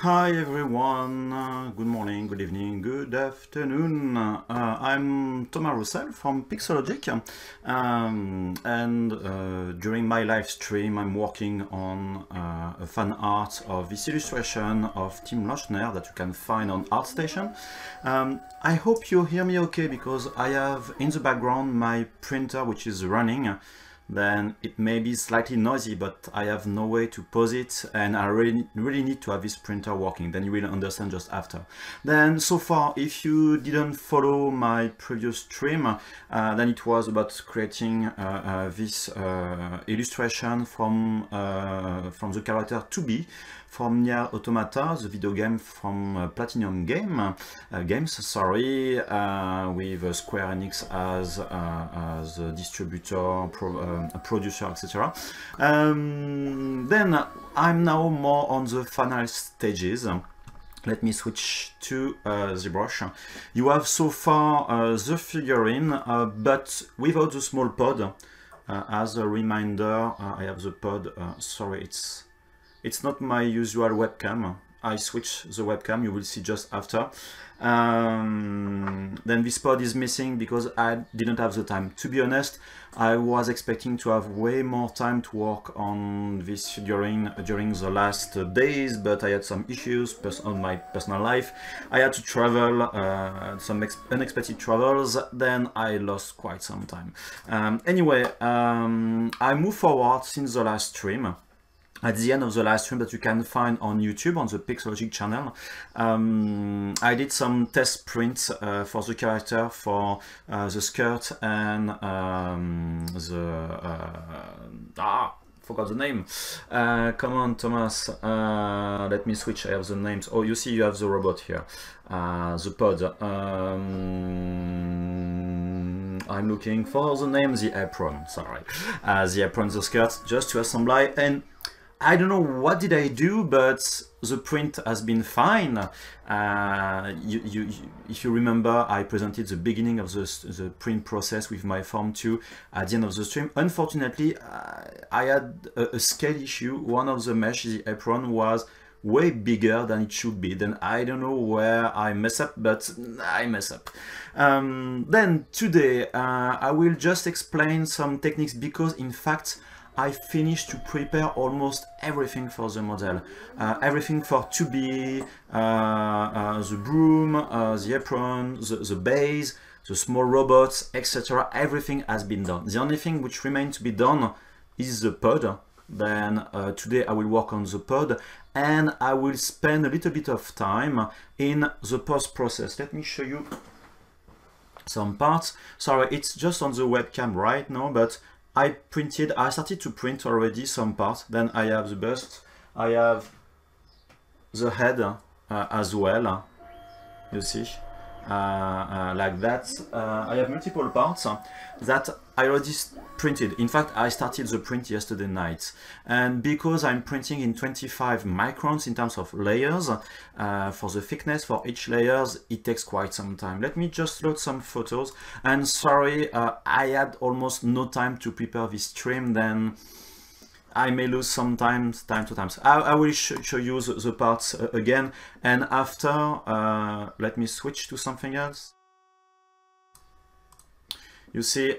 Hi everyone, good morning, good evening, good afternoon. I'm Thomas Roussel from Pixologic, and during my live stream I'm working on a fan art of this illustration of Tim Lochner that you can find on ArtStation. I hope you hear me okay, because I have in the background my printer which is running. Then it may be slightly noisy, but I have no way to pause it, and I really need to have this printer working. Then you will understand just after. Then so far, if you didn't follow my previous stream, then it was about creating this illustration from the character 2B from NieR Automata, the video game from Platinum Games, with Square Enix as a distributor, a producer, etc. Then I'm now more on the final stages. Let me switch to ZBrush. You have so far the figurine, but without the small pod. As a reminder, I have the pod. Sorry, it's not my usual webcam. I switch the webcam, you will see just after. Then this pod is missing because I didn't have the time. To be honest, I was expecting to have way more time to work on this during the last days, but I had some issues on my personal life. I had to travel, some unexpected travels, then I lost quite some time. Anyway, I moved forward since the last stream. At the end of the last stream that you can find on YouTube, on the Pixologic channel, I did some test prints for the character, for the skirt and forgot the name. Come on, Thomas, let me switch, I have the names. Oh, you see you have the robot here, the pod. I'm looking for the name, the apron, sorry. The apron, the skirt, just to assemble, and I don't know what did I do, but the print has been fine. If you remember, I presented the beginning of the print process with my Form 2 at the end of the stream. Unfortunately, I had a scale issue. One of the mesh, the apron, was way bigger than it should be. Then I don't know where I mess up, but I mess up. Then today, I will just explain some techniques, because in fact, I finished to prepare almost everything for the model. Everything for 2B, the broom, the apron, the base, the small robots, etc. Everything has been done. The only thing which remains to be done is the pod. Then today I will work on the pod, and I will spend a little bit of time in the post process. Let me show you some parts. Sorry, it's just on the webcam right now, but I started to print already some parts. Then I have the bust, I have the head as well, you see, like that. I have multiple parts that I already printed. In fact, I started the print yesterday night. And because I'm printing in 25 microns in terms of layers, for the thickness for each layers, it takes quite some time. Let me just load some photos. And sorry, I had almost no time to prepare this stream, then I may lose some time to time. I will show you the parts again. And after, let me switch to something else. You see,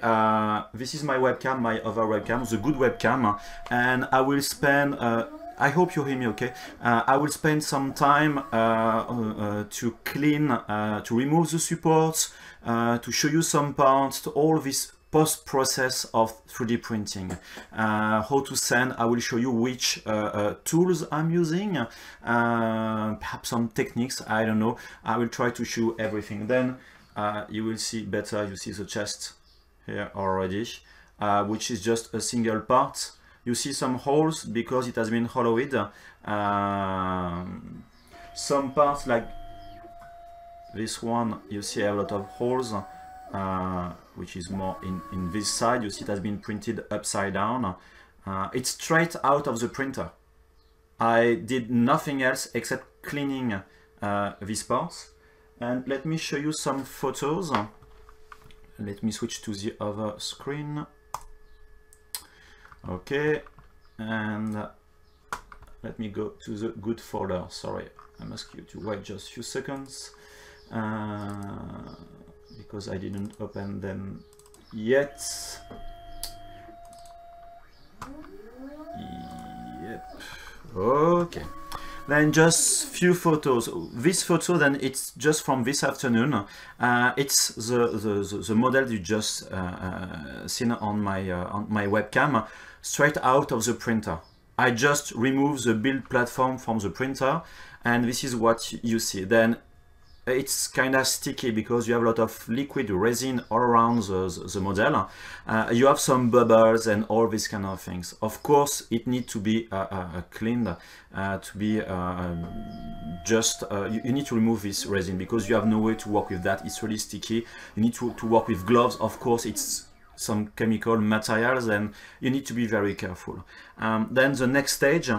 this is my webcam, my other webcam, the good webcam, and I will spend, I hope you hear me okay, I will spend some time to clean, to remove the supports, to show you some parts, to all this post-process of 3D printing. How to send, I will show you which tools I'm using, perhaps some techniques, I don't know. I will try to show everything. Then you will see better, you see the chest here already, which is just a single part. You see some holes because it has been hollowed. Some parts like this one, you see a lot of holes, which is more in this side. You see it has been printed upside down. It's straight out of the printer. I did nothing else except cleaning these parts. And let me show you some photos. Let me switch to the other screen. Okay, and Let me go to the good folder. Sorry, I ask you to wait just a few seconds because I didn't open them yet. Yep. Okay. Then just few photos. This photo, then it's just from this afternoon. It's the model you just seen on my webcam, straight out of the printer. I just removed the build platform from the printer, and this is what you see. Then it's kind of sticky because you have a lot of liquid resin all around the model. You have some bubbles and all these kind of things. Of course, it needs to be cleaned to be you need to remove this resin because you have no way to work with that. It's really sticky. You need to work with gloves. Of course, it's some chemical materials and you need to be very careful. Then the next stage.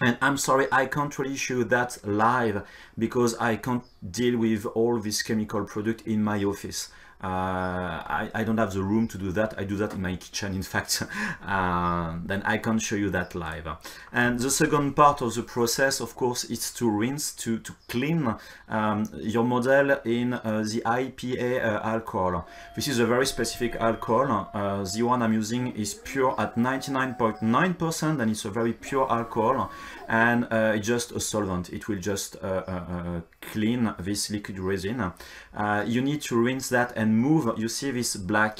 And I'm sorry, I can't really show that live because I can't deal with all this chemical product in my office. I don't have the room to do that. I do that in my kitchen, in fact. Then I can't show you that live. And the second part of the process, of course, is to rinse, to clean your model in the IPA alcohol. This is a very specific alcohol. The one I'm using is pure at 99.9%, and it's a very pure alcohol. And it's just a solvent. It will just clean this liquid resin. You need to rinse that and move. You see this black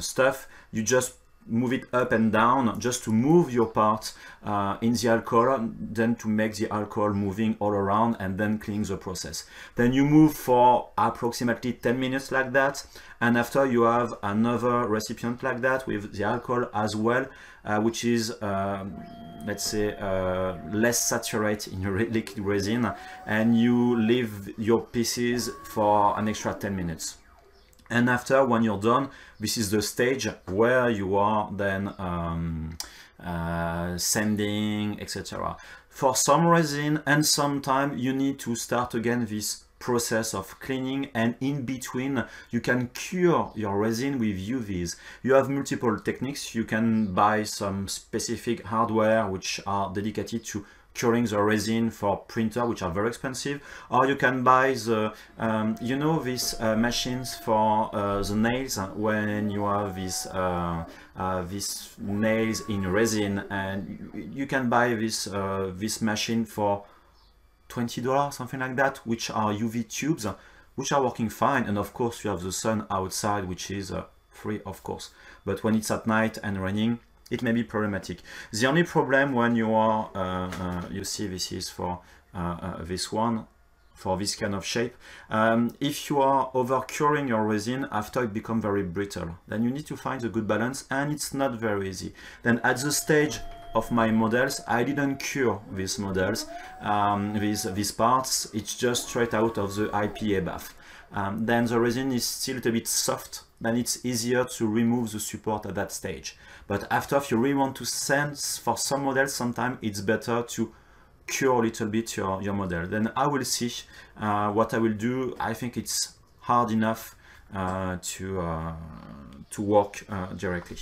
stuff. You just move it up and down just to move your part in the alcohol, then to make the alcohol moving all around and then clean the process. Then you move for approximately 10 minutes like that, and after you have another recipient like that with the alcohol as well, which is let's say less saturated in liquid resin, and you leave your pieces for an extra 10 minutes. And after, when you're done, this is the stage where you are then sanding, etc. For some resin and some time, you need to start again this process of cleaning, and in between you can cure your resin with UVs. You have multiple techniques. You can buy some specific hardware which are dedicated to curing the resin for printer, which are very expensive, or you can buy the you know these machines for the nails, when you have these nails in resin, and you can buy this this machine for $20, something like that, which are UV tubes, which are working fine, and of course you have the sun outside, which is free, of course, but when it's at night and raining, it may be problematic. The only problem when you are, you see this is for this one, for this kind of shape, if you are over curing your resin, after it becomes very brittle, then you need to find a good balance, and it's not very easy. Then at the stage of my models, I didn't cure these models, these parts, it's just straight out of the IPA bath. Then the resin is still a little bit soft, then it's easier to remove the support at that stage. But after, if you really want to sand for some models, sometimes it's better to cure a little bit your model. Then I will see what I will do. I think it's hard enough to work directly.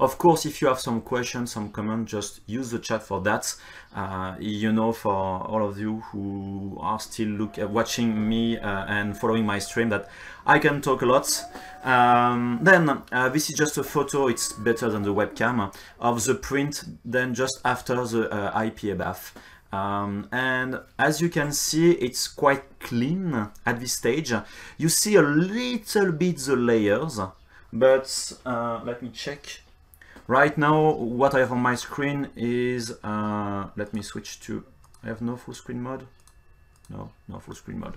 Of course, if you have some questions, some comments, just use the chat for that. You know, for all of you who are still watching me and following my stream, that I can talk a lot. Then this is just a photo. It's better than the webcam of the print. Then just after the IPA bath. And as you can see, it's quite clean at this stage. You see a little bit the layers, but let me check. Right now, what I have on my screen is, let me switch to, I have no full screen mode. No, no full screen mode.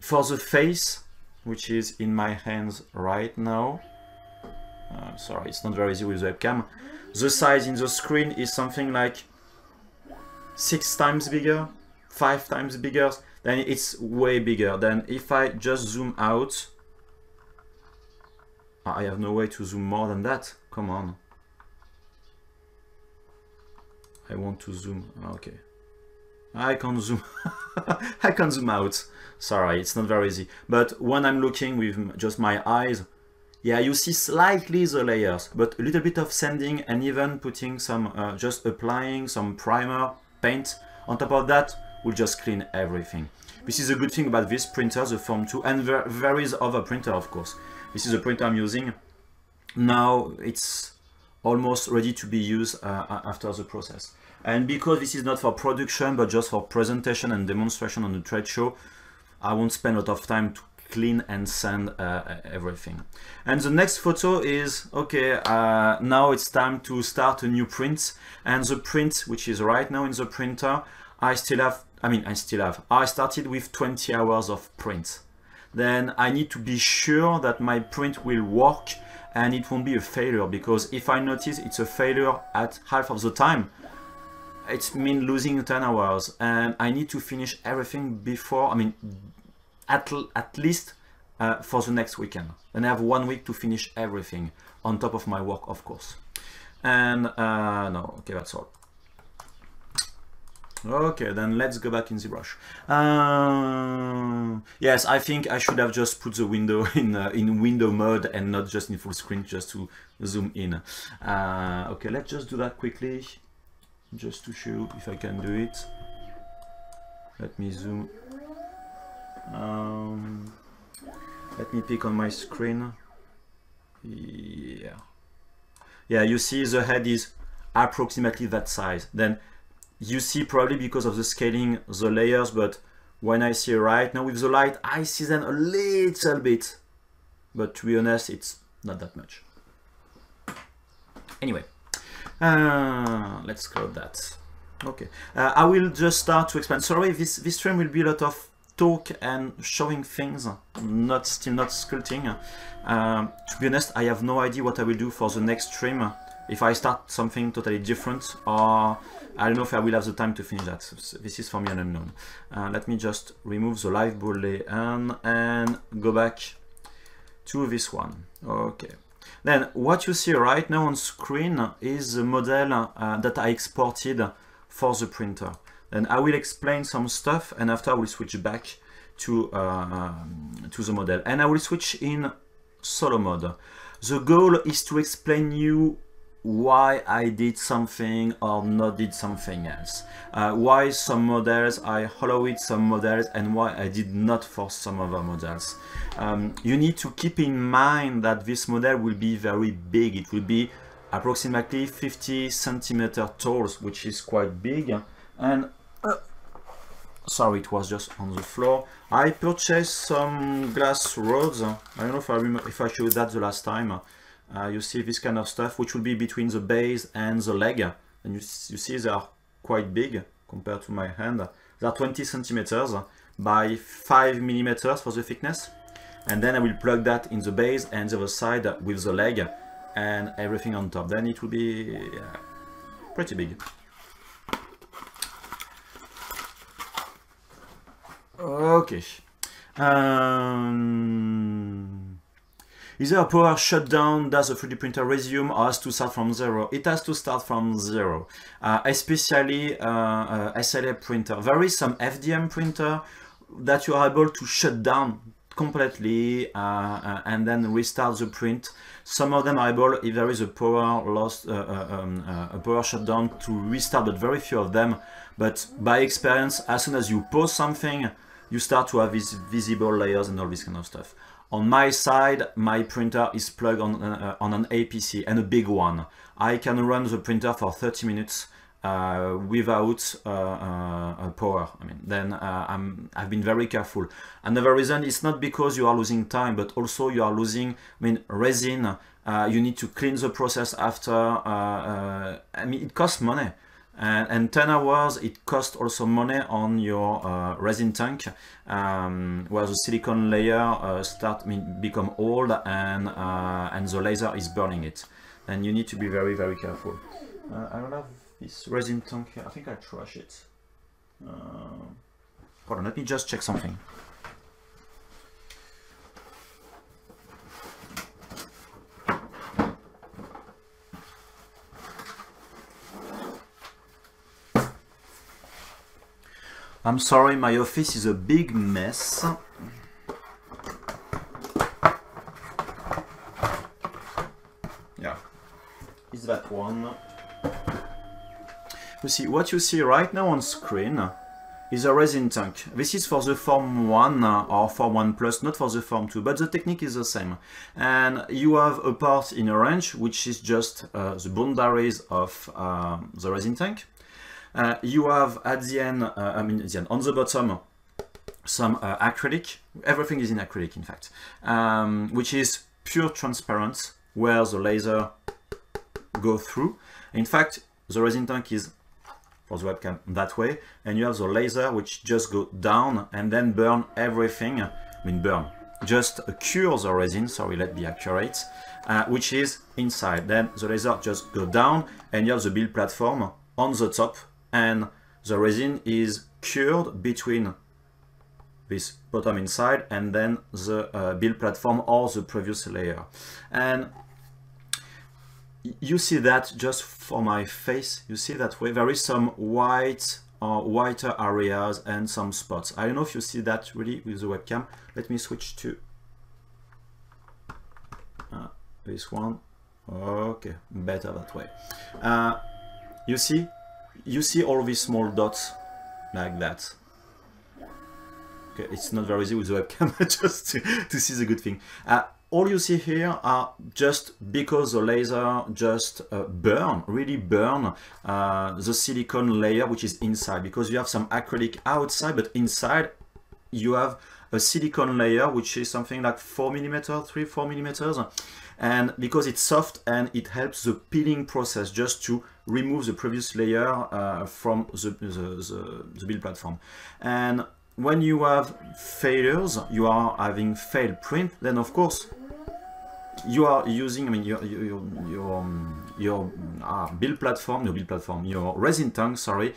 For the face, which is in my hands right now, sorry, it's not very easy with the webcam. The size in the screen is something like 6 times bigger, 5 times bigger, then it's way bigger. Then if I just zoom out, I have no way to zoom more than that. Come on. I want to zoom. Okay. I can't zoom. I can't zoom out. Sorry, it's not very easy. But when I'm looking with just my eyes, yeah, you see slightly the layers, but a little bit of sanding and even putting some, just applying some primer, paint on top of that will just clean everything. This is a good thing about this printer, the Form 2, and there is other printer, of course. This is the printer I'm using. Now it's almost ready to be used after the process. And because this is not for production, but just for presentation and demonstration on the trade show, I won't spend a lot of time to clean and sand everything. And the next photo is, okay, now it's time to start a new print. And the print, which is right now in the printer, I started with 20 hours of print. Then I need to be sure that my print will work and it won't be a failure, because if I notice it's a failure at half of the time, it means losing 10 hours, and I need to finish everything before, at least for the next weekend. And I have 1 week to finish everything on top of my work, of course. And okay, that's all. Okay, then let's go back in ZBrush. Yes, I think I should have just put the window in window mode and not just in full screen, just to zoom in. Okay, let's just do that quickly, just to show if I can do it. Let me zoom. Let me pick on my screen. Yeah, you see the head is approximately that size. Then you see, probably because of the scaling, the layers, but when I see right now with the light, I see them a little bit, but to be honest, it's not that much. Anyway, let's close that. Okay, I will just start to explain. Sorry, this stream will be a lot of talk and showing things, still not sculpting. To be honest, I have no idea what I will do for the next stream. If I start something totally different, or I don't know if I will have the time to finish that. This is for me an unknown. Let me just remove the live boolean and go back to this one. Okay. Then what you see right now on screen is the model that I exported for the printer. Then I will explain some stuff, and after I will switch back to the model. And I will switch in solo mode. The goal is to explain you why I did something or not did something else, why some models I hollowed some models and why I did not for some other models. You need to keep in mind that this model will be very big. It will be approximately 50 cm tall, which is quite big. And sorry, it was just on the floor. I purchased some glass rods. I don't know if I remember if I showed that the last time. You see this kind of stuff, which will be between the base and the leg, and you see they are quite big compared to my hand. They are 20 cm by 5 mm for the thickness, and then I will plug that in the base and the other side with the leg and everything on top. Then it will be pretty big. Okay. Either a power shutdown, does the 3D printer resume, or has to start from zero? It has to start from zero, especially SLA printer. There is some FDM printer that you are able to shut down completely and then restart the print. Some of them are able, if there is a power loss, a power shutdown, to restart, but very few of them. But by experience, as soon as you pause something, you start to have these visible layers and all this kind of stuff. On my side, my printer is plugged on an APC, and a big one. I can run the printer for 30 minutes without power. I've been very careful. Another reason is not because you are losing time, but also you are losing, resin. You need to clean the process after. It costs money. And 10 hours, it costs also money on your resin tank, where the silicon layer become old and the laser is burning it. And you need to be very, very careful. I don't have this resin tank here. I think I trash it. Hold on, let me just check something. I'm sorry, my office is a big mess. that one. You see, what you see right now on screen is a resin tank. This is for the Form 1 or Form 1 Plus, not for the Form 2, but the technique is the same. And you have a part in orange, which is just the boundaries of the resin tank. You have at the end, on the bottom, some acrylic. Everything is in acrylic, in fact, which is pure transparent, where the laser go through. In fact, the resin tank is for the webcam that way, and you have the laser which just go down and then burn everything, just cure the resin, sorry, let's be accurate, which is inside. Then the laser just go down and you have the build platform on the top, and the resin is cured between this bottom inside and then the build platform or the previous layer. And you see that just for my face, you see that way, there is some white or whiter areas and some spots. I don't know if you see that really with the webcam. Let me switch to this one. Okay, better that way. You see all these small dots like that. Okay, it's not very easy with the webcam just to see the good thing. All you see here are just because the laser just really burn the silicone layer which is inside, because you have some acrylic outside, but inside you have a silicone layer which is something like 3-4 millimeters, and because it's soft and it helps the peeling process just to remove the previous layer from the build platform. And when you have failures, you are having failed print, then of course you are using, your resin tank, sorry,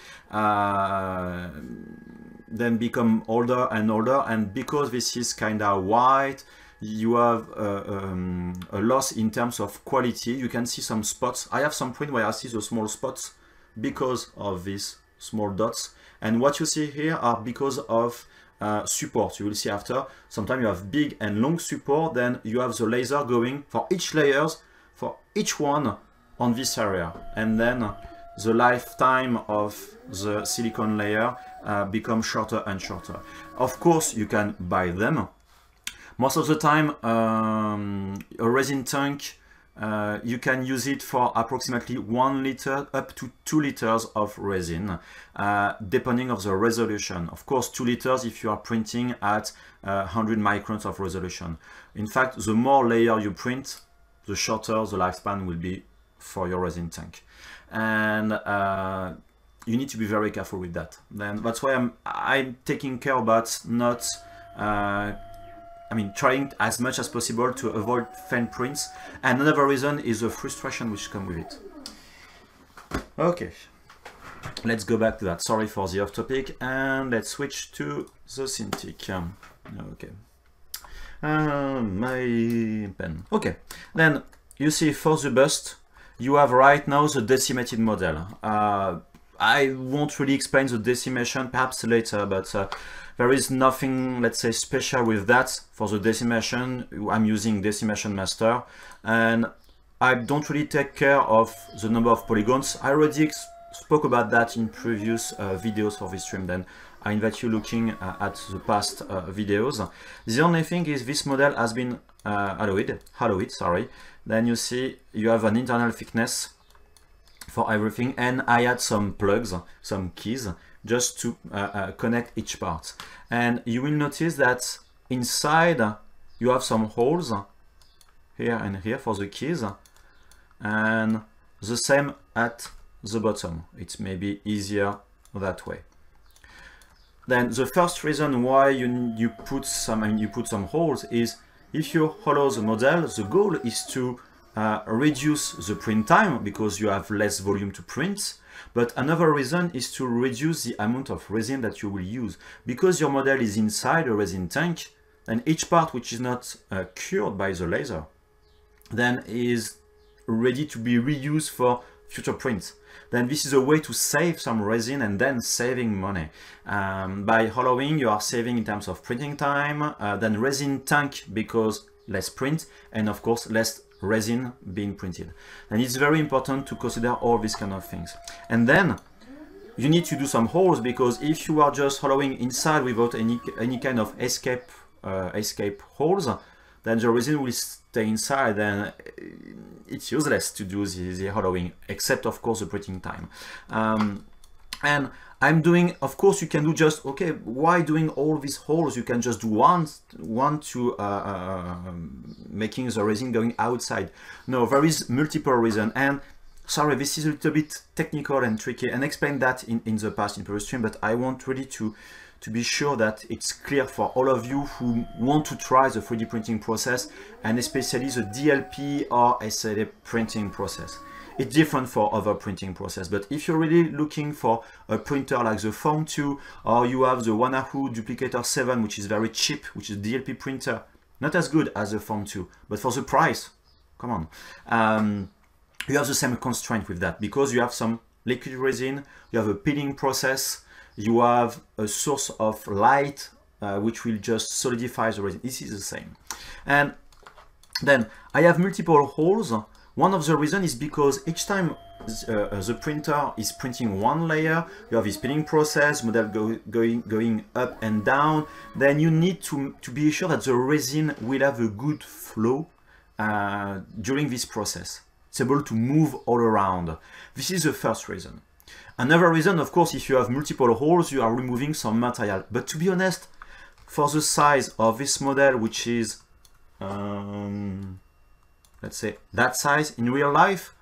then become older and older, and because this is kind of white, you have a loss in terms of quality. You can see some spots. I have some print where I see the small spots because of these small dots. And what you see here are because of support. You will see after, sometimes you have big and long support, then you have the laser going for each layers, for each one on this area. And then the lifetime of the silicone layer becomes shorter and shorter. Of course, you can buy them. Most of the time, a resin tank, you can use it for approximately 1 liter up to 2 liters of resin, depending on the resolution. Of course, 2 liters if you are printing at 100 microns of resolution. In fact, the more layer you print, the shorter the lifespan will be for your resin tank. And you need to be very careful with that. Then that's why I'm taking care about not trying as much as possible to avoid fan prints. And another reason is the frustration which comes with it. Okay, let's go back to that. Sorry for the off topic, and let's switch to the Cintiq. Okay, my pen. Okay, then you see for the bust, you have right now the decimated model. I won't really explain the decimation, perhaps later, but there is nothing, let's say, special with that. For the decimation, I'm using Decimation Master, and I don't really take care of the number of polygons. I already spoke about that in previous videos for this stream, then I invite you looking at the past videos. The only thing is this model has been hollowed. Then you see you have an internal thickness for everything, and I add some plugs, some keys, just to connect each part. And you will notice that inside you have some holes here and here for the keys, and the same at the bottom. It's maybe easier that way. Then the first reason why you put some holes is if you hollow the model, the goal is to reduce the print time because you have less volume to print, but another reason is to reduce the amount of resin that you will use. Because your model is inside a resin tank, and each part which is not cured by the laser then is ready to be reused for future prints. Then this is a way to save some resin and then saving money. By hollowing, you are saving in terms of printing time, then resin tank because less print, and of course less resin being printed. And it's very important to consider all these kind of things. And then you need to do some holes, because if you are just hollowing inside without any kind of escape holes, then the resin will stay inside and it's useless to do the hollowing, except of course the printing time. And I'm doing, of course you can do just, okay, why doing all these holes? You can just do one to making the resin going outside. No, there is multiple reasons, and sorry, this is a little bit technical and tricky, and explained that in the past, in previous stream, but I want really to be sure that it's clear for all of you who want to try the 3D printing process, and especially the DLP or SLA printing process. It's different for other printing process, but if you're really looking for a printer like the Form 2, or you have the Wanhao Duplicator 7, which is very cheap, which is DLP printer, not as good as the Form 2, but for the price, come on. You have the same constraint with that, because you have some liquid resin, you have a peeling process, you have a source of light, which will just solidify the resin. This is the same. And then I have multiple holes. One of the reasons is because each time the printer is printing one layer, you have this peeling process, model going up and down, then you need to be sure that the resin will have a good flow during this process. It's able to move all around. This is the first reason. Another reason, of course, if you have multiple holes, you are removing some material. But to be honest, for the size of this model, which is... let's say that size in real life,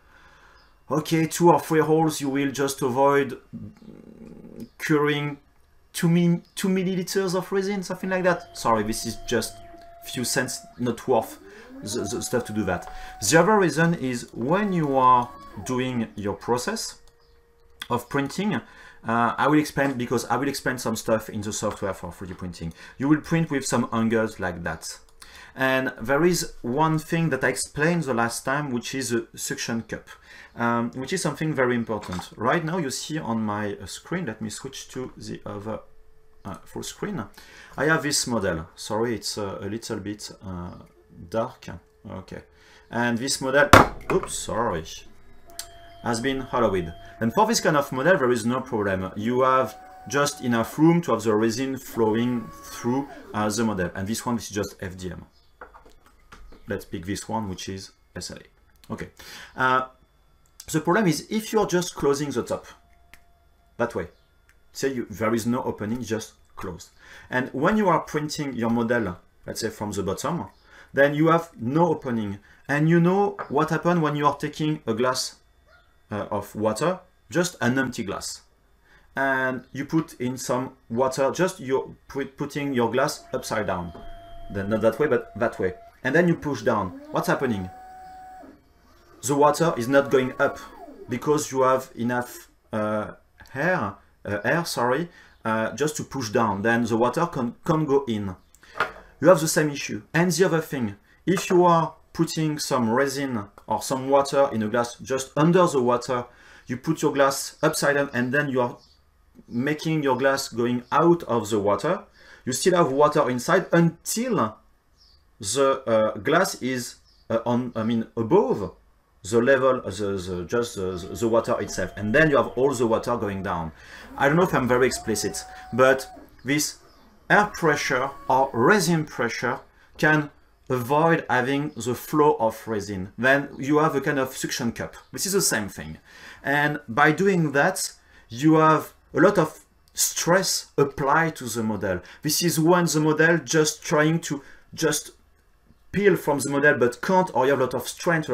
okay, 2 or 3 holes, you will just avoid curing 2 milliliters of resin, something like that. Sorry, this is just few cents, not worth the stuff to do that. The other reason is when you are doing your process of printing, I will explain, because I will explain some stuff in the software for 3D printing. You will print with some angles like that. And there is one thing that I explained the last time, which is a suction cup, which is something very important. Right now you see on my screen, let me switch to the other full screen. I have this model. Sorry, it's a little bit dark. Okay. And this model, oops, sorry, has been hollowed. And for this kind of model, there is no problem. You have just enough room to have the resin flowing through the model. And this one is just FDM. Let's pick this one, which is SLA. Okay. The problem is if you're just closing the top that way, say there is no opening, just closed. And when you are printing your model, let's say from the bottom, then you have no opening. And you know what happens when you are taking a glass of water, just an empty glass, and you put in some water, just you're putting your glass upside down. Then not that way, but that way. And then you push down. What's happening? The water is not going up because you have enough air, just to push down. Then the water can go in. You have the same issue. And the other thing, if you are putting some resin or some water in a glass just under the water, you put your glass upside down and then you are making your glass going out of the water, you still have water inside until the glass is above the level, just the water itself, and then you have all the water going down. I don't know if I'm very explicit, but this air pressure or resin pressure can avoid having the flow of resin. Then you have a kind of suction cup. This is the same thing. And by doing that, you have a lot of stress applied to the model. This is when the model just trying to just peel from the model, but can't, or you have a lot of strength.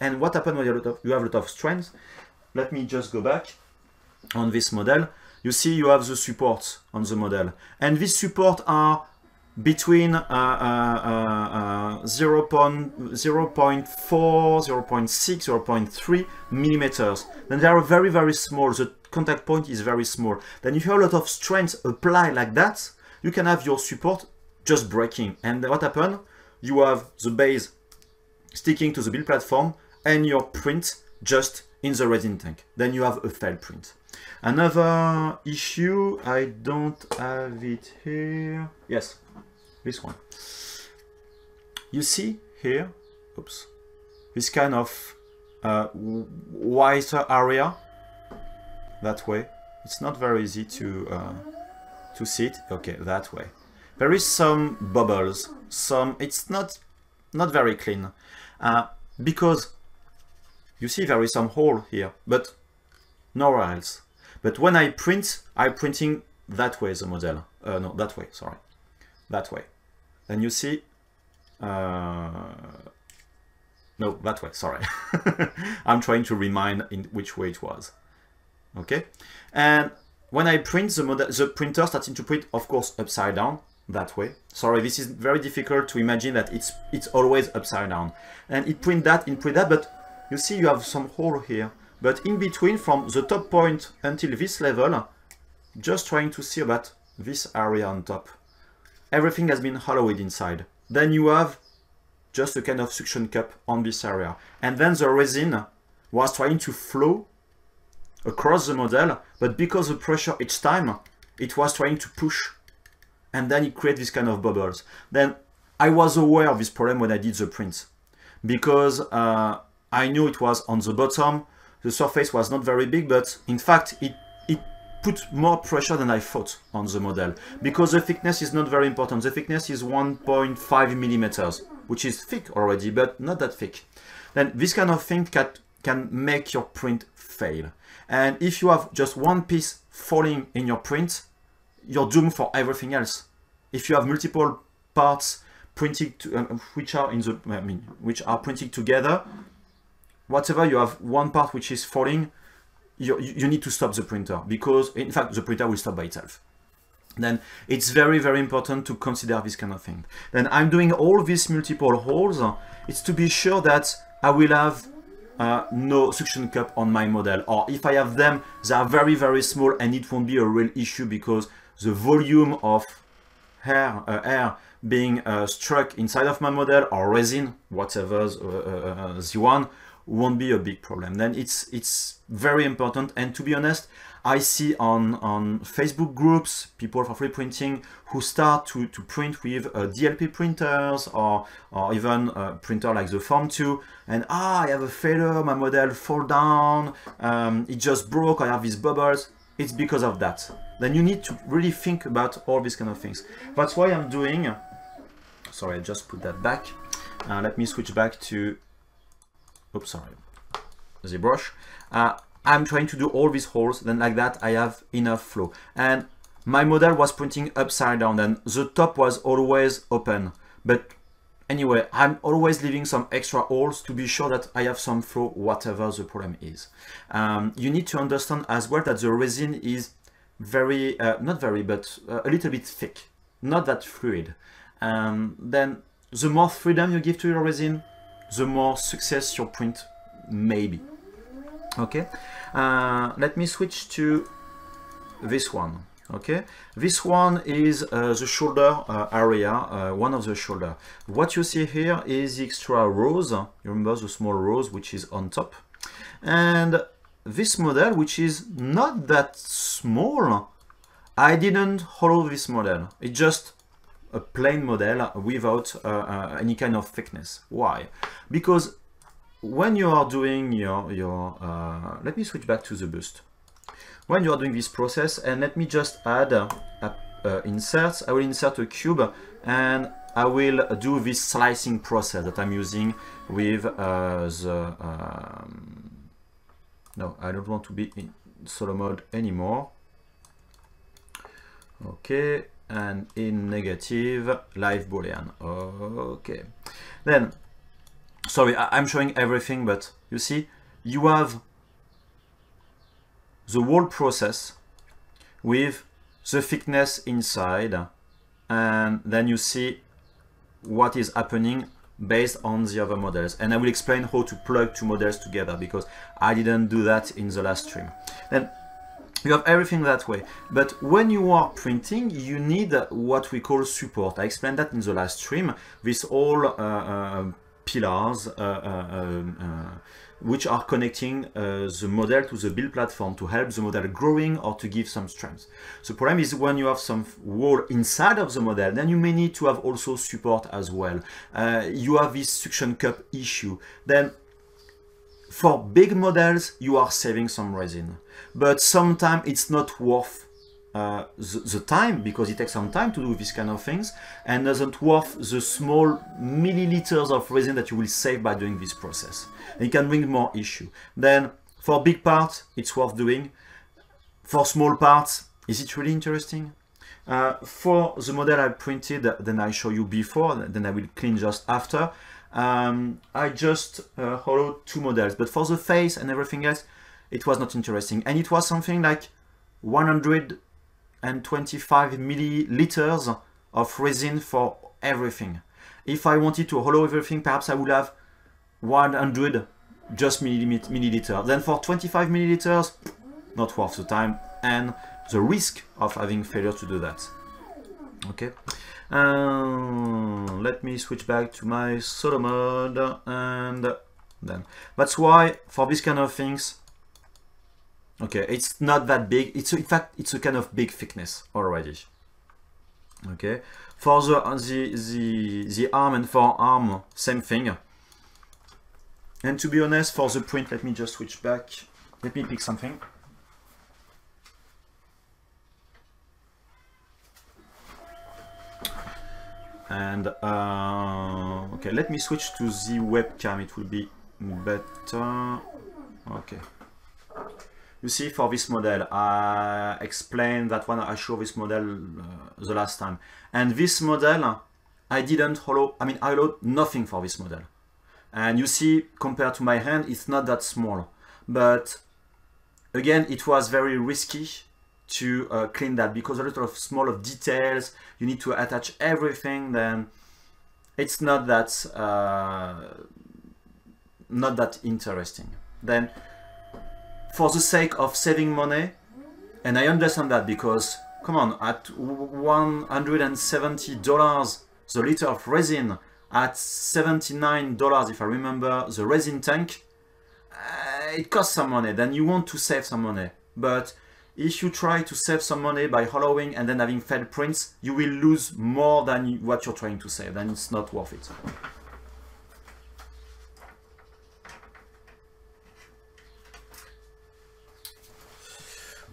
And what happens when you have a lot of strength? Let me just go back on this model. You see, you have the supports on the model. And these supports are between 0.4, 0.6, 0.3 millimeters. Then they are very, very small. The contact point is very small. Then if you have a lot of strength applied like that, you can have your support just breaking. And what happens? You have the base sticking to the build platform and your print just in the resin tank. Then you have a failed print. Another issue, I don't have it here. Yes, this one. You see here, oops, this kind of wider area that way. It's not very easy to see it. Okay, that way. There is some bubbles, some, it's not very clean, because you see there is some hole here, but nowhere else. But when I print, I'm printing that way the model. No, that way, sorry. That way. And you see... no, that way, sorry. I'm trying to remind in which way it was. Okay? And when I print, the model, the printer starting to print, of course, upside down, that way. Sorry, this is very difficult to imagine that it's always upside down. And it print that, but you see you have some hole here. But in between, from the top point until this level, just trying to see about this area on top. Everything has been hollowed inside. Then you have just a kind of suction cup on this area. And then the resin was trying to flow across the model, but because of pressure each time, it was trying to push. And then it created this kind of bubbles. Then I was aware of this problem when I did the print, because I knew it was on the bottom. The surface was not very big, but in fact, it put more pressure than I thought on the model, because the thickness is not very important. The thickness is 1.5 millimeters, which is thick already, but not that thick. Then this kind of thing can make your print fail. And if you have just one piece falling in your print, you're doomed for everything else. If you have multiple parts printed to, which are printed together, whatever, you have one part which is falling, you need to stop the printer, because in fact the printer will stop by itself. Then it's very, very important to consider this kind of thing. Then I'm doing all these multiple holes. It's to be sure that I will have no suction cup on my model, or if I have them, they are very, very small and it won't be a real issue, because the volume of air being struck inside of my model, or resin, whatever the one, won't be a big problem. Then it's very important. And to be honest, I see on Facebook groups people for 3D printing who start to print with DLP printers or even a printer like the Form 2, and I have a failure, my model fall down, it just broke, I have these bubbles. It's because of that. Then you need to really think about all these kind of things. That's why I'm doing, sorry, I just put that back. Let me switch back to, oops, sorry, ZBrush. I'm trying to do all these holes, then like that I have enough flow. And my model was printing upside down, and the top was always open. But anyway, I'm always leaving some extra holes to be sure that I have some flow, whatever the problem is. You need to understand as well that the resin is very, not very, but a little bit thick, not that fluid. Then the more freedom you give to your resin, the more success your print may be. Okay, let me switch to this one. Okay, this one is the shoulder area, one of the shoulder. What you see here is the extra rows, you remember the small rows which is on top. And this model, which is not that small, I didn't hollow this model. It just a plain model without any kind of thickness. Why? Because when you are doing your let me switch back to the bust. When you are doing this process, and let me just add inserts, I will insert a cube and I will do this slicing process that I'm using with the... no, I don't want to be in solo mode anymore. Okay. And in negative, live boolean. Okay. Then, sorry, I'm showing everything, but you see, you have the whole process with the thickness inside, and then you see what is happening based on the other models. And I will explain how to plug two models together, because I didn't do that in the last stream. Then, you have everything that way, but when you are printing, you need what we call support. I explained that in the last stream. This all pillars, which are connecting the model to the build platform to help the model growing or to give some strength. The problem is when you have some wall inside of the model, then you may need to have also support as well. You have this suction cup issue. Then for big models, you are saving some resin, but sometimes it's not worth the time, because it takes some time to do these kind of things, and doesn't worth the small milliliters of resin that you will save by doing this process. And it can bring more issue. Then for big parts, it's worth doing. For small parts, is it really interesting? For the model I printed, then I show you before, then I will clean just after. I just hollowed two models, but for the face and everything else, it was not interesting. And it was something like 125 milliliters of resin for everything. If I wanted to hollow everything, perhaps I would have 100 just milliliters. Then for 25 milliliters, not worth the time and the risk of having failure to do that. Okay, let me switch back to my solo mode, and then that's why for this kind of things, okay, it's not that big. It's in fact, it's a kind of big thickness already. Okay, for the arm and forearm, same thing. And to be honest, for the print, let me just switch back. Let me pick something. And okay, let me switch to the webcam. It will be better. Okay. You see, for this model, I explained that one, I showed this model the last time. And this model, I didn't hollow, I mean, I hollowed nothing for this model. And you see, compared to my hand, it's not that small. But again, it was very risky to clean that, because a lot of small details, you need to attach everything, then it's not that, not that interesting. Then, for the sake of saving money, and I understand that, because come on, at $170 the liter of resin, at $79 if I remember the resin tank, it costs some money. Then you want to save some money, but if you try to save some money by hollowing and then having failed prints, you will lose more than what you're trying to save. Then it's not worth it.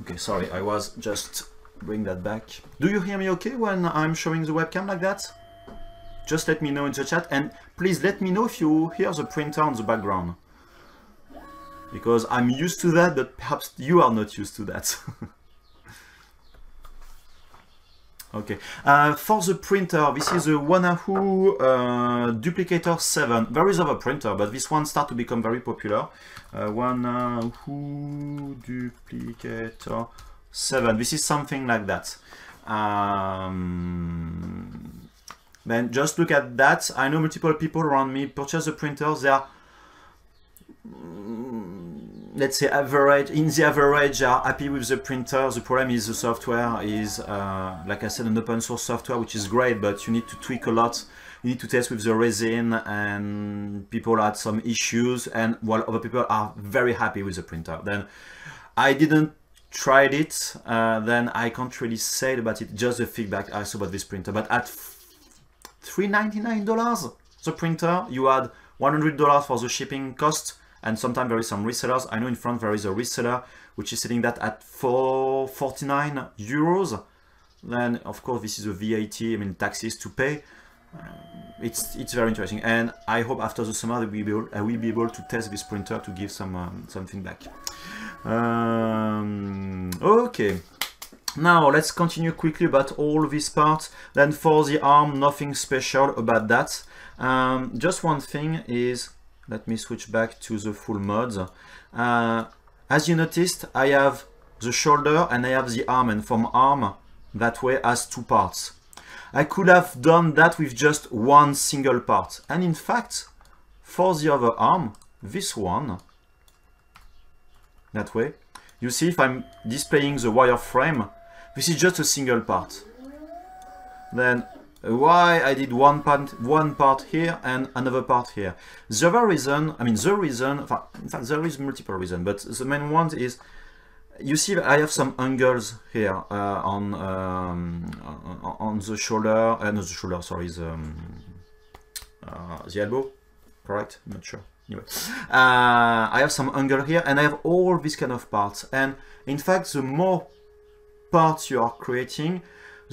Okay, sorry, I was just bringing that back. Do you hear me okay when I'm showing the webcam like that? Just let me know in the chat, and please let me know if you hear the printer on the background. Because I'm used to that, but perhaps you are not used to that. Okay, for the printer, this is a Wanhao Duplicator 7. There is other printer, but this one starts to become very popular. Wanhao Duplicator 7. This is something like that. Then just look at that. I know multiple people around me purchase the printers. They are, let's say, average. In the average, are happy with the printer. The problem is the software is, like I said, an open source software, which is great, but you need to tweak a lot. You need to test with the resin, and people had some issues, and while other people are very happy with the printer. Then I didn't try it, then I can't really say about it, just the feedback I saw about this printer. But at $399 the printer, you had $100 for the shipping cost. And sometimes there is some resellers. I know in France there is a reseller which is selling that at 449 euros. Then of course this is a VAT, I mean taxes to pay. It's very interesting, and I hope after the summer that I will be able to test this printer to give some feedback. Okay. Now let's continue quickly about all these parts. Then for the arm, nothing special about that. Just one thing is, let me switch back to the full modes. As you noticed, I have the shoulder and I have the arm, and from arm, that way as two parts. I could have done that with just one single part. And in fact, for the other arm, this one, that way, you see if I'm displaying the wireframe, this is just a single part. Then why I did one part here and another part here. The other reason, I mean the reason, in fact there is multiple reasons, but the main one is, you see I have some angles here on the shoulder, not the shoulder, sorry, the elbow, correct? I'm not sure. Anyway, I have some angle here and I have all these kind of parts, and in fact the more parts you are creating,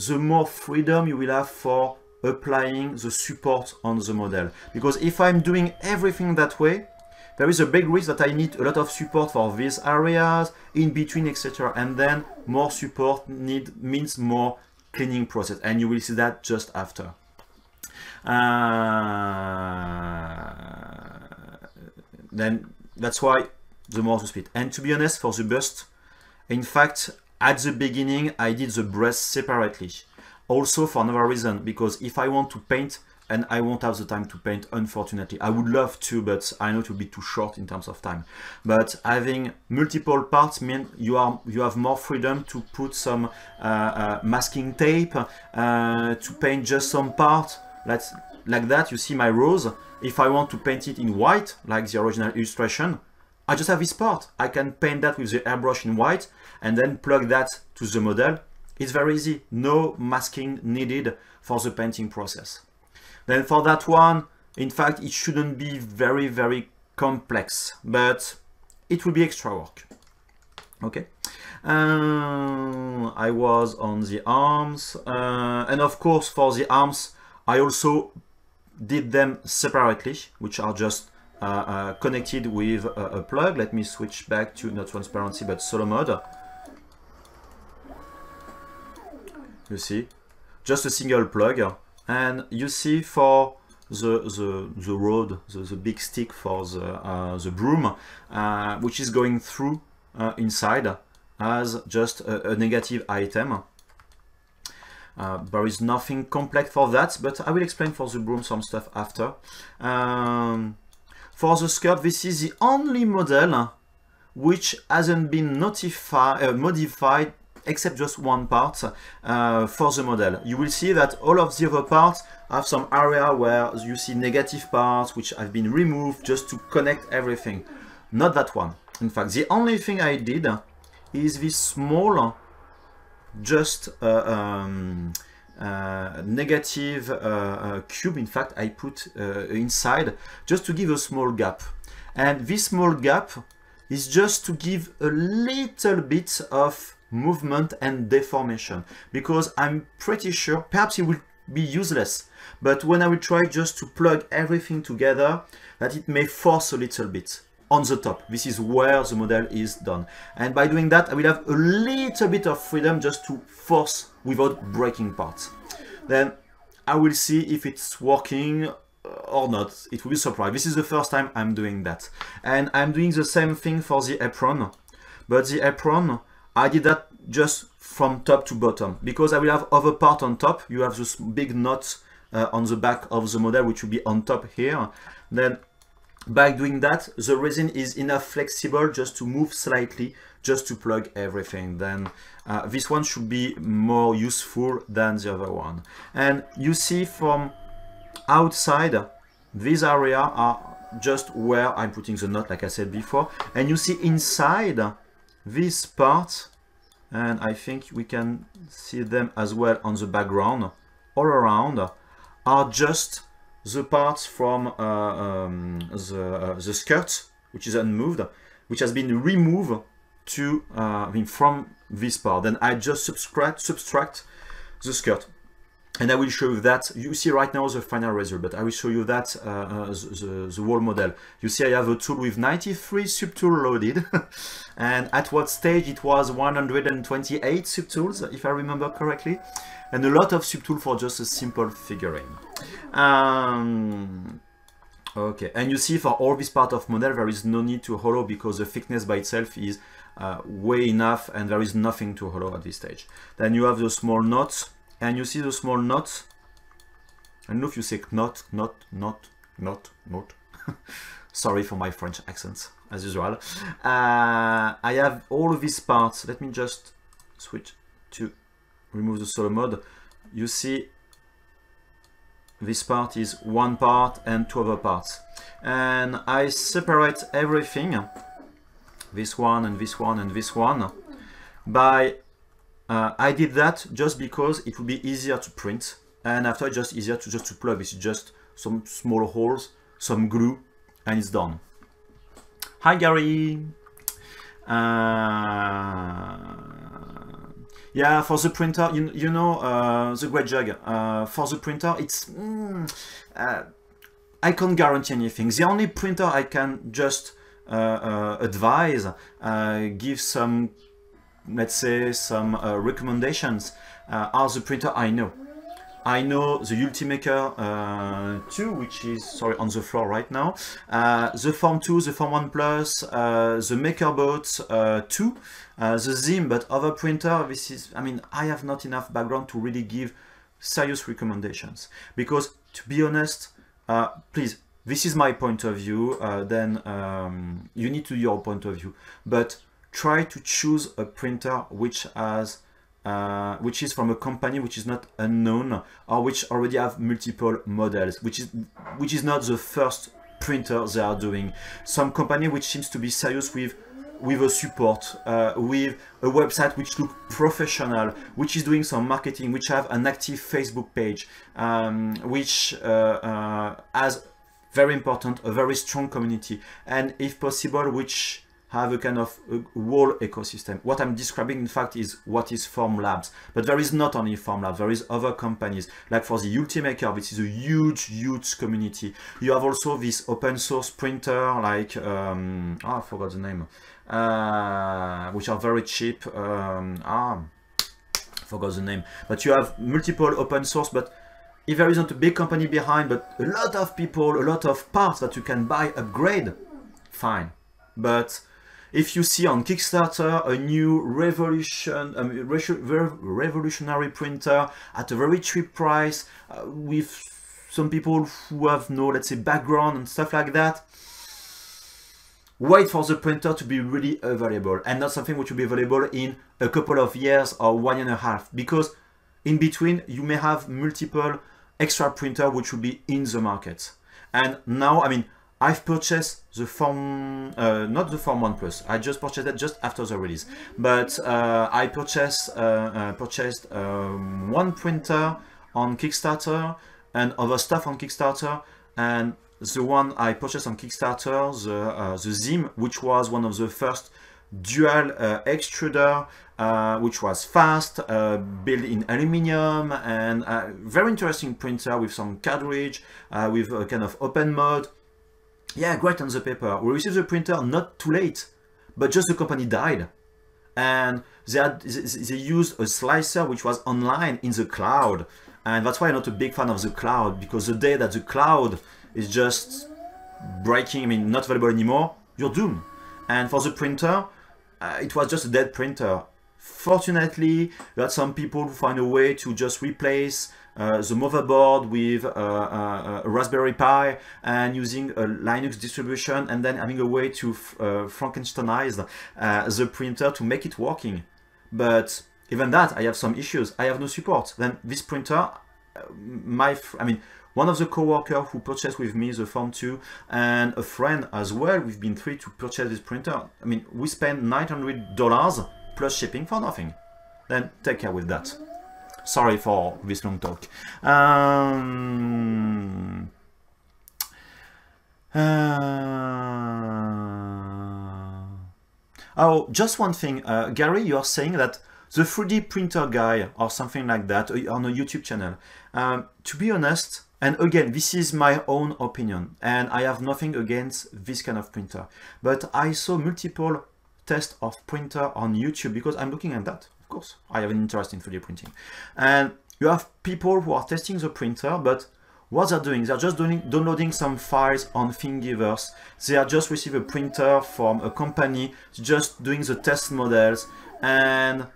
the more freedom you will have for applying the support on the model. Because if I'm doing everything that way, there is a big risk that I need a lot of support for these areas, in between, etc. And then more support means more cleaning process, and you will see that just after. Then that's why the more the speed. And to be honest, for the bust, in fact, at the beginning, I did the breast separately. Also for another reason, because if I want to paint, and I won't have the time to paint, unfortunately. I would love to, but I know it would be too short in terms of time. But having multiple parts means you have more freedom to put some masking tape, to paint just some part. Like that, you see my rose. If I want to paint it in white, like the original illustration, I just have this part. I can paint that with the airbrush in white and then plug that to the model. It's very easy. No masking needed for the painting process. Then for that one, in fact, it shouldn't be very, very complex, but it will be extra work. Okay. I was on the arms. And of course, for the arms, I also did them separately, which are just connected with a plug. Let me switch back to not transparency, but solo mode. You see, just a single plug. And you see for the rod, the big stick for the broom, which is going through inside as just a negative item. There is nothing complex for that, but I will explain for the broom some stuff after. For the sculpt, this is the only model which hasn't been modified except just one part for the model. You will see that all of the other parts have some area where you see negative parts which have been removed just to connect everything. Not that one. In fact, the only thing I did is this small just negative cube, in fact, I put inside just to give a small gap. And this small gap is just to give a little bit of movement and deformation, because I'm pretty sure, perhaps it will be useless, but when I will try just to plug everything together, that it may force a little bit on the top. This is where the model is done. And by doing that, I will have a little bit of freedom just to force without breaking parts. Then I will see if it's working or not. It will be a surprise. This is the first time I'm doing that. And I'm doing the same thing for the apron, but the apron, I did that just from top to bottom, because I will have other part on top. You have this big knot on the back of the model, which will be on top here. Then by doing that, the resin is enough flexible just to move slightly, just to plug everything. Then this one should be more useful than the other one. And you see from outside, these areas are just where I'm putting the knot, like I said before. And you see inside this part, and I think we can see them as well on the background, all around, are just the parts from the skirt, which is unmoved, which has been removed to from this part. Then I just subtract the skirt, and I will show you that. You see right now the final result, but I will show you that the whole model. You see I have a tool with 93 subtool loaded, and at what stage it was 128 subtools, if I remember correctly, and a lot of subtool for just a simple figurine. Okay, and you see for all this part of model, there is no need to hollow, because the thickness by itself is way enough, and there is nothing to hollow at this stage. Then you have the small knots, and you see the small knots. I don't know if you say knot. Sorry for my French accents, as usual. I have all these parts. Let me just switch to remove the solo mode. You see This part is one part and two other parts. And I separate everything, this one and this one and this one, by I did that just because it would be easier to print, and after just easier to just plug. It's just some small holes, some glue, and it's done. Hi Gary. Yeah, for the printer, you know, the Great Jug, for the printer, it's I can't guarantee anything. The only printer I can just advise, give some, let's say, some recommendations, are the printer I know. I know the Ultimaker 2, which is, sorry, on the floor right now, the Form 2, the Form 1 Plus, the MakerBot 2, the Zim, but other printer, this is, I mean, I have not enough background to really give serious recommendations. Because, to be honest, please, this is my point of view, then you need to your point of view, but try to choose a printer which has which is from a company which is not unknown, or which already have multiple models, which is not the first printer they are doing. Some company which seems to be serious with a support, with a website which looks professional, which is doing some marketing, which have an active Facebook page, which has, very important, a very strong community, and if possible, which have a kind of a whole ecosystem. What I'm describing, in fact, is what is Formlabs. But there is not only Formlabs, there is other companies. Like for the Ultimaker, which is a huge, huge community. You have also this open source printer, like, oh, I forgot the name, which are very cheap. I forgot the name. But you have multiple open source, but if there isn't a big company behind, but a lot of people, a lot of parts that you can buy, upgrade, fine. But if you see on Kickstarter a new revolutionary printer at a very cheap price, with some people who have no, let's say, background and stuff like that, wait for the printer to be really available, and not something which will be available in a couple of years or 1.5 years, because in between you may have multiple extra printer which will be in the market. And now, I mean, I've purchased the Form, not the Form 1 Plus, I just purchased it just after the release, but I purchased one printer on Kickstarter and other stuff on Kickstarter, and the one I purchased on Kickstarter, the Zim, which was one of the first dual extruder, which was fast, built in aluminium, and a very interesting printer with some cartridge, with a kind of open mode. Yeah, great on the paper. We received the printer not too late, but just the company died. And they used a slicer which was online in the cloud. And that's why I'm not a big fan of the cloud, because the day that the cloud is just breaking, I mean, not available anymore, you're doomed. And for the printer, it was just a dead printer. Fortunately, we had some people who find a way to just replace the motherboard with a Raspberry Pi, and using a Linux distribution, and then having a way to Frankensteinize the printer to make it working. But even that, I have some issues. I have no support. Then this printer, one of the co-workers who purchased with me the Form 2, and a friend as well, we've been three to purchase this printer. I mean, we spent $900 plus shipping for nothing. Then take care with that. Sorry for this long talk. Oh, just one thing, Gary, you are saying that the 3D printer guy or something like that on a YouTube channel. To be honest, and again, this is my own opinion, and I have nothing against this kind of printer, but I saw multiple tests of printer on YouTube, because I'm looking at that. Of course, I have an interest in 3D printing, and you have people who are testing the printer, but what they're doing, they're just downloading some files on Thingiverse. They are just receiving a printer from a company, just doing the test models, and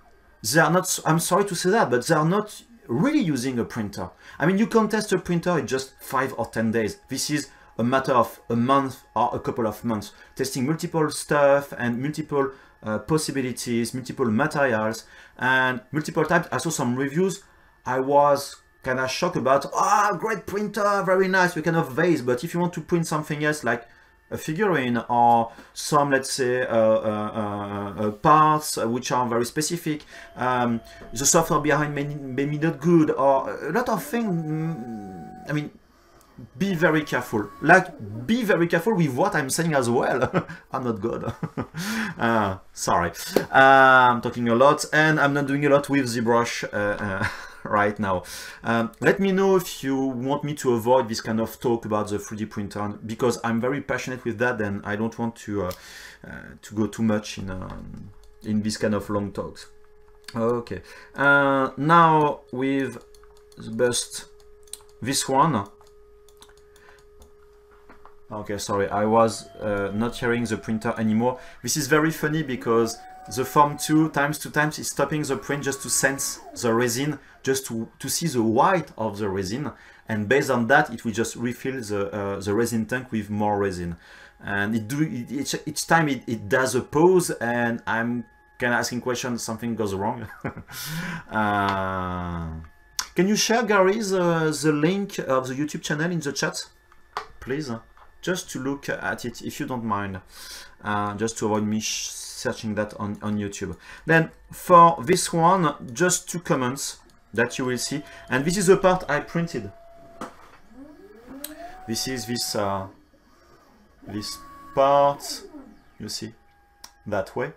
they are not, I'm sorry to say that, but they are not really using a printer. I mean, you can test a printer in just 5 or 10 days. This is a matter of a month or a couple of months, testing multiple stuff and multiple possibilities, multiple materials and multiple types. I saw some reviews. I was kind of shocked about, ah, oh, great printer, very nice, we can have vase, but if you want to print something else like a figurine or some, let's say, parts which are very specific, the software behind may be not good, or a lot of things, I mean, be very careful. Like, be very careful with what I'm saying as well. I'm not God. Sorry. I'm talking a lot, and I'm not doing a lot with ZBrush right now. Let me know if you want me to avoid this kind of talk about the 3D printer, because I'm very passionate with that, and I don't want to go too much in this kind of long talks. Okay. Now, with the best, this one. Okay, sorry, I was not hearing the printer anymore. This is very funny because the form 2 times is stopping the print just to sense the resin, just to see the white of the resin, and based on that it will just refill the resin tank with more resin. And each time it does a pause, and I'm kind of asking questions, something goes wrong. Can you share, Gary's the link of the YouTube channel in the chat, please? Just to look at it, if you don't mind, just to avoid me searching that on YouTube. Then for this one, just 2 comments that you will see, and this is the part I printed. This is this part, you see, that way.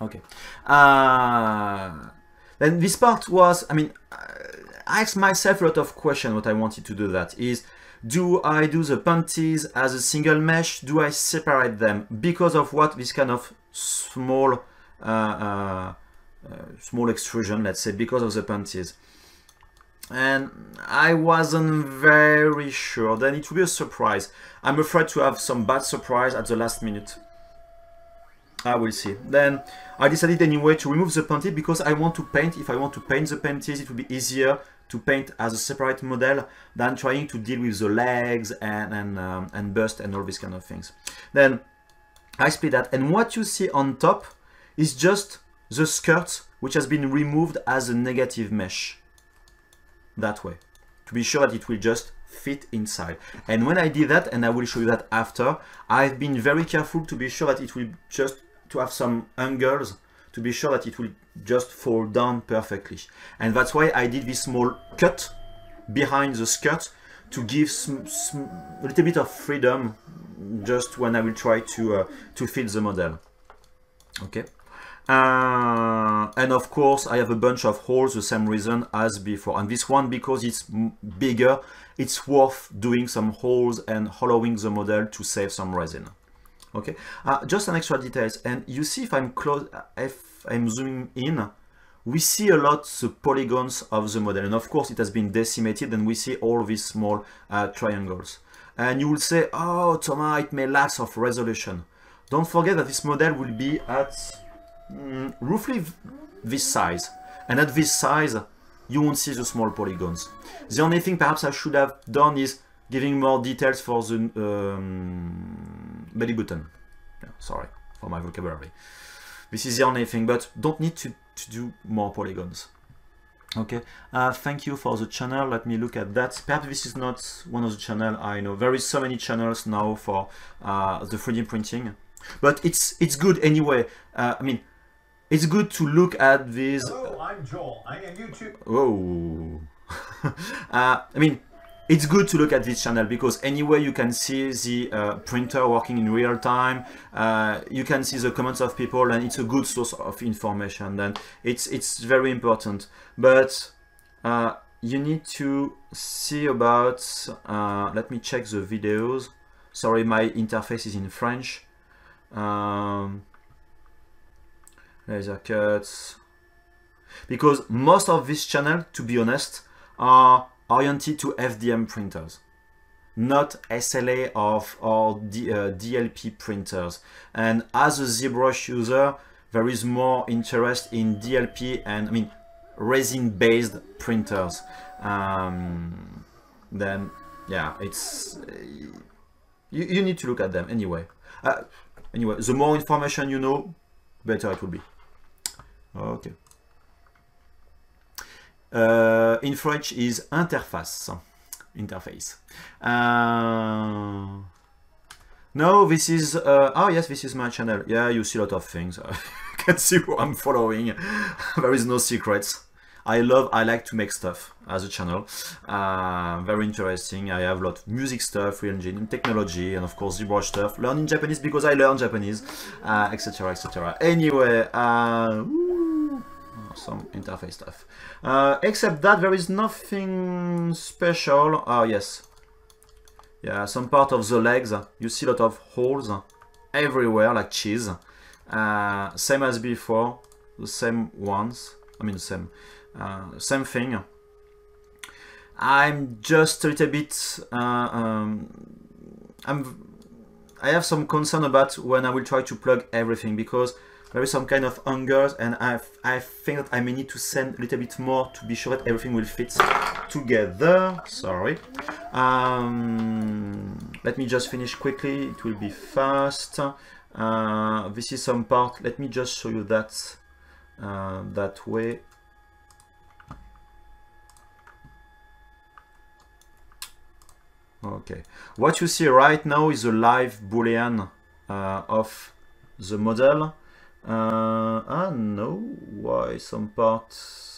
Okay. Then this part was, I mean, I asked myself a lot of questions. What I wanted to do that is, do I do the panties as a single mesh? Do I separate them? Because of what, this kind of small small extrusion, let's say, because of the panties. And I wasn't very sure. Then it will be a surprise. I'm afraid to have some bad surprise at the last minute. I will see. Then I decided anyway to remove the panty because I want to paint. If I want to paint the panties, it will be easier to paint as a separate model than trying to deal with the legs and bust and all these kind of things. Then I split that, and what you see on top is just the skirt which has been removed as a negative mesh. That way, to be sure that it will just fit inside. And when I did that, and I will show you that after, I've been very careful to be sure that it will just to have some angles to be sure that it will just fall down perfectly. And that's why I did this small cut behind the skirt to give a little bit of freedom just when I will try to fit the model. Okay. And of course I have a bunch of holes, the same reason as before. And this one, because it's bigger, it's worth doing some holes and hollowing the model to save some resin. Okay, just an extra details. And you see, if I'm close, if I'm zooming in, we see a lot the polygons of the model, and of course it has been decimated, and we see all these small triangles. And you will say, oh, Thomas, it may lack of resolution. Don't forget that this model will be at roughly this size, and at this size you won't see the small polygons. The only thing perhaps I should have done is giving more details for the belly button. Yeah, sorry for my vocabulary. This is the only thing, but don't need to do more polygons. Okay, thank you for the channel. Let me look at that. Perhaps this is not one of the channel. I know there is so many channels now for the 3D printing. But it's good anyway. I mean, it's good to look at these. Hello, I'm Joel. I am YouTube. Whoa. I mean, it's good to look at this channel because anyway you can see the printer working in real time. You can see the comments of people, and it's a good source of information. And it's very important. But you need to see about. Let me check the videos. Sorry, my interface is in French. Laser cuts, because most of this channel, to be honest, are oriented to FDM printers, not SLA or DLP printers. And as a ZBrush user, there is more interest in DLP and, I mean, resin-based printers. Then, yeah, it's you need to look at them anyway. Anyway, the more information you know, better it will be. Okay. In French is interface. No, this is, oh yes, this is my channel. Yeah, you see a lot of things. You can see who I'm following. There is no secrets. I like to make stuff as a channel. Very interesting. I have a lot of music stuff, real engine, technology, and of course ZBrush stuff. Learning Japanese because I learn Japanese, etc, etc. Anyway, some interface stuff. Except that there is nothing special. Oh yes. Yeah, some part of the legs, you see a lot of holes everywhere, like cheese. Same as before, the same ones. I mean, same thing. I'm just a little bit. I have some concern about when I will try to plug everything, because there is some kind of hangers, and I think that I may need to send a little bit more to be sure that everything will fit together. Sorry. Let me just finish quickly. It will be fast. This is some part. Let me just show you that that way. Okay. What you see right now is a live Boolean of the model. I don't know why some parts.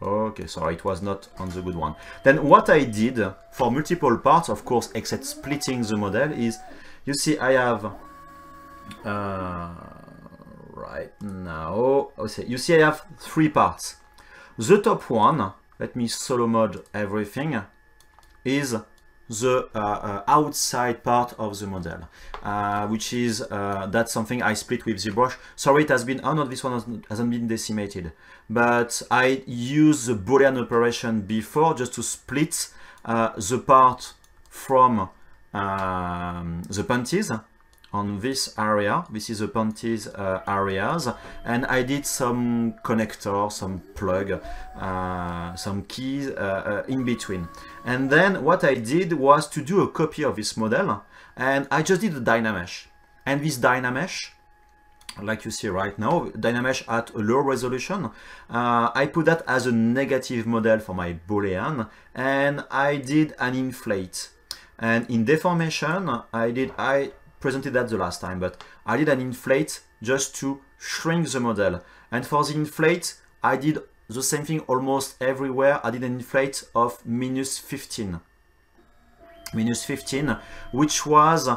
Okay, sorry, it was not on the good one. Then what I did for multiple parts, of course, except splitting the model, is you see I have right now. Okay, you see I have three parts. The top one. Let me solo mode everything. Is the outside part of the model, which is that's something I split with ZBrush. Sorry, it has been. Oh no, this one hasn't been decimated. But I used the Boolean operation before just to split the part from the panties on this area. This is the panties areas, and I did some connector, some plug, some keys in between. And then what I did was to do a copy of this model, and I just did a DynaMesh. And this DynaMesh, like you see right now, DynaMesh at a low resolution, I put that as a negative model for my Boolean, and I did an inflate. And in deformation, I presented that the last time, but I did an inflate just to shrink the model. And for the inflate, I did the same thing almost everywhere. I did an inflate of minus 15, which was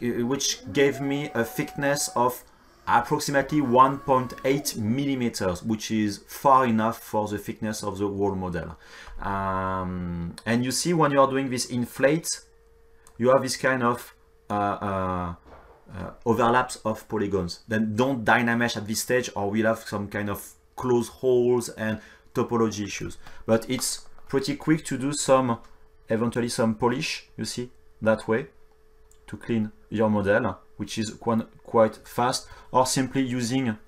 which gave me a thickness of approximately 1.8 millimeters, which is far enough for the thickness of the whole model. And you see, when you are doing this inflate, you have this kind of overlaps of polygons. Then don't DynaMesh at this stage, or we'll have some kind of close holes and topology issues. But it's pretty quick to do some, eventually some polish, you see, that way, to clean your model, which is quite fast, or simply using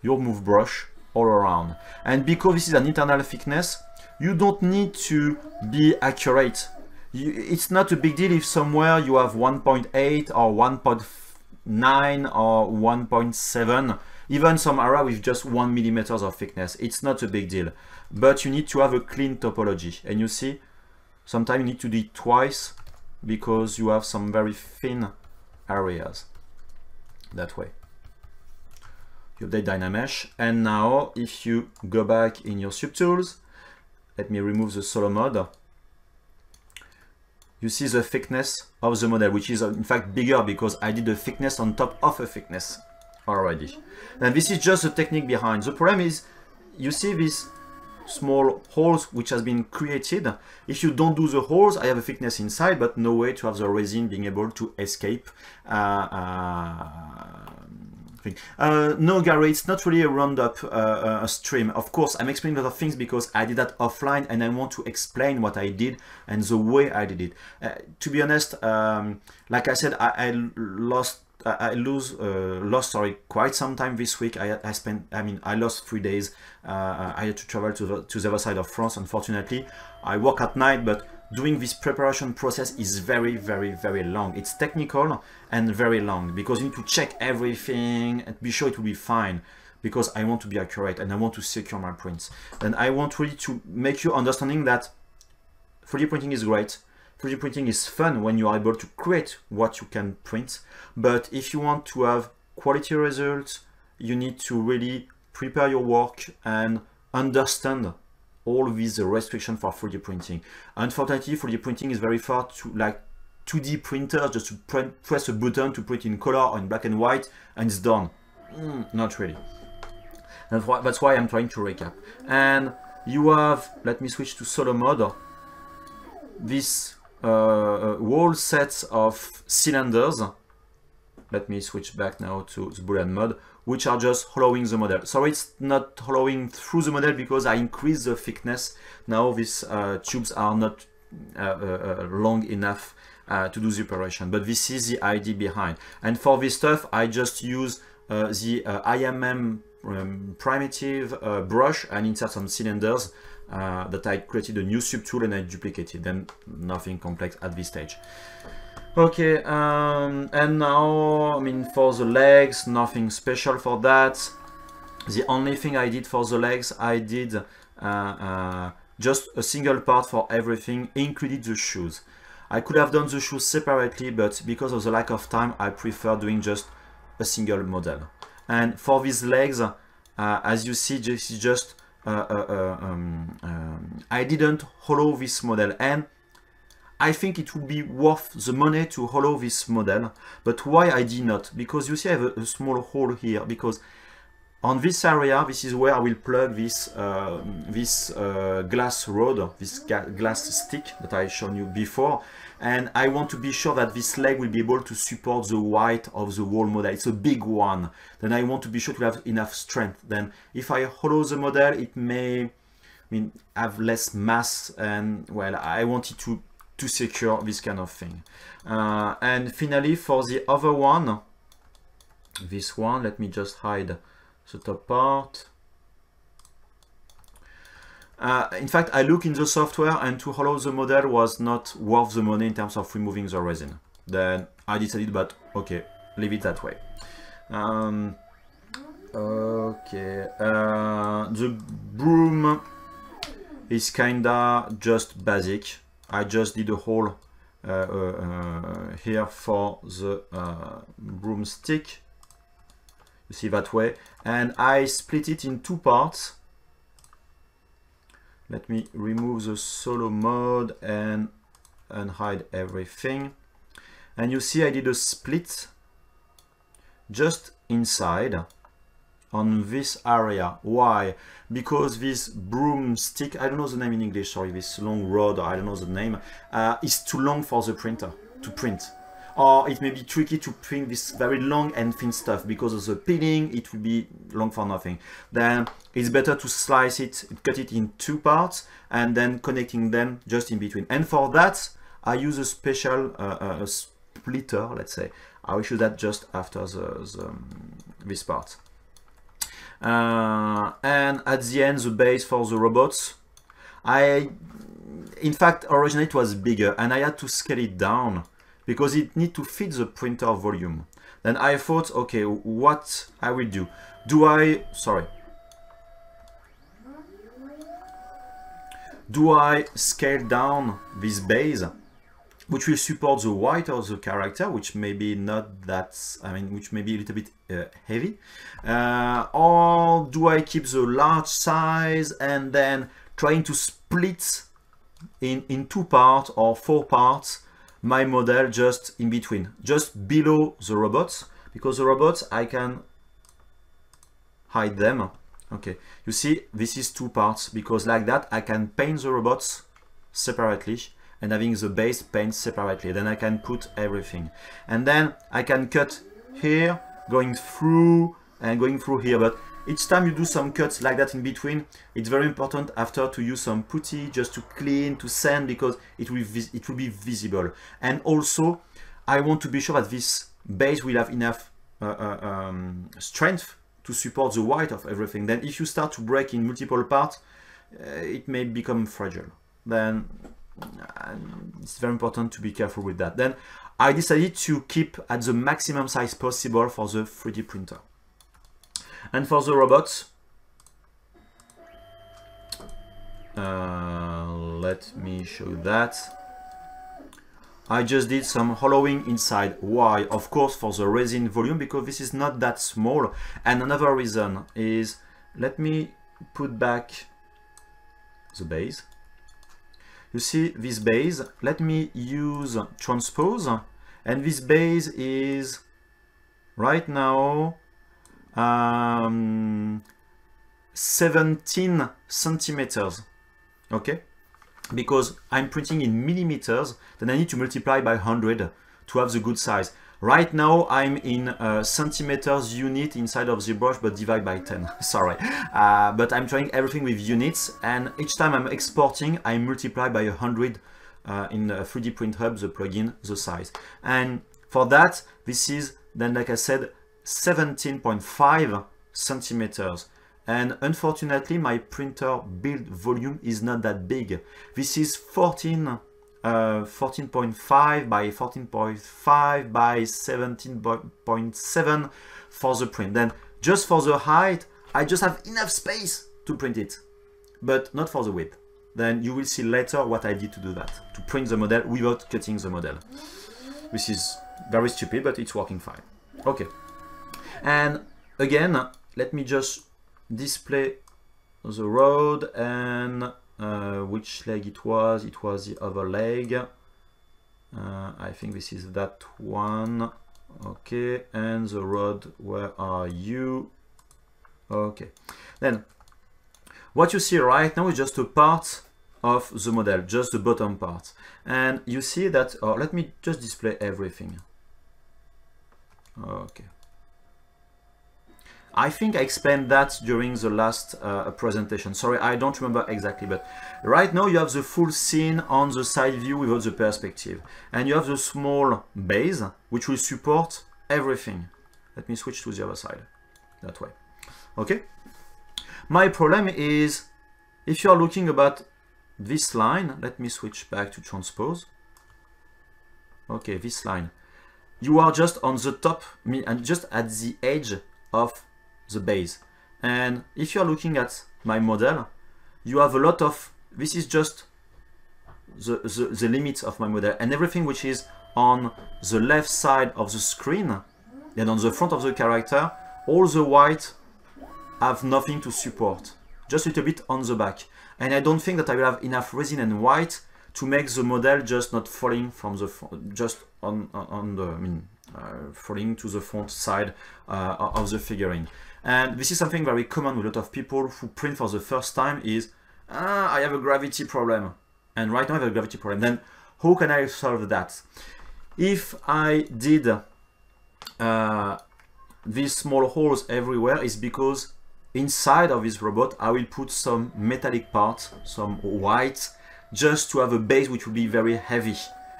your move brush all around. And because this is an internal thickness, you don't need to be accurate. It's not a big deal if somewhere you have 1.8 or 1.9 or 1.7. Even some area with just 1 millimeter of thickness, it's not a big deal. But you need to have a clean topology. And you see, sometimes you need to do it twice because you have some very thin areas. That way. You update DynaMesh. And now, if you go back in your subtools, let me remove the solo mode. You see the thickness of the model, which is in fact bigger because I did a thickness on top of a thickness. Already. And this is just the technique behind. The problem is, you see these small holes which has been created. If you don't do the holes, I have a thickness inside, but no way to have the resin being able to escape. No, Gary, it's not really a roundup stream. Of course, I'm explaining a lot of things because I did that offline, and I want to explain what I did and the way I did it. To be honest, like I said, I lost quite some time this week. I lost 3 days. I had to travel to the other side of France, unfortunately. I work at night, but doing this preparation process is very long. It's technical and very long because you need to check everything and be sure it will be fine, because I want to be accurate and I want to secure my prints. And I want really to make you understanding that 3D printing is great. 3D printing is fun when you are able to create what you can print. But if you want to have quality results, you need to really prepare your work and understand all these restrictions for 3D printing. Unfortunately, 3D printing is very far to like 2D printers, just to press a button to print in color or in black and white and it's done. Not really. That's why I'm trying to recap. And you have, let me switch to solo mode, this whole set of cylinders. Let me switch back now to the Boolean mode, which are just hollowing the model. Sorry, it's not hollowing through the model because I increased the thickness. Now these tubes are not long enough to do the operation. But this is the idea behind. And for this stuff, I just use the IMM primitive brush and insert some cylinders that I created a new subtool and I duplicated them. Nothing complex at this stage. Okay, and now, I mean, for the legs, nothing special for that. The only thing I did for the legs, I did just a single part for everything, including the shoes. I could have done the shoes separately, but because of the lack of time, I prefer doing just a single model. And for these legs, as you see, this is just, I didn't hollow this model, and I think it would be worth the money to hollow this model. But why I did not? Because you see I have a small hole here, because on this area, this is where I will plug this glass rod, this glass stick that I showed you before. And I want to be sure that this leg will be able to support the weight of the whole model. It's a big one. Then I want to be sure to have enough strength. Then if I hollow the model, it may, I mean, have less mass. And well, I wanted to secure this kind of thing. And finally, for the other one, this one, let me just hide the top part. In fact, I looked in the software and to hollow the model was not worth the money in terms of removing the resin. Then I decided, but okay, leave it that way. Okay, the broom is kinda just basic. I just did a hole here for the broomstick, you see that way, and I split it in two parts. Let me remove the solo mode and unhide everything. And you see I did a split just inside on this area. Why? Because this broomstick, I don't know the name in English, sorry, this long rod, I don't know the name, is too long for the printer to print. Or it may be tricky to print this very long and thin stuff. Because of the peeling, it will be long for nothing. Then it's better to slice it, cut it in two parts, and then connecting them just in between. And for that, I use a special splitter, let's say. I will show that just after this part. And at the end, the base for the robots. In fact, originally it was bigger and I had to scale it down because it needs to fit the printer volume. Then I thought, okay, what I will do? Do I scale down this base, which will support the weight of the character, which may be not that, I mean, which may be a little bit heavy, or do I keep the large size and then trying to split in two parts or four parts my model just in between, just below the robots, because the robots I can hide them. Okay, you see, this is two parts because like that I can paint the robots separately. And having the base paint separately, then I can put everything, and then I can cut here, going through and going through here. But each time you do some cuts like that in between, it's very important after to use some putty just to clean, to sand, because it will be visible. And also, I want to be sure that this base will have enough strength to support the weight of everything. Then, if you start to break in multiple parts, it may become fragile. Then And it's very important to be careful with that. Then I decided to keep at the maximum size possible for the 3D printer. And for the robots, let me show you that. I just did some hollowing inside. Why? Of course, for the resin volume, because this is not that small. And another reason is, let me put back the base. You see this base, let me use transpose, and this base is right now 17 centimeters, okay? Because I'm printing in millimeters, then I need to multiply by 100 to have the good size. Right now I'm in centimeters unit inside of ZBrush, but divide by 10, sorry. But I'm trying everything with units, and each time I'm exporting, I multiply by 100 in 3D Print Hub, the plugin, the size. And for that, this is then, like I said, 17.5 centimeters. And unfortunately, my printer build volume is not that big. This is 14.5 by 14.5 by 17.7 for the print. Then just for the height, I just have enough space to print it, but not for the width. Then you will see later what I did to do that, to print the model without cutting the model, which is very stupid, but it's working fine. Okay. And again, let me just display the road, and which leg it was. It was the other leg. I think this is that one. Okay, and the road, where are you? Okay, then what you see right now is just a part of the model, just the bottom part. And you see that, let me just display everything. Okay. I think I explained that during the last presentation. Sorry, I don't remember exactly, but right now you have the full scene on the side view without the perspective. And you have the small base, which will support everything. Let me switch to the other side, that way. Okay? My problem is, if you are looking about this line, let me switch back to transpose. Okay, this line. You are just on the top, and just at the edge of the base. And if you're looking at my model, you have a lot of, this is just the limits of my model, and everything which is on the left side of the screen and on the front of the character, all the white have nothing to support, just a little bit on the back. And I don't think that I will have enough resin and white to make the model just not falling from the, just on the, I mean, falling to the front side of the figurine. And this is something very common with a lot of people who print for the first time is, I have a gravity problem. And right now I have a gravity problem. Then how can I solve that? If I did these small holes everywhere, is because inside of this robot I will put some metallic parts, some white, just to have a base which will be very heavy,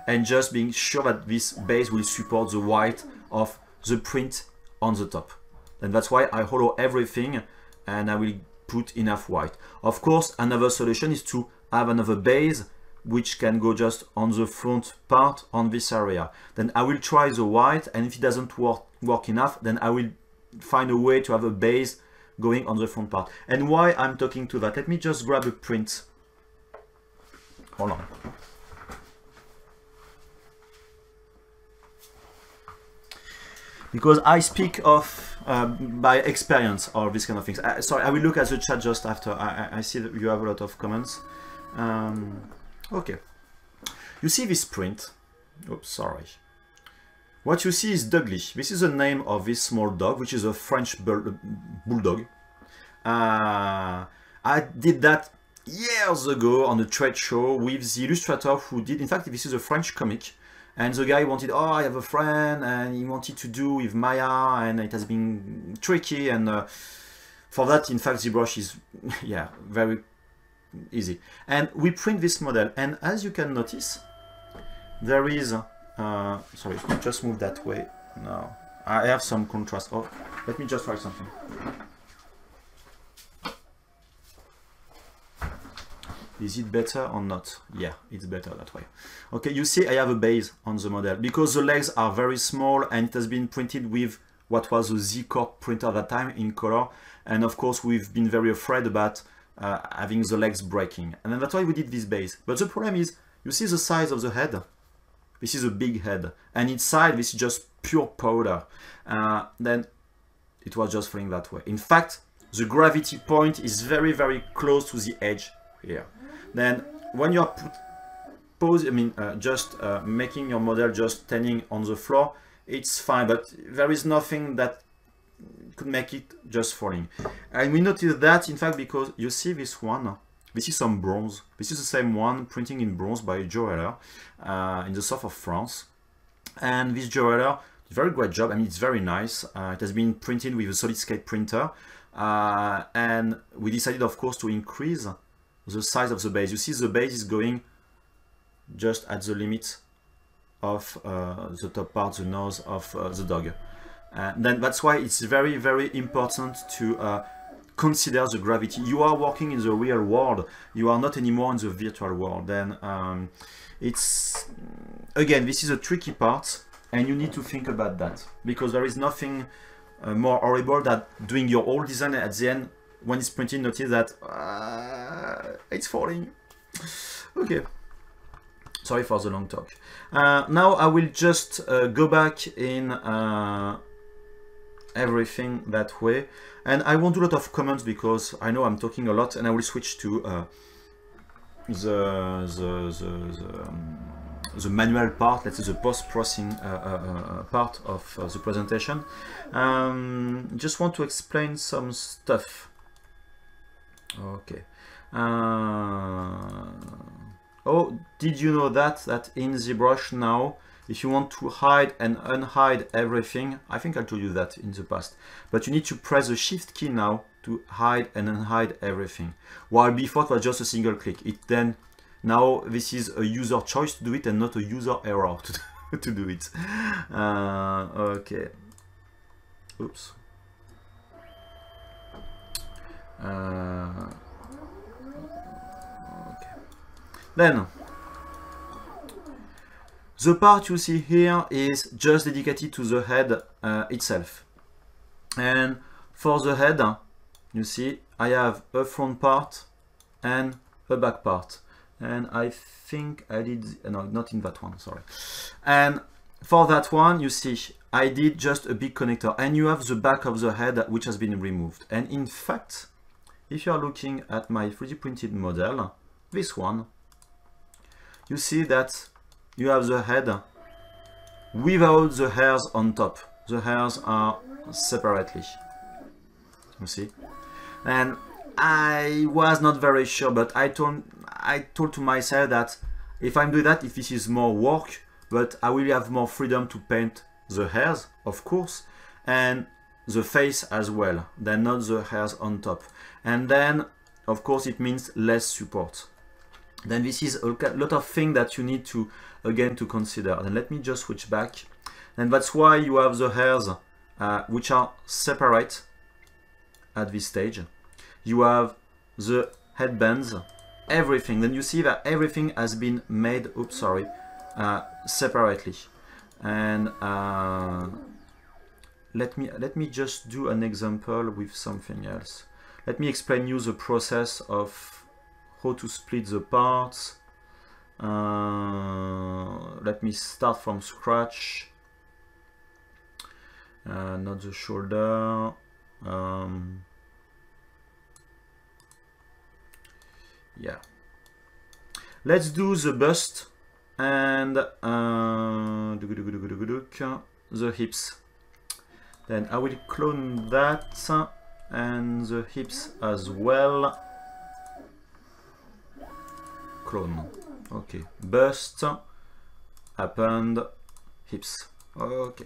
and just being sure that this base will support the white of the print on the top. And that's why I hollow everything, and I will put enough white. Of course, another solution is to have another base which can go just on the front part on this area. Then I will try the white, and if it doesn't work enough, then I will find a way to have a base going on the front part. And why I'm talking to that, let me just grab a print. Hold on. Because I speak of by experience or this kind of things. Sorry, I will look at the chat just after. I see that you have a lot of comments. Okay. You see this print. Oops, sorry. What you see is Doug Lee. This is the name of this small dog, which is a French bulldog. I did that years ago on a trade show with the illustrator who did, in fact, this is a French comic. And the guy wanted, oh, I have a friend, and he wanted to do with Maya, and it has been tricky. And for that, in fact, ZBrush is, yeah, very easy. And we print this model. And as you can notice, there is, sorry, just move that way. No, I have some contrast. Oh, let me just try something. Is it better or not? Yeah, it's better that way. Okay, you see I have a base on the model because the legs are very small and it has been printed with what was a Z-Corp printer at that time in color. And of course, we've been very afraid about having the legs breaking. And then that's why we did this base. But the problem is, you see the size of the head? This is a big head. And inside, this is just pure powder. Then it was just falling that way. In fact, the gravity point is very, very close to the edge here. Then when you're making your model just standing on the floor, it's fine, but there is nothing that could make it just falling. And we noticed that, in fact, because you see this one, this is some bronze. This is the same one printing in bronze by a jeweler in the south of France. And this jeweler, very great job. I mean, it's very nice. It has been printed with a SolidScape printer. And we decided, of course, to increase the size of the base. You see the base is going just at the limit of the top part, the nose of the dog. And then that's why it's very, very important to consider the gravity. You are working in the real world. You are not anymore in the virtual world. Then it's, again, this is a tricky part and you need to think about that because there is nothing more horrible than doing your whole design and at the end, when it's printed, notice that it's falling. Okay. Sorry for the long talk. Now I will just go back in everything that way. And I won't do a lot of comments because I know I'm talking a lot and I will switch to the manual part, let's say the post-processing part of the presentation. Just want to explain some stuff. Okay. Oh, did you know that in ZBrush now, if you want to hide and unhide everything, I think I told you that in the past, but you need to press the Shift key now to hide and unhide everything. While before it was just a single click. It then, now this is a user choice to do it and not a user error to do it. Okay. Oops. Then, the part you see here is just dedicated to the head itself. And for the head, you see, I have a front part and a back part. And I think I did, no, not in that one, sorry. And for that one, you see, I did just a big connector. And you have the back of the head, which has been removed. And in fact, if you are looking at my 3D printed model, this one, you see that you have the head without the hairs on top. The hairs are separately, you see. And I was not very sure, but I told to myself that if I'm doing that, if this is more work, but I will have more freedom to paint the hairs, of course, and the face as well, then not the hairs on top. And then, of course, it means less support. Then this is a lot of things that you need to, again, to consider. And let me just switch back. And that's why you have the hairs which are separate at this stage. You have the headbands, everything. Then you see that everything has been made, oops, sorry, separately. And let me just do an example with something else. Let me explain you the process of how to split the parts. Let me start from scratch. Not the shoulder. Yeah. Let's do the bust and the hips. Then I will clone that and the hips as well. Clone. Okay, bust, append, hips. Okay,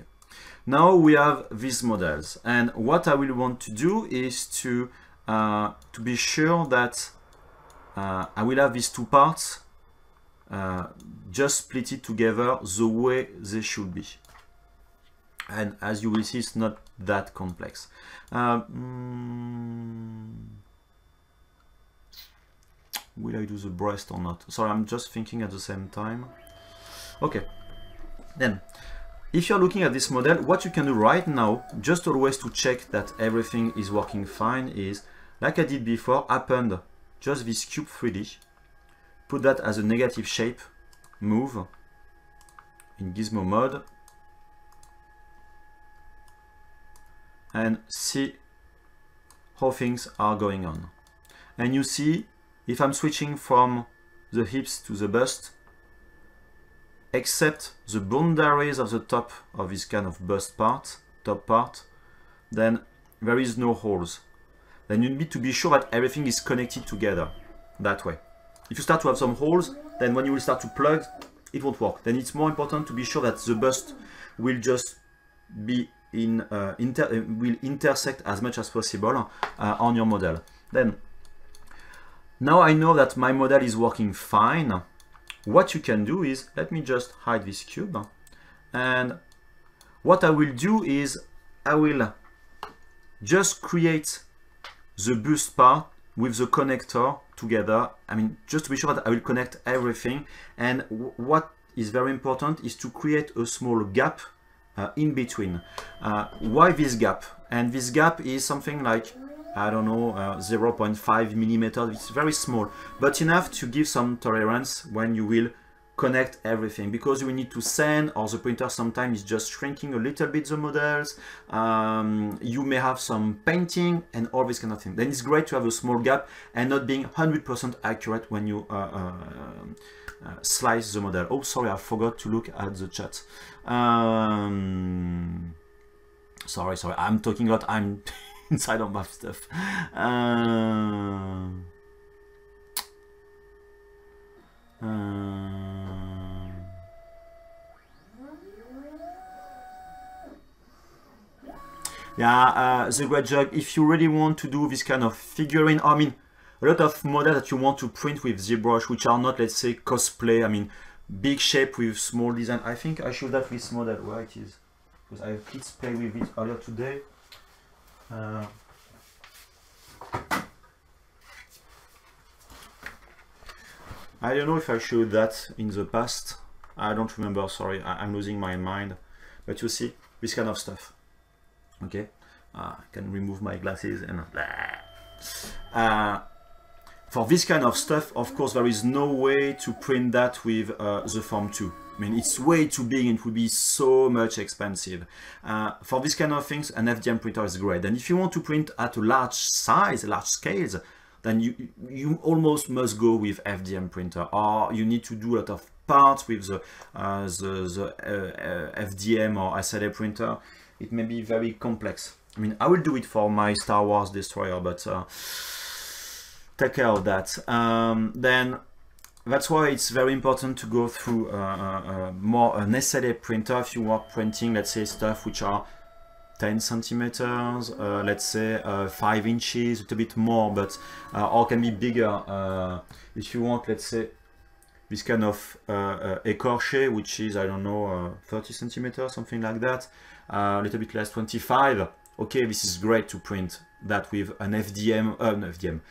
now we have these models, and what I will want to do is to be sure that I will have these two parts just split together the way they should be. And as you will see, it's not that complex. Will I do the breast or not? Sorry, I'm just thinking at the same time. Okay, then if you're looking at this model, what you can do right now, just always to check that everything is working fine, is like I did before, append just this cube 3D, put that as a negative shape move in gizmo mode, and see how things are going on. And you see, if I'm switching from the hips to the bust, except the boundaries of the top of this kind of bust part, top part, then there is no holes. Then you need to be sure that everything is connected together that way. If you start to have some holes, then when you will start to plug, it won't work. Then it's more important to be sure that the bust will just be in will intersect as much as possible on your model. Then now I know that my model is working fine. What you can do is, let me just hide this cube, and what I will do is I will just create the bust part with the connector together. I mean, just to be sure that I will connect everything, and what is very important is to create a small gap in between. Why this gap? And this gap is something like, I don't know, 0.5 millimeter. It's very small, but enough to give some tolerance when you will connect everything, because you need to send, or the printer sometimes is just shrinking a little bit the models. You may have some painting and all this kind of thing. Then it's great to have a small gap and not being 100% accurate when you slice the model. Oh, sorry, I forgot to look at the chat. Sorry, I'm talking a lot. I'm inside of my stuff. The Great Jug, if you really want to do this kind of figurine, I mean, a lot of models that you want to print with ZBrush, which are not, let's say, cosplay, I mean, big shape with small design. I think I showed that this model where it is, because I have kids play with it earlier today. I don't know if I showed that in the past. I don't remember, sorry, I'm losing my mind. But you see, this kind of stuff. Okay, I can remove my glasses and... for this kind of stuff, of course, there is no way to print that with the Form 2. I mean, it's way too big and it would be so much expensive. For this kind of things, an FDM printer is great. And if you want to print at a large size, large scales, then you almost must go with FDM printer, or you need to do a lot of parts with the FDM or SLA printer. It may be very complex. I mean, I will do it for my Star Wars Destroyer, but take care of that. Then that's why it's very important to go through more an SLA printer if you are printing, let's say, stuff which are 10 centimeters, let's say 5 inches, a little bit more, but or can be bigger. If you want, let's say, this kind of écorché, which is, I don't know, 30 centimeters, something like that, a little bit less, 25. Okay, this is great to print that with an FDM, an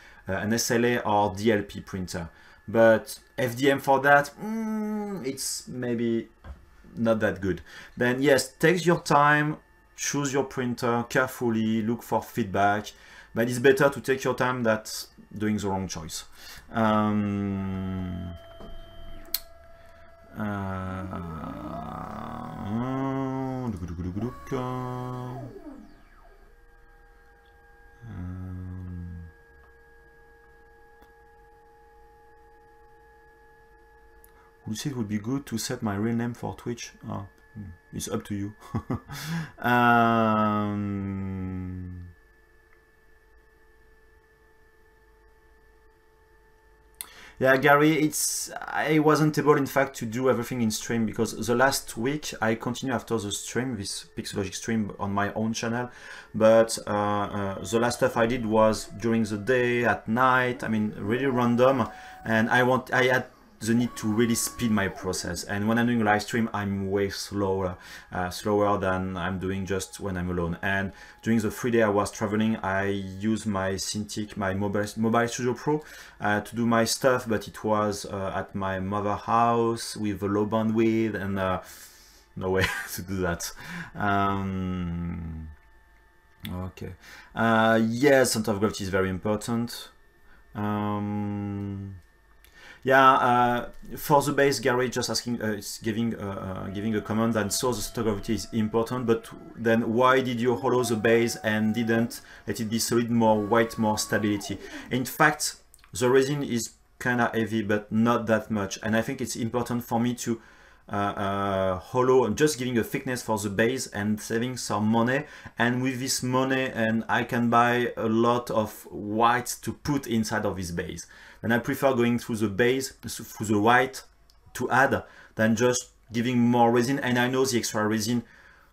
SLA or DLP printer. But FDM for that, it's maybe not that good. Then yes, take your time. Choose your printer carefully, look for feedback, but it's better to take your time than doing the wrong choice. Would it would be good to set my real name for Twitch? Oh. It's up to you. Yeah, Gary, I wasn't able, in fact, to do everything in stream, because the last week I continue after the stream, this Pixologic stream on my own channel, but the last stuff I did was during the day, at night, I mean, really random, and I had the need to really speed my process. And when I'm doing a live stream, I'm way slower than I'm doing just when I'm alone. And during the 3 days I was traveling, I used my Cintiq, my mobile Studio Pro, to do my stuff, but it was at my mother's house with a low bandwidth and no way to do that. Okay. Yeah, center of gravity is very important. Yeah, for the base, Gary just asking, is giving a comment, and so the center of gravity is important, but then why did you hollow the base and didn't let it be solid, more weight, more stability? In fact, the resin is kind of heavy, but not that much, and I think it's important for me to hollow and just giving a thickness for the base and saving some money. And with this money, and I can buy a lot of white to put inside of this base. And I prefer going through the base, through the white to add, than just giving more resin. And I know the extra resin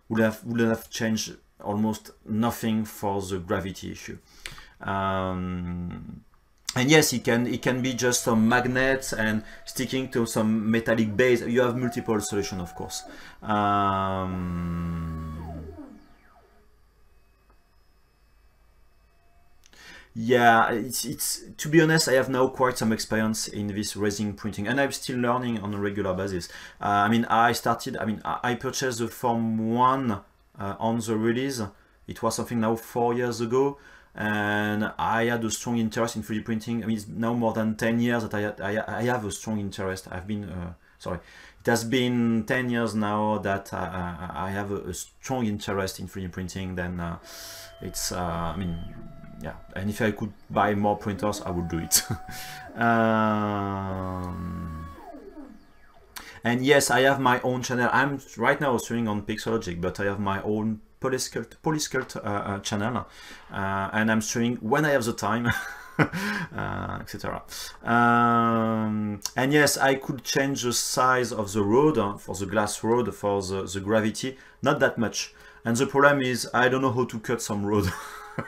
would have changed almost nothing for the gravity issue. And yes, it can be just some magnets and sticking to some metallic base. You have multiple solutions, of course. Yeah, it's to be honest, I have now quite some experience in this resin printing, and I'm still learning on a regular basis. I mean, I purchased the Form 1 on the release. It was something now 4 years ago. And I had a strong interest in 3D printing. I mean, it's now more than 10 years that I have a strong interest. I've been, sorry, it has been 10 years now that I have a strong interest in 3D printing. Then it's, I mean, yeah. And if I could buy more printers, I would do it. And yes, I have my own channel. I'm right now streaming on Pixologic, but I have my own Polysculpt channel, and I'm streaming when I have the time, etc. And yes, I could change the size of the road, for the glass road, for the gravity, not that much. And the problem is I don't know how to cut some road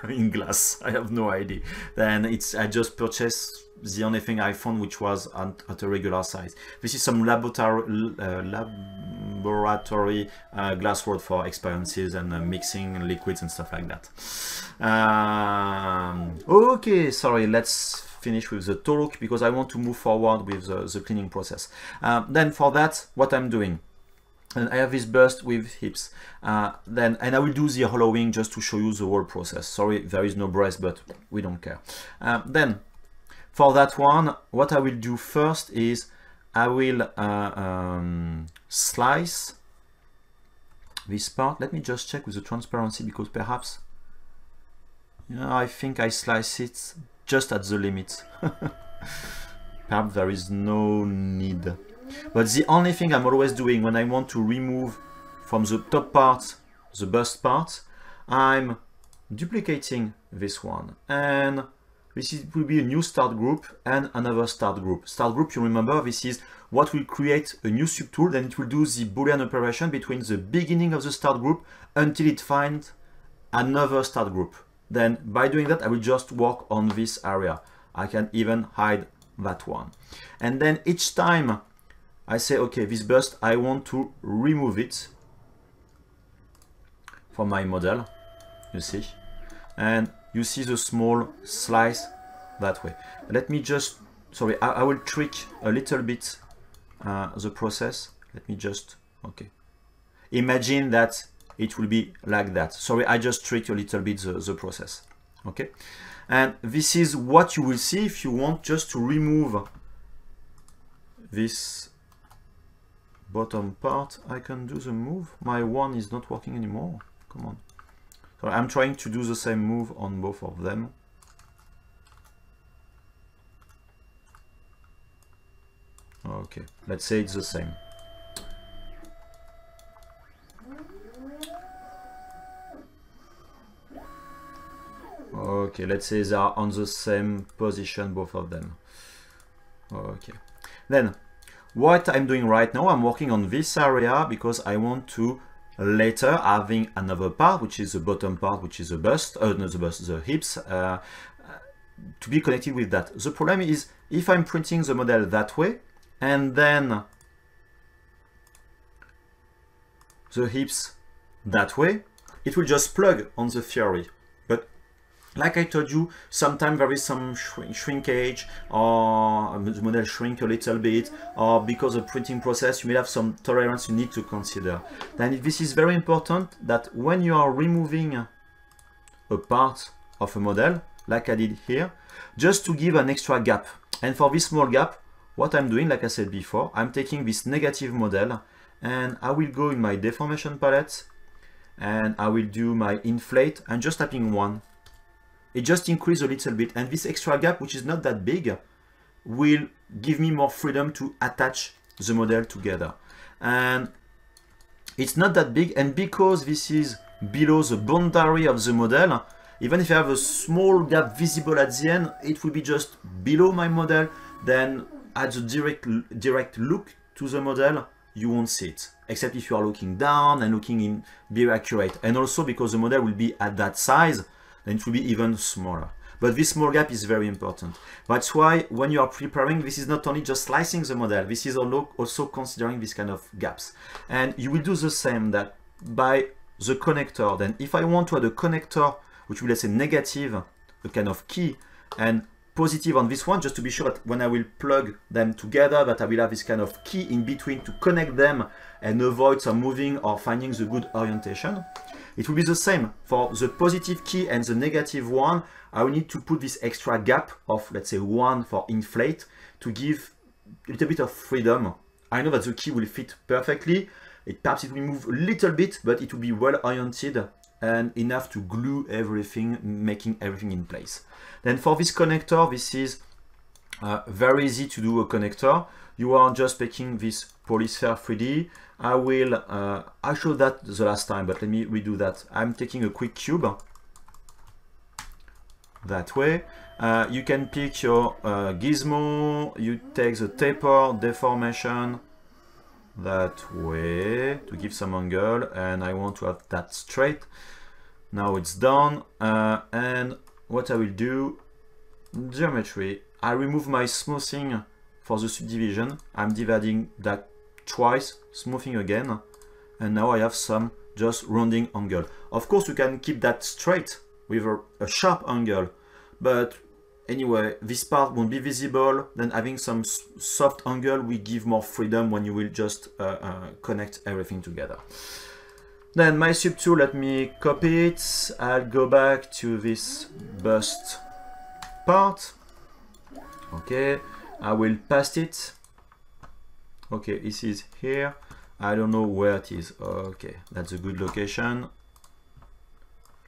in glass. I have no idea. Then it's, I just purchased the only thing I found which was at a regular size. This is some laboratory glass rod for experiences and mixing liquids and stuff like that. Okay, sorry, let's finish with the talk because I want to move forward with the cleaning process. Then for that, what I'm doing, and I have this burst with hips, and I will do the hollowing just to show you the whole process. Sorry, there is no breast, but we don't care. Then for that one, what I will do first is I will slice this part. Let me just check with the transparency because perhaps, you know, I think I slice it just at the limit. Perhaps there is no need. But the only thing I'm always doing when I want to remove from the top part, the bust part, I'm duplicating this one. And this will be a new start group and another start group. Start group, you remember, this is what will create a new subtool, then it will do the Boolean operation between the beginning of the start group until it finds another start group. Then by doing that, I will just work on this area. I can even hide that one. And then each time I say, okay, this bust, I want to remove it from my model, you see, and you see the small slice that way. Let me just, sorry, I will trick a little bit the process. Let me just, okay. Imagine that it will be like that. Sorry, I just tricked a little bit the process, okay? And this is what you will see if you want just to remove this bottom part. I can do the move. My one is not working anymore. Come on. So I'm trying to do the same move on both of them. Okay, let's say it's the same. Okay, let's say they are on the same position, both of them. Okay, then what I'm doing right now, I'm working on this area because I want to later having another part, which is the bottom part, which is the bust, not the bust, the hips, to be connected with that. The problem is if I'm printing the model that way, and then the hips that way, it will just plug on the theory. But like I told you, sometimes there is some shrinkage, or the model shrink a little bit, or because of printing process you may have some tolerance you need to consider. Then this is very important that when you are removing a part of a model, like I did here, just to give an extra gap. And for this small gap, what I'm doing, like I said before, I'm taking this negative model and I will go in my deformation palette and I will do my inflate and just tapping one. It just increases a little bit, and this extra gap, which is not that big, will give me more freedom to attach the model together. And it's not that big, and because this is below the boundary of the model, even if I have a small gap visible at the end, it will be just below my model, then at the direct look to the model, you won't see it. Except if you are looking down and looking in, be accurate. And also because the model will be at that size, then it will be even smaller. But this small gap is very important. That's why when you are preparing, this is not only just slicing the model, this is also considering this kind of gaps. And you will do the same that by the connector. Then if I want to add a connector, which will, let's say, negative, a kind of key, and positive on this one, just to be sure that when I will plug them together, that I will have this kind of key in between to connect them and avoid some moving or finding the good orientation. It will be the same for the positive key and the negative one. I will need to put this extra gap of, let's say, one for inflate to give a little bit of freedom. I know that the key will fit perfectly. Perhaps it will move a little bit, but it will be well oriented and enough to glue everything, making everything in place. Then for this connector, this is very easy to do a connector. You are just picking this Polysphere 3D. I showed that the last time, but let me redo that. I'm taking a quick cube, that way. You can pick your gizmo, you take the taper, deformation, that way to give some angle, and I want to have that straight. Now it's done, and what I will do, geometry, I remove my smoothing for the subdivision. I'm dividing that twice, smoothing again, and now I have some just rounding angle. Of course you can keep that straight with a sharp angle, but anyway, this part won't be visible. Then having some soft angle will give more freedom when you will just connect everything together. Then my subtool, let me copy it. I'll go back to this bust part. Okay, I will paste it. Okay, this is here. I don't know where it is. Okay, that's a good location.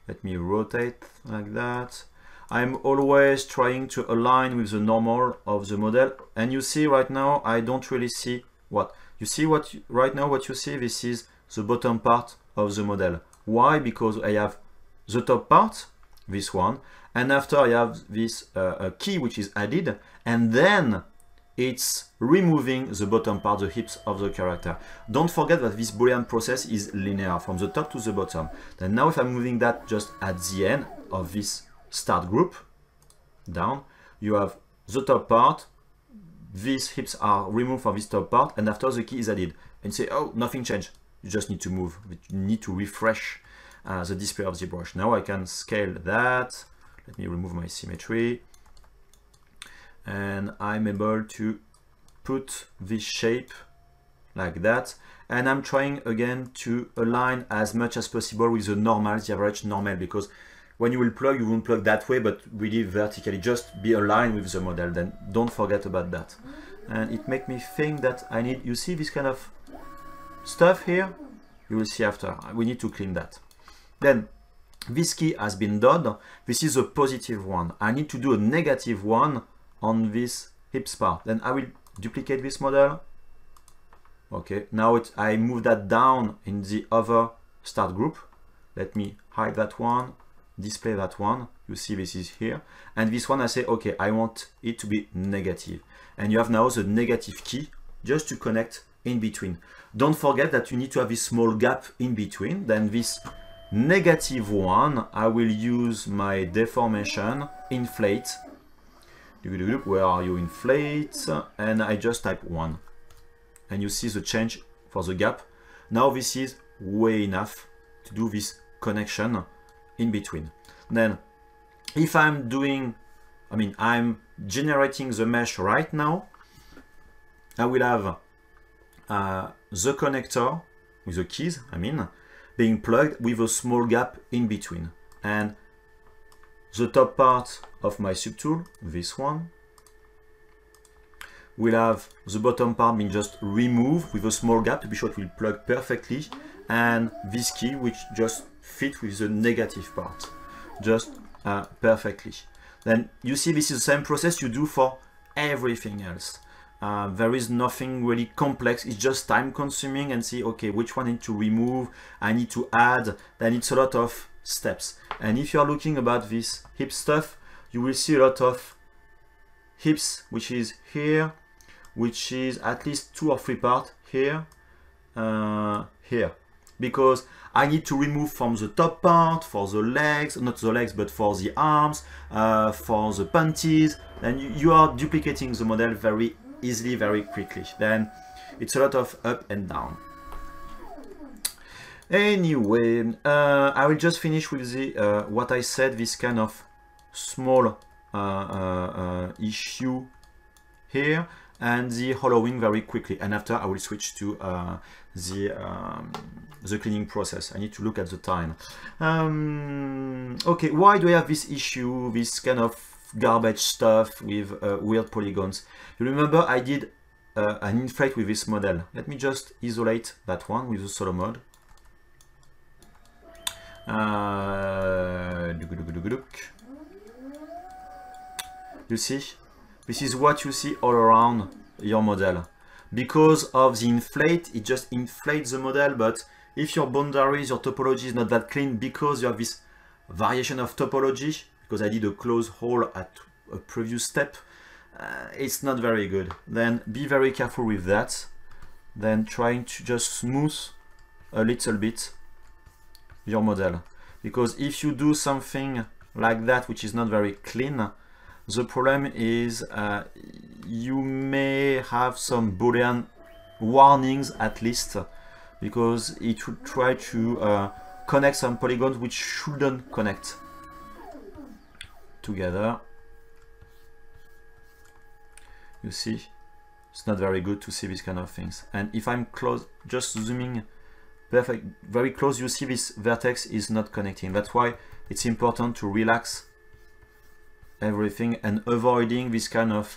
Let me rotate like that. I'm always trying to align with the normal of the model, and you see right now I don't really see what you see. Right now what you see, this is the bottom part of the model. Why? Because I have the top part, this one, and after I have this key which is added, and then it's removing the bottom part, the hips of the character. Don't forget that this Boolean process is linear from the top to the bottom. Then now if I'm moving that just at the end of this start group, down, you have the top part, these hips are removed from this top part, and after the key is added. And say, oh, nothing changed, you just need to move, you need to refresh the display of ZBrush. Now I can scale that, let me remove my symmetry, and I'm able to put this shape like that, and I'm trying again to align as much as possible with the normal, the average normal, because when you will plug, you won't plug that way, but really vertically, just be aligned with the model. Then don't forget about that. And it makes me think that I need, you see this kind of stuff here? You will see after, we need to clean that. Then this key has been done. This is a positive one. I need to do a negative one on this hips part. Then I will duplicate this model. Okay, now I move that down in the other start group. Let me hide that one. Display that one, you see this is here, and this one I say, okay, I want it to be negative, and you have now the negative key just to connect in between. Don't forget that you need to have this small gap in between. Then this negative one, I will use my deformation, inflate, where you inflate, and I just type 1. And you see the change for the gap. Now this is way enough to do this connection in between. Then if I'm doing, I mean, I'm generating the mesh right now, I will have the connector with the keys, I mean, being plugged with a small gap in between. And the top part of my subtool, this one, will have the bottom part being just removed with a small gap to be sure it will plug perfectly, and this key which just fit with the negative part, just perfectly. Then you see this is the same process you do for everything else. There is nothing really complex, it's just time consuming and see, okay, which one I need to remove, I need to add, then it's a lot of steps. And if you are looking about this hip stuff, you will see a lot of hips, which is here, which is at least 2 or 3 parts here, here, because I need to remove from the top part, for the legs, not the legs, but for the arms, for the panties, and you are duplicating the model very easily, very quickly. Then it's a lot of up and down. Anyway, I will just finish with the what I said, this kind of small issue here, and the hollowing very quickly, and after I will switch to the cleaning process. I need to look at the time. Okay, why do I have this issue, this kind of garbage stuff with weird polygons? You remember I did an inflate with this model. Let me just isolate that one with the solo mode. You see, this is what you see all around your model. Because of the inflate, it just inflates the model, but if your boundaries, your topology is not that clean, because you have this variation of topology, because I did a closed hole at a previous step, it's not very good. Then be very careful with that. Then trying to just smooth a little bit your model, because if you do something like that, which is not very clean, the problem is you may have some Boolean warnings at least, because it would try to connect some polygons which shouldn't connect together. You see, it's not very good to see these kind of things. And if I'm close, just zooming perfect, very close, you see this vertex is not connecting. That's why it's important to relax everything and avoiding this kind of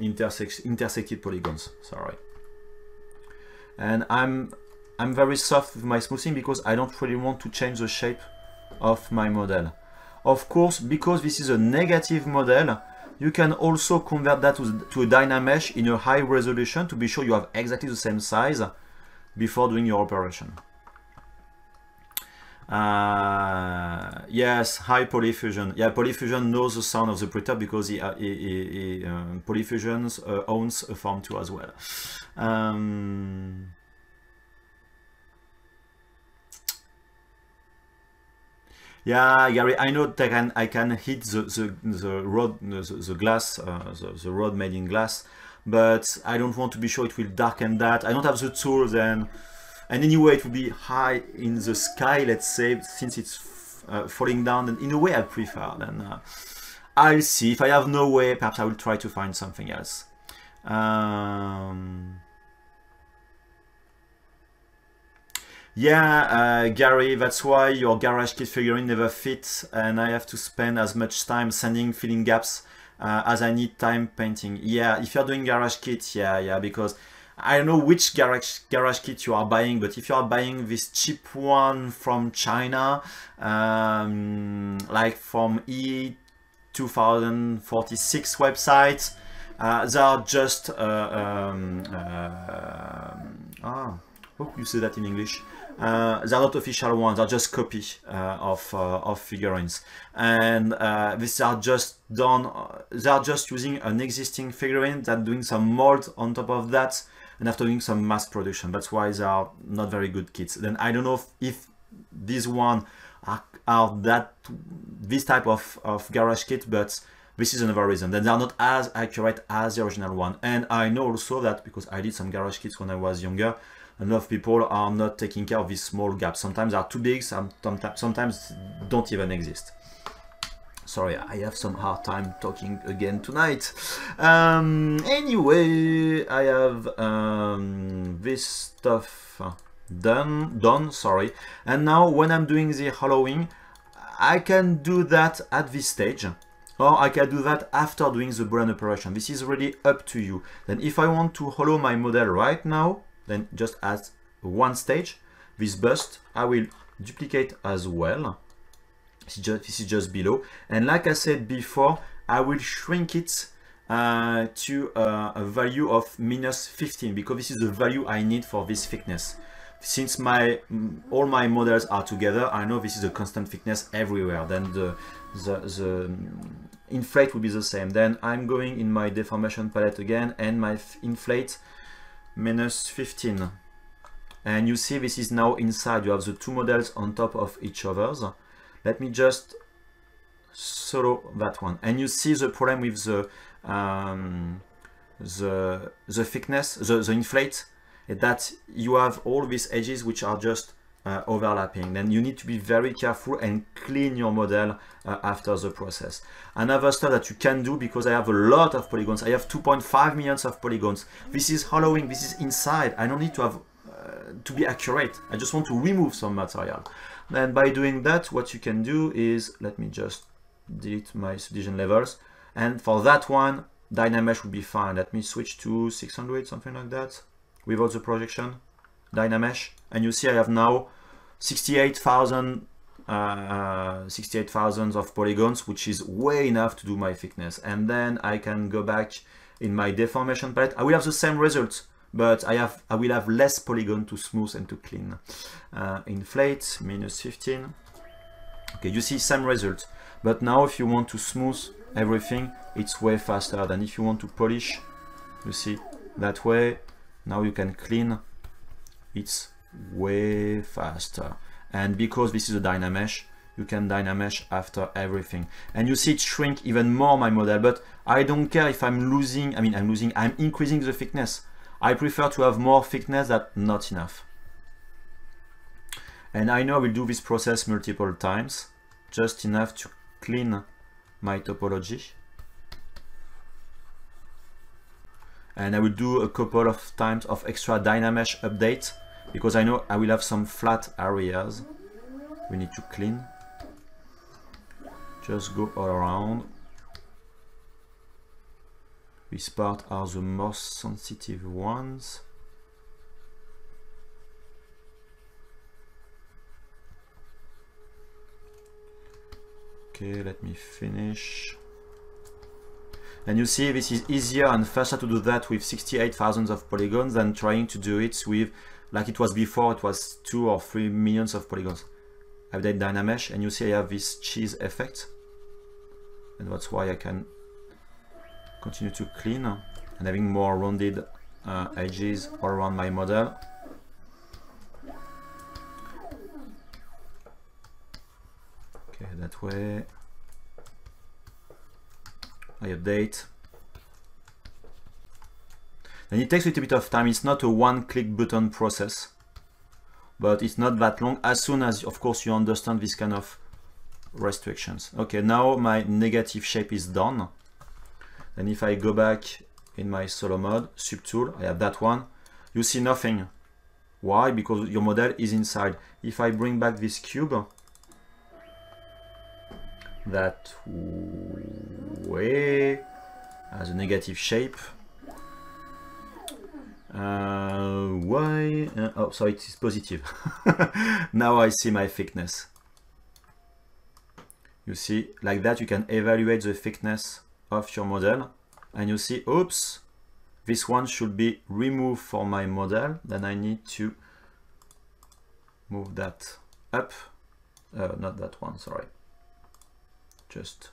intersected polygons. Sorry. And I'm very soft with my smoothing because I don't really want to change the shape of my model. Of course, because this is a negative model, you can also convert that to a DynaMesh in a high resolution to be sure you have exactly the same size before doing your operation. Yes, high polyfusion. Yeah, polyfusion knows the sound of the printer because he polyfusion owns a Form 2 as well. Yeah, Gary, I know that I can hit the rod made in glass, but I don't want to be sure it will darken that. I don't have the tool then. And anyway, it will be high in the sky, let's say, since it's falling down. And in a way, I prefer. Then I'll see. If I have no way, perhaps I will try to find something else. Yeah, Gary, that's why your GarageKit figurine never fits, and I have to spend as much time sanding, filling gaps as I need time painting. Yeah, if you're doing GarageKit, yeah, because I don't know which garage kit you are buying, but if you are buying this cheap one from China, like from E2046 website, they are just hope you say that in English. They are not official ones; they are just copies of figurines, and these are just done. They are just using an existing figurine, that doing some mold on top of that, and after doing some mass production. That's why they are not very good kits. Then I don't know if these one are, are that this type of garage kit, but this is another reason that they are not as accurate as the original one. And I know also that because I did some garage kits when I was younger, a lot of people are not taking care of these small gaps. Sometimes they are too big, sometimes don't even exist. Sorry, I have some hard time talking again tonight. Anyway, I have this stuff done, sorry. And now when I'm doing the hollowing, I can do that at this stage, or I can do that after doing the brain operation. This is really up to you. Then if I want to hollow my model right now, then just at one stage, this bust, I will duplicate as well. This is just below, and like I said before, I will shrink it to a value of -15 because this is the value I need for this thickness. Since all my models are together, I know this is a constant thickness everywhere. Then the inflate will be the same. Then I'm going in my deformation palette again, and my inflate -15. And you see, this is now inside. You have the two models on top of each other's. Let me just solo that one, and you see the problem with the thickness, the inflate, that you have all these edges which are just overlapping. Then you need to be very careful and clean your model after the process. Another stuff that you can do, because I have a lot of polygons, I have 2.5 million of polygons. This is hollowing, this is inside. I don't need to have to be accurate. I just want to remove some material. And by doing that, what you can do is, let me just delete my subdivision levels. And for that one, DynaMesh would be fine. Let me switch to 600, something like that, without the projection, DynaMesh. And you see I have now 68,000 of polygons, which is way enough to do my thickness. And then I can go back in my deformation palette. I will have the same results, but I will have less polygon to smooth and to clean. Inflate, -15. Okay, you see same result. But now if you want to smooth everything, it's way faster than if you want to polish. You see, that way, now you can clean. It's way faster. And because this is a DynaMesh, you can DynaMesh after everything. And you see it shrink even more my model, but I don't care if I'm losing, I'm increasing the thickness. I prefer to have more thickness than not enough. And I know I will do this process multiple times, just enough to clean my topology. And I will do a couple of times of extra DynaMesh update, because I know I will have some flat areas we need to clean. Just go all around. These parts are the most sensitive ones. Okay, let me finish. And you see, this is easier and faster to do that with 68,000 of polygons than trying to do it with, like it was before, it was 2 or 3 million of polygons. Update DynaMesh, and you see I have this cheese effect. And that's why I can continue to clean and having more rounded edges all around my model. Okay, that way I update. And it takes a little bit of time. It's not a one-click button process, but it's not that long, as soon as, of course, you understand this kind of restrictions. Okay, now my negative shape is done. And if I go back in my solo mode, subtool, I have that one, you see nothing. Why? Because your model is inside. If I bring back this cube, that way, as a negative shape. Why? Oh, sorry, it is positive. Now I see my thickness. You see, like that you can evaluate the thickness of your model, and you see, oops, this one should be removed for my model. Then I need to move that up, not that one, sorry, just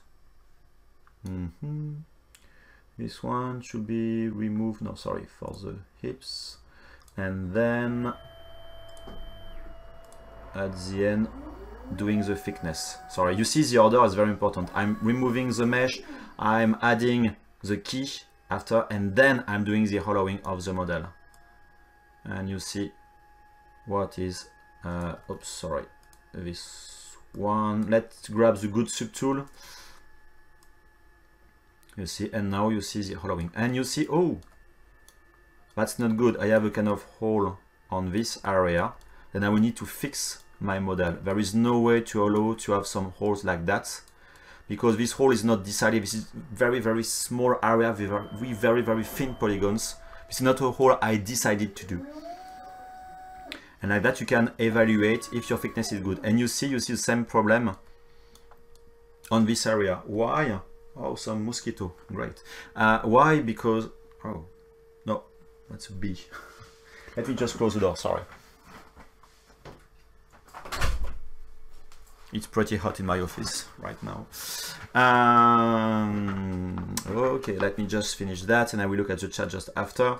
this one should be removed, no, sorry, for the hips. And then at the end doing the thickness. Sorry, you see the order is very important. I'm removing the mesh, I'm adding the key after, and then I'm doing the hollowing of the model. And you see what is, oops, sorry, this one. Let's grab the good subtool. You see, and now you see the hollowing. And you see, oh, that's not good. I have a kind of hole on this area. Then I will need to fix my model. There is no way to allow to have some holes like that, because this hole is not decided. This is very, very small area with very, very thin polygons. It's not a hole I decided to do. And like that, you can evaluate if your thickness is good. And you see the same problem on this area. Why? Oh, some mosquito. Great. Why? Because, oh, no, that's a bee. Let me just close the door, sorry. It's pretty hot in my office right now. Okay, let me just finish that and I will look at the chat just after.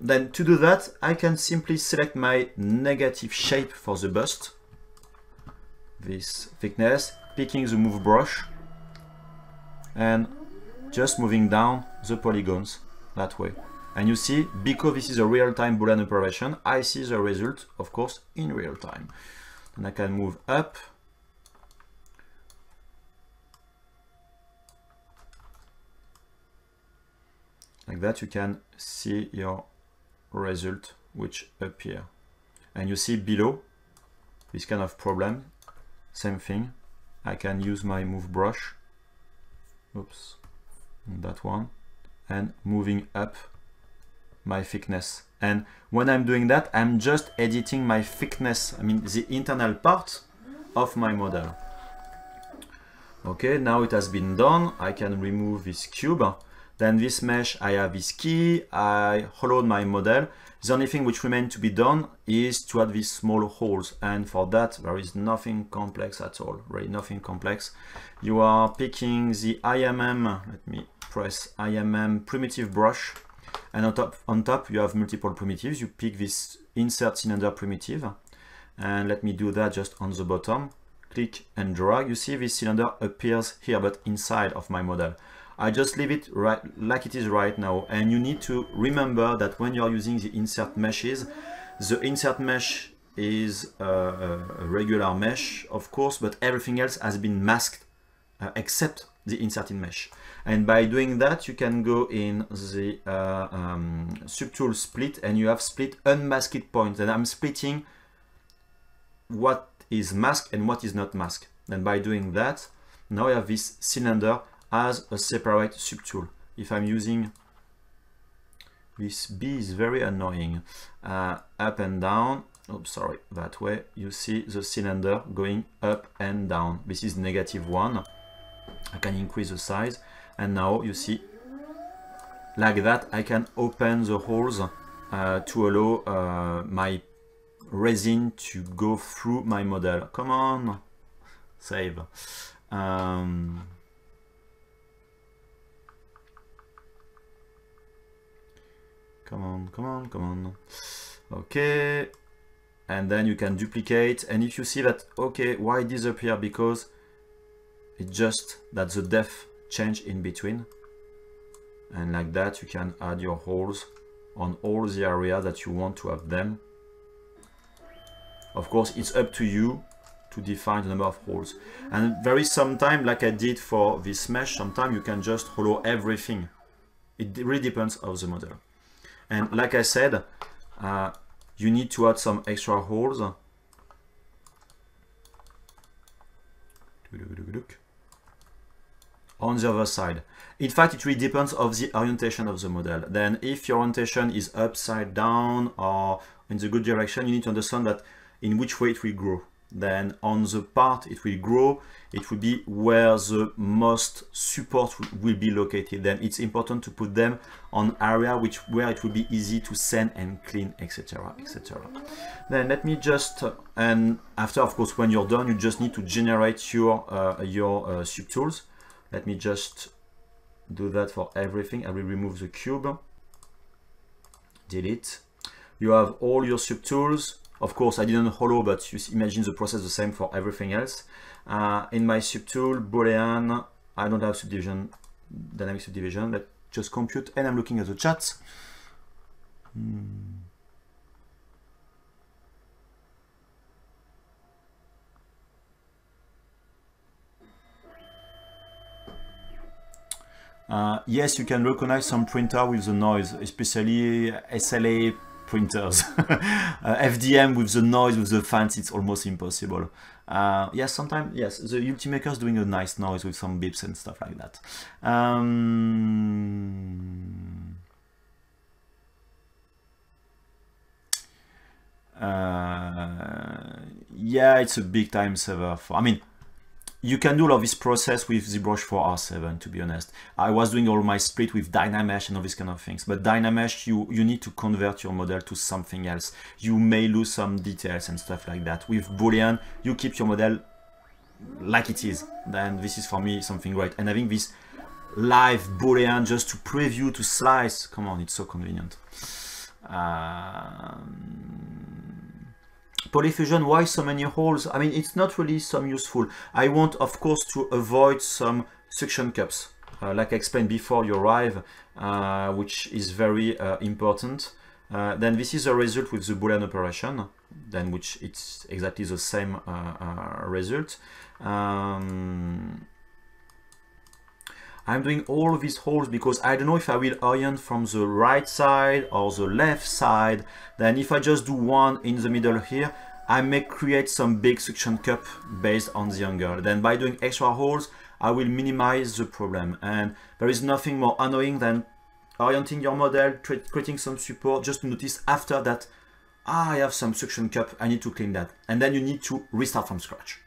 Then to do that, I can simply select my negative shape for the bust, this thickness, picking the move brush and just moving down the polygons that way. And you see, because this is a real-time Boolean operation, I see the result, of course, in real time. And I can move up. Like that, you can see your result which appear. And you see below this kind of problem, same thing. I can use my move brush, oops, that one, and moving up my thickness. And when I'm doing that, I'm just editing my thickness, I mean the internal part of my model. Okay, now it has been done. I can remove this cube. Then this mesh, I have this key, I hollowed my model. The only thing which remains to be done is to add these small holes. And for that, there is nothing complex at all, really nothing complex. You are picking the IMM, let me press IMM primitive brush. And on top, you have multiple primitives. You pick this insert cylinder primitive. And let me do that just on the bottom. Click and drag. You see this cylinder appears here, but inside of my model. I just leave it right like it is right now, and you need to remember that when you are using the insert meshes, the insert mesh is a regular mesh, of course, but everything else has been masked except the inserted mesh. And by doing that, you can go in the subtool split, and you have split unmasked points. And I'm splitting what is masked and what is not masked. And by doing that, now I have this cylinder as a separate subtool. If I'm using this B is very annoying, up and down, oops, sorry, that way, you see the cylinder going up and down. This is -1. I can increase the size, and now you see like that I can open the holes to allow my resin to go through my model. Come on, save. Come on, come on, come on. Okay, and then you can duplicate. And if you see that, okay, why disappear? Because it's just that the depth change in between. And like that, you can add your holes on all the area that you want to have them. Of course, it's up to you to define the number of holes. And there is some time, like I did for this mesh, sometimes you can just hollow everything. It really depends on the model. And like I said, you need to add some extra holes. On the other side. In fact, it really depends on the orientation of the model. Then if your orientation is upside down or in the good direction, you need to understand that in which way it will grow. Then on the part it will grow, it will be where the most support will be located. Then it's important to put them on area which where it will be easy to sand and clean, etc, etc. Then let me just and after, of course, when you're done, you just need to generate your subtools. Let me just do that for everything. I will remove the cube, delete. You have all your subtools. Of course, I didn't hollow, but you imagine the process the same for everything else. In my subtool, Boolean, I don't have subdivision, dynamic subdivision, but just compute, and I'm looking at the chat. Yes, you can recognize some printer with the noise, especially SLA printers. FDM with the noise, with the fans, it's almost impossible. Yes, sometimes, yes, the Ultimaker is doing a nice noise with some beeps and stuff like that. Yeah, it's a big time saver. I mean, you can do all of this process with ZBrush for R7, to be honest. I was doing all my split with DynaMesh and all these kind of things, but DynaMesh, you need to convert your model to something else. You may lose some details and stuff like that. With Boolean, you keep your model like it is. Then this is for me something great. And having this live Boolean just to preview, to slice, come on, it's so convenient. Polyfusion, why so many holes? I mean, it's not really some useful. I want, of course, to avoid some suction cups, like I explained before you arrive, which is very important. Then this is a result with the Boolean operation, then which it's exactly the same result. I'm doing all these holes because I don't know if I will orient from the right side or the left side. Then if I just do one in the middle here, I may create some big suction cup based on the angle. Then by doing extra holes, I will minimize the problem. And there is nothing more annoying than orienting your model, creating some support, just to notice after that, I have some suction cup, I need to clean that. And then you need to restart from scratch.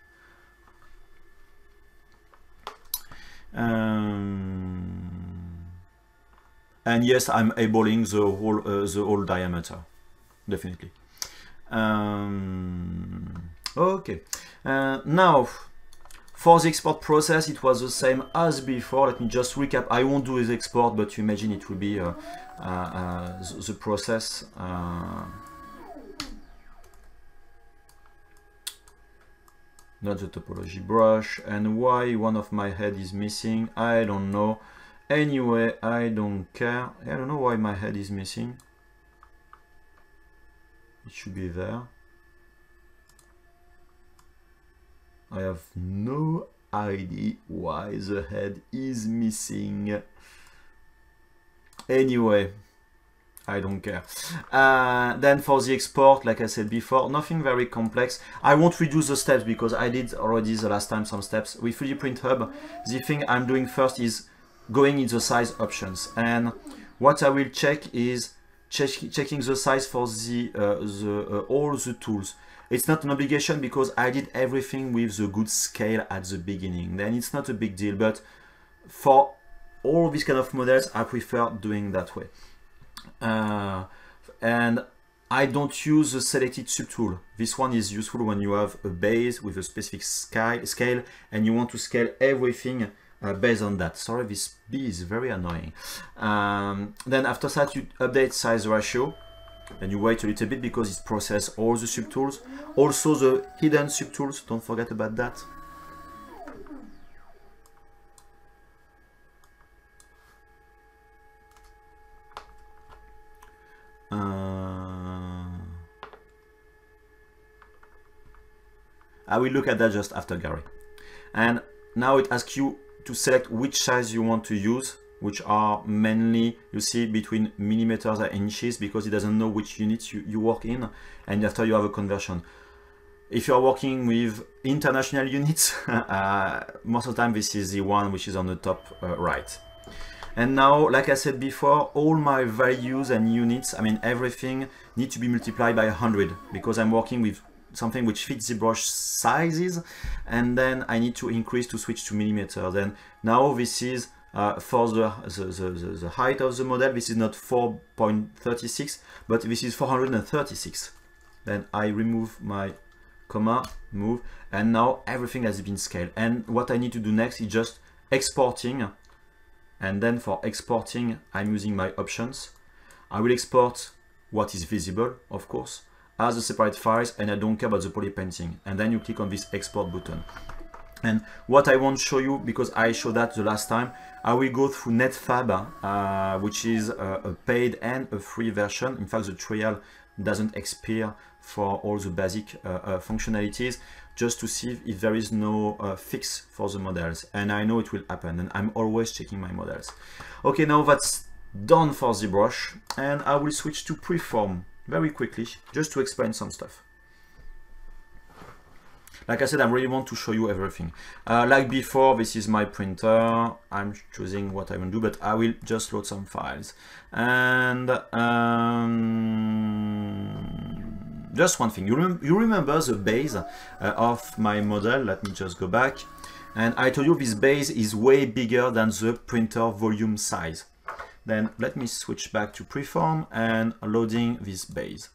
And yes, I'm eyeballing the whole diameter, definitely. Okay, now for the export process, it was the same as before. Let me just recap. I won't do the export, but you imagine it will be the process. Not the topology brush, and why one of my head is missing, I don't know. Anyway, I don't care. I don't know why my head is missing. It should be there. I have no idea why the head is missing. Anyway, I don't care. Then for the export, like I said before, nothing very complex. I won't reduce the steps because I did already the last time some steps. With 3D Print Hub, the thing I'm doing first is going in the size options. And what I will check is checking the size for all the tools. It's not an obligation because I did everything with the good scale at the beginning. Then it's not a big deal, but for all these kind of models, I prefer doing that way. And I don't use the selected subtool. This one is useful when you have a base with a specific scale and you want to scale everything based on that. Sorry, this B is very annoying. Then after that, you update size ratio and you wait a little bit because it processes all the subtools. Also the hidden subtools, don't forget about that. I will look at that just after Gary. And now it asks you to select which size you want to use, which are mainly, you see, between millimeters and inches, because it doesn't know which units you work in. And after you have a conversion, if you are working with international units, most of the time this is the one which is on the top right. And now, like I said before, all my values and units, I mean everything, need to be multiplied by 100 because I'm working with something which fits ZBrush sizes, and then I need to increase to switch to millimeters. And now this is for the height of the model, this is not 4.36, but this is 436. Then I remove my comma, move, and now everything has been scaled. And what I need to do next is just exporting. And then for exporting, I'm using my options. I will export what is visible, of course. as a separate files, and I don't care about the poly painting. And then you click on this export button. And what I want to show you, because I showed that the last time, I will go through NetFabb, which is a paid and a free version. In fact, the trial doesn't expire for all the basic functionalities, just to see if there is no fix for the models. And I know it will happen, and I'm always checking my models. Okay, now that's done for ZBrush, and I will switch to PreForm very quickly, just to explain some stuff. Like I said, I really want to show you everything. Like before, this is my printer. I'm choosing what I want to do, but I will just load some files. And just one thing. You remember the base of my model. Let me just go back. And I told you this base is way bigger than the printer volume size. Then let me switch back to PreForm and loading this base.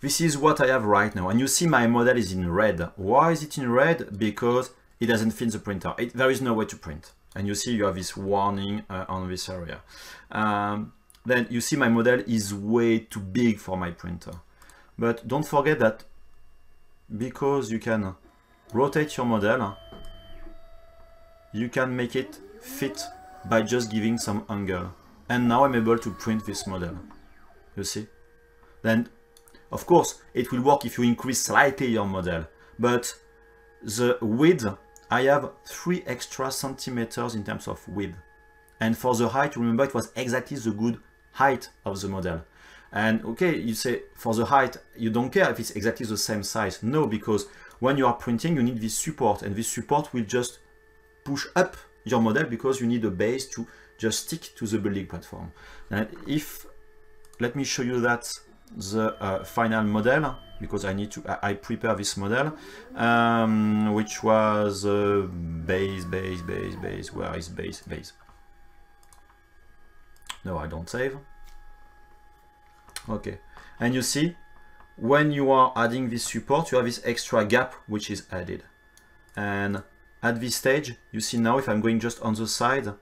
This is what I have right now, and you see my model is in red. Why is it in red? Because it doesn't fit the printer. There is no way to print, and you see you have this warning on this area. Then you see my model is way too big for my printer. But don't forget that because you can rotate your model, you can make it fit by just giving some angle. And now I'm able to print this model, you see? Then, of course, it will work if you increase slightly your model, but the width, I have 3 extra centimeters in terms of width. And for the height, remember, it was exactly the good height of the model. And okay, you say, for the height, you don't care if it's exactly the same size. No, because when you are printing, you need this support, and this support will just push up your model because you need a base to just stick to the building platform. And if, let me show you that the final model, because I need to, I prepare this model, which was base, where is base? No, I don't save. Okay, and you see, when you are adding this support, you have this extra gap which is added. And at this stage, you see now if I'm going just on the side,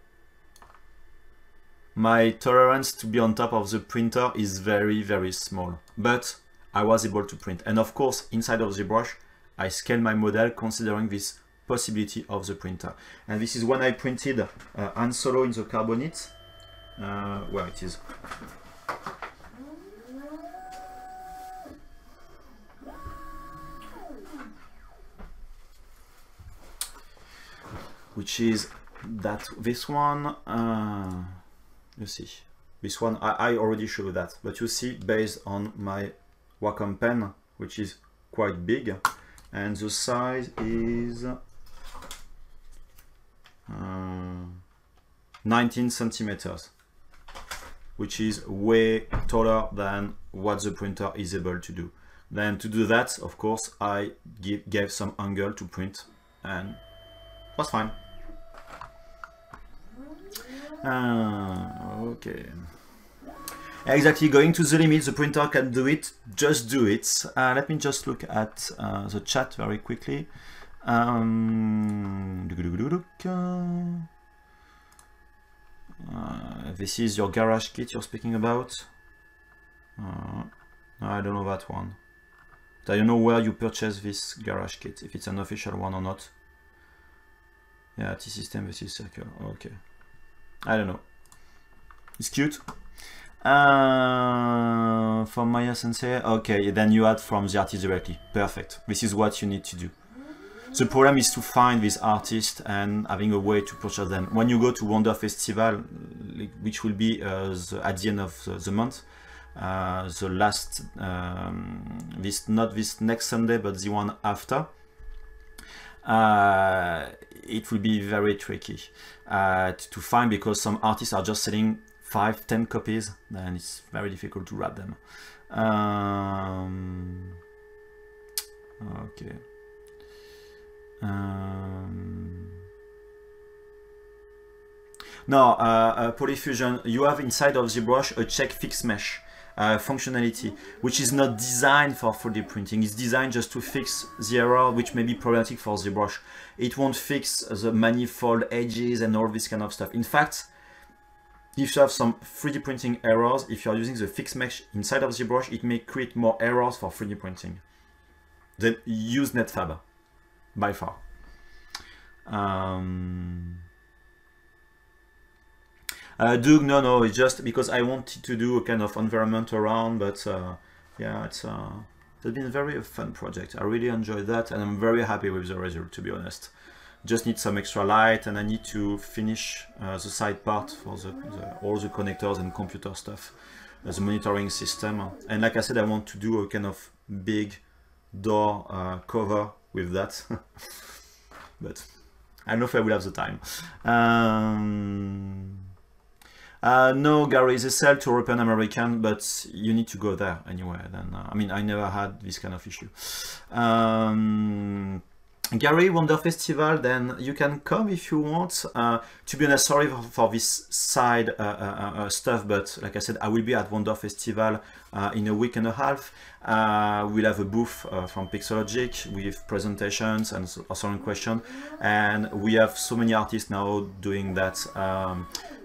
my tolerance to be on top of the printer is very, very small, but I was able to print. And of course, inside of ZBrush, I scale my model considering this possibility of the printer. And this is when I printed Anselo in the carbonate, where it is. Which is that this one. You see, this one, I already showed that, but you see, based on my Wacom pen, which is quite big, and the size is 19 centimeters, which is way taller than what the printer is able to do. Then to do that, of course, I gave some angle to print, and that's fine. Okay, exactly, going to the limit. The printer can do it, just do it. Let me just look at the chat very quickly. This is your garage kit you're speaking about. I don't know that one. I don't know where you purchase this garage kit, if it's an official one or not. Yeah, T-System, this is circle, okay. I don't know. It's cute. From Maya Sensei. Okay, then you add from the artist directly. Perfect. This is what you need to do. The problem is to find this artist and having a way to purchase them. When you go to Wonder Festival, which will be at the end of the month, the last, this not this next Sunday, but the one after, it will be very tricky to find, because some artists are just selling 5-10 copies, and it's very difficult to wrap them. Okay. No, Polyfusion, you have inside of ZBrush a check fix mesh functionality, which is not designed for 3D printing. It's designed just to fix the error which may be problematic for ZBrush. It won't fix the manifold edges and all this kind of stuff. In fact, If you have some 3D printing errors, if you are using the fixed mesh inside of ZBrush, it may create more errors for 3D printing. Then use NetFabb, by far. Doug, no, it's just because I wanted to do a kind of environment around, but yeah, it's been very fun project. I really enjoyed that, and I'm very happy with the result, to be honest. Just need some extra light, and I need to finish the side part for all the connectors and computer stuff, the monitoring system. And like I said, I want to do a kind of big door cover with that, but I don't know if I will have the time. No, Gary, they sell to European American, but you need to go there anyway. Then I mean, I never had this kind of issue. Gary, Wonder Festival, then you can come if you want. To be honest, sorry for this side stuff, but like I said, I will be at Wonder Festival in a week and a half. We'll have a booth from Pixologic with presentations and answering questions, and we have so many artists now doing that.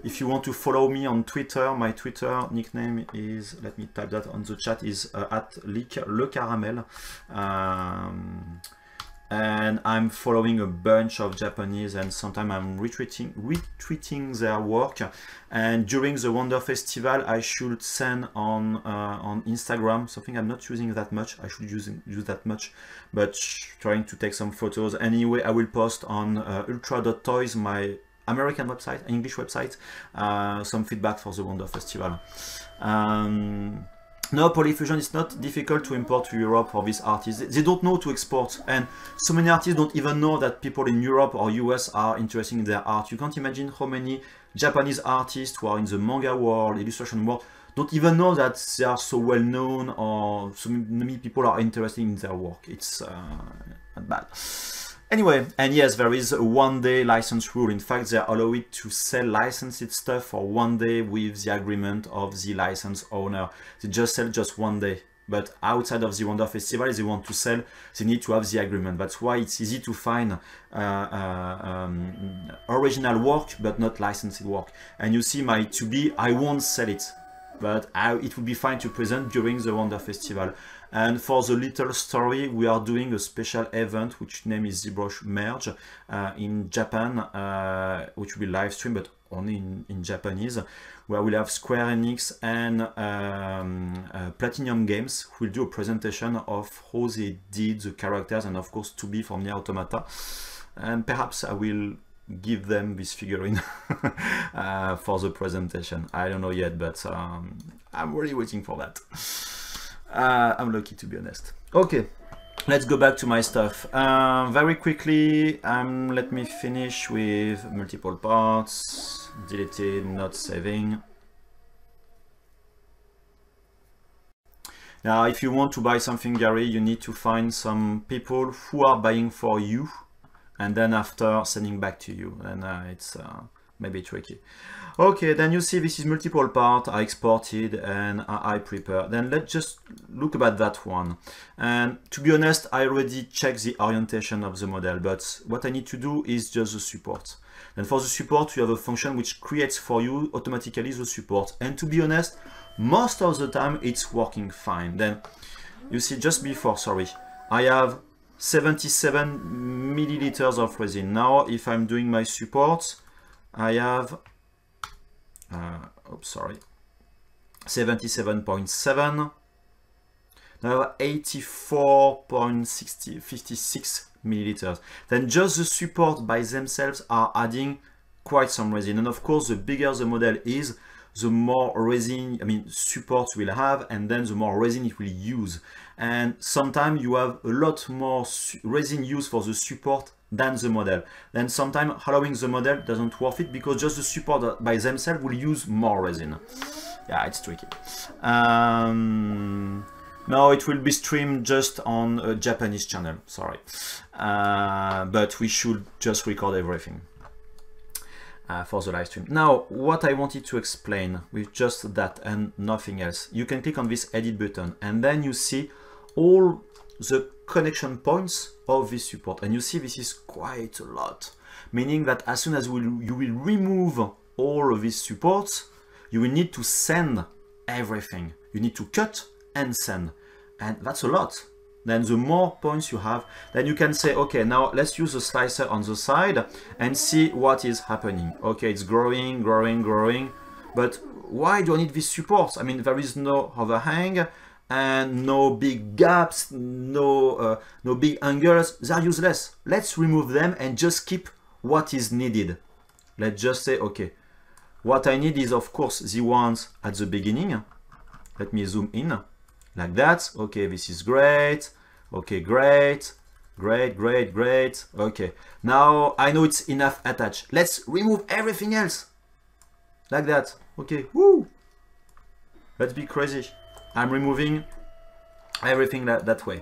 If you want to follow me on Twitter, my Twitter nickname is, let me type that on the chat, is at lecaramel. And I'm following a bunch of Japanese, and sometimes I'm retweeting their work. And during the Wonder Festival, I should send on Instagram, something I'm not using that much. I should use that much, but trying to take some photos. Anyway, I will post on Ultra.Toys, my American website, English website, some feedback for the Wonder Festival. No, Polyfusion is not difficult to import to Europe for these artists. They don't know to export, and so many artists don't even know that people in Europe or US are interested in their art. You can't imagine how many Japanese artists who are in the manga world, illustration world, don't even know that they are so well known, or so many people are interested in their work. It's not bad. Anyway, and yes, there is a one-day license rule. In fact, they allow it to sell licensed stuff for 1 day with the agreement of the license owner. They just sell just 1 day. But outside of the Wonder Festival, if they want to sell, they need to have the agreement. That's why it's easy to find original work, but not licensed work. And you see my 2B, I won't sell it, but it would be fine to present during the Wonder Festival. And for the little story, we are doing a special event, which name is ZBrush Merge, in Japan, which will be live streamed, but only in Japanese, where we'll have Square Enix and Platinum Games, who will do a presentation of how they did the characters, and of course 2B from NieR Automata. And perhaps I will give them this figurine for the presentation. I don't know yet, but I'm really waiting for that. I'm lucky, to be honest. Okay, let's go back to my stuff. Very quickly, let me finish with multiple parts, deleted, not saving. Now, if you want to buy something, Gary, you need to find some people who are buying for you, and then after sending back to you, and it's maybe tricky. Okay, then you see this is multiple part I exported and I prepared. Then let's just look about that one. And to be honest, I already checked the orientation of the model, but what I need to do is just the support. And for the support, you have a function which creates for you automatically the support. And to be honest, most of the time it's working fine. Then you see just before, sorry, I have 77 milliliters of resin. Now, if I'm doing my support, I have, oops, sorry, 77.7. Now I have 84.56 milliliters. Then just the support by themselves are adding quite some resin. And of course, the bigger the model is, the more resin, I mean, support will have, and then the more resin it will use. And sometimes you have a lot more resin used for the support than the model. Then sometimes allowing the model doesn't worth it, because just the support by themselves will use more resin. Yeah, it's tricky. No, it will be streamed just on a Japanese channel, sorry. But we should just record everything for the live stream. Now, what I wanted to explain with just that and nothing else, you can click on this edit button, and then you see all the connection points of this support. And you see this is quite a lot, meaning that as soon as you will remove all of these supports, you will need to send everything. You need to cut and send, and that's a lot. Then the more points you have, then you can say, okay, now let's use the slicer on the side and see what is happening. Okay, it's growing, growing, growing. But why do I need these supports? I mean, there is no overhang and no big gaps, no big angles. They are useless. Let's remove them and just keep what is needed. Let's just say, okay, what I need is, of course, the ones at the beginning. Let me zoom in like that. Okay, this is great. Okay, great, great, great, great. Okay, now I know it's enough attached. Let's remove everything else. Like that. Okay, woo! Let's be crazy. I'm removing everything that way.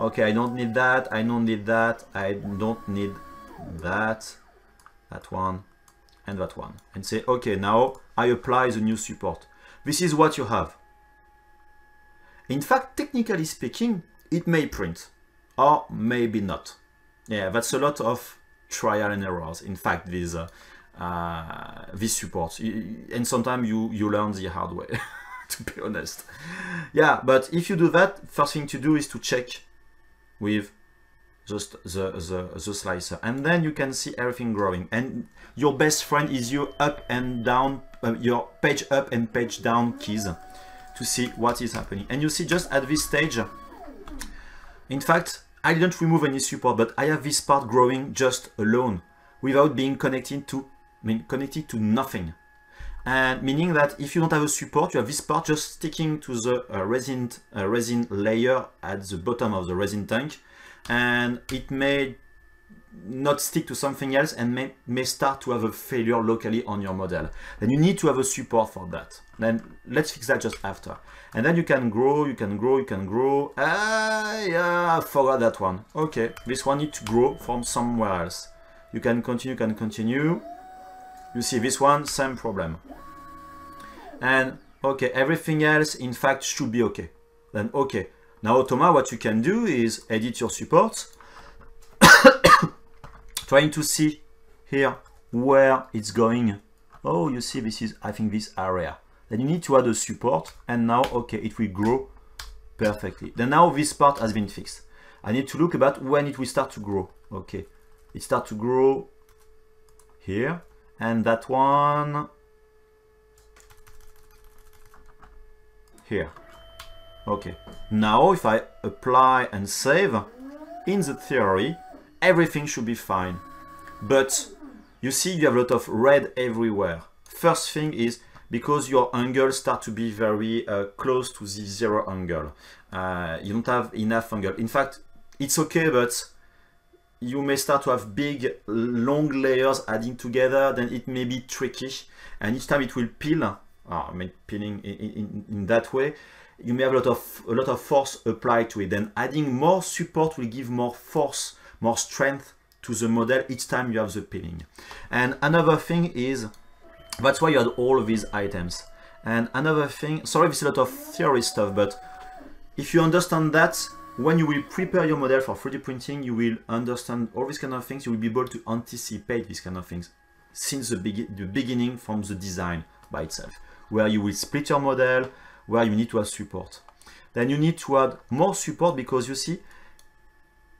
Okay, I don't need that, I don't need that, I don't need that, that one, and that one. And say, okay, now I apply the new support. This is what you have. In fact, technically speaking, it may print, or maybe not. Yeah, that's a lot of trial and errors. In fact, these supports, and sometimes you learn the hard way, to be honest. Yeah, but if you do that, first thing to do is to check with just the slicer, and then you can see everything growing. And your best friend is your up and down, your page up and page down keys to see what is happening. And you see, just at this stage, in fact, I didn't remove any support, but I have this part growing just alone without being connected to. I mean, connected to nothing, and meaning that if you don't have a support, you have this part just sticking to the resin layer at the bottom of the resin tank, and it may not stick to something else and may start to have a failure locally on your model. Then you need to have a support for that. Then let's fix that just after, and then you can grow, you can grow, you can grow. Ah, yeah, I forgot that one. Okay, this one needs to grow from somewhere else. You can continue, can continue. You see this one, same problem. And okay, everything else in fact should be okay. Then okay. Now Thomas, what you can do is edit your supports, trying to see here where it's going. Oh, you see, this is, I think, this area. Then you need to add a support, and now okay, it will grow perfectly. Then now this part has been fixed. I need to look about when it will start to grow. Okay, it starts to grow here. And that one here. Okay, now if I apply and save, in the theory, everything should be fine. But you see, you have a lot of red everywhere. First thing is because your angles start to be very close to the zero angle. You don't have enough angle. In fact, it's okay, but you may start to have big, long layers adding together, then it may be tricky. And each time it will peel, I mean, peeling in that way, you may have a lot of force applied to it. Then adding more support will give more force, more strength to the model each time you have the peeling. And another thing is, that's why you had all of these items. And another thing, sorry, this is a lot of theory stuff, but if you understand that, when you will prepare your model for 3D printing, you will understand all these kind of things. You will be able to anticipate these kind of things since the beginning, from the design by itself, where you will split your model, where you need to add support. Then you need to add more support because you see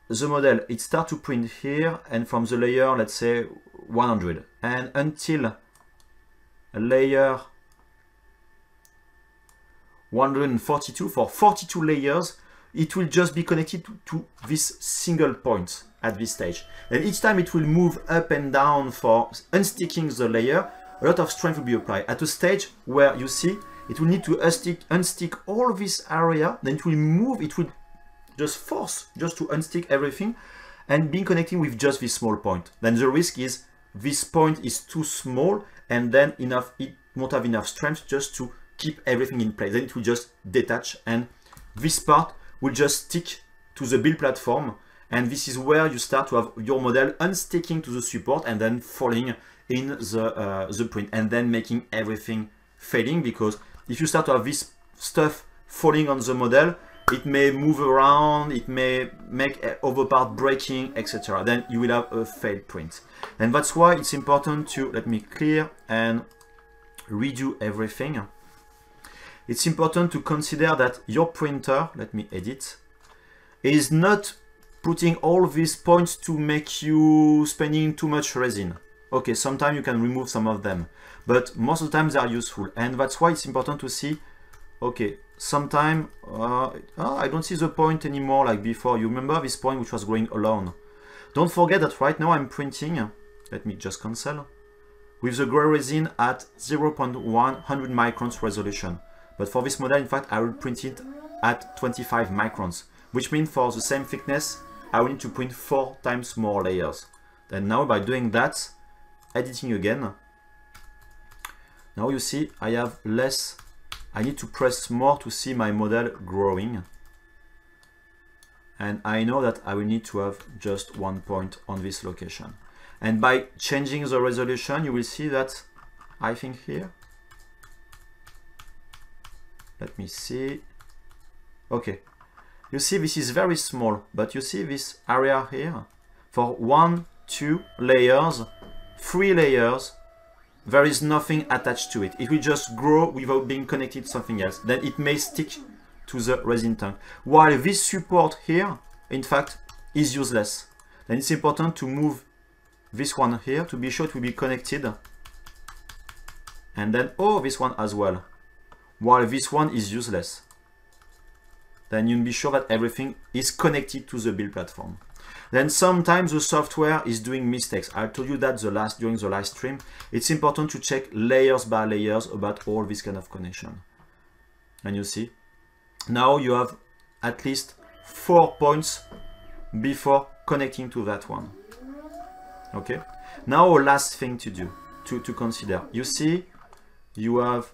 the model, it starts to print here and from the layer, let's say 100. And until layer 142, for 42 layers, it will just be connected to this single point at this stage. And each time it will move up and down for unsticking the layer, a lot of strength will be applied. At a stage where you see, it will need to unstick all this area, then it will move, it will just force just to unstick everything and being connecting with just this small point. Then the risk is this point is too small and then it won't have enough strength just to keep everything in place. Then it will just detach and this part will just stick to the build platform, and this is where you start to have your model unsticking to the support and then falling in the print and then making everything failing, because if you start to have this stuff falling on the model, it may move around, it may make other part breaking, etc. Then you will have a failed print. And that's why it's important to, let me clear and redo everything. It's important to consider that your printer, let me edit, is not putting all these points to make you spending too much resin. Okay, sometimes you can remove some of them, but most of the time they are useful, and that's why it's important to see, okay, sometimes I don't see the point anymore like before. You remember this point which was going alone. Don't forget that right now I'm printing, let me just cancel, with the gray resin at 0.100 microns resolution. But for this model, in fact, I will print it at 25 microns, which means for the same thickness, I will need to print 4 times more layers. Then now by doing that, editing again, now you see I have less, I need to press more to see my model growing. And I know that I will need to have just one point on this location. And by changing the resolution, you will see that I think here, let me see, okay, you see this is very small, but you see this area here, for 1, 2 layers, 3 layers, there is nothing attached to it. It will just grow without being connected to something else. Then it may stick to the resin tank. While this support here, in fact, is useless. Then it's important to move this one here to be sure it will be connected. And then, oh, this one as well. While this one is useless. Then you'll be sure that everything is connected to the build platform. Then sometimes the software is doing mistakes. I told you that during the last stream. It's important to check layers by layers about all this kind of connection. And you see, now you have at least 4 points before connecting to that one. Okay. Now our last thing to do, to consider. You see, you have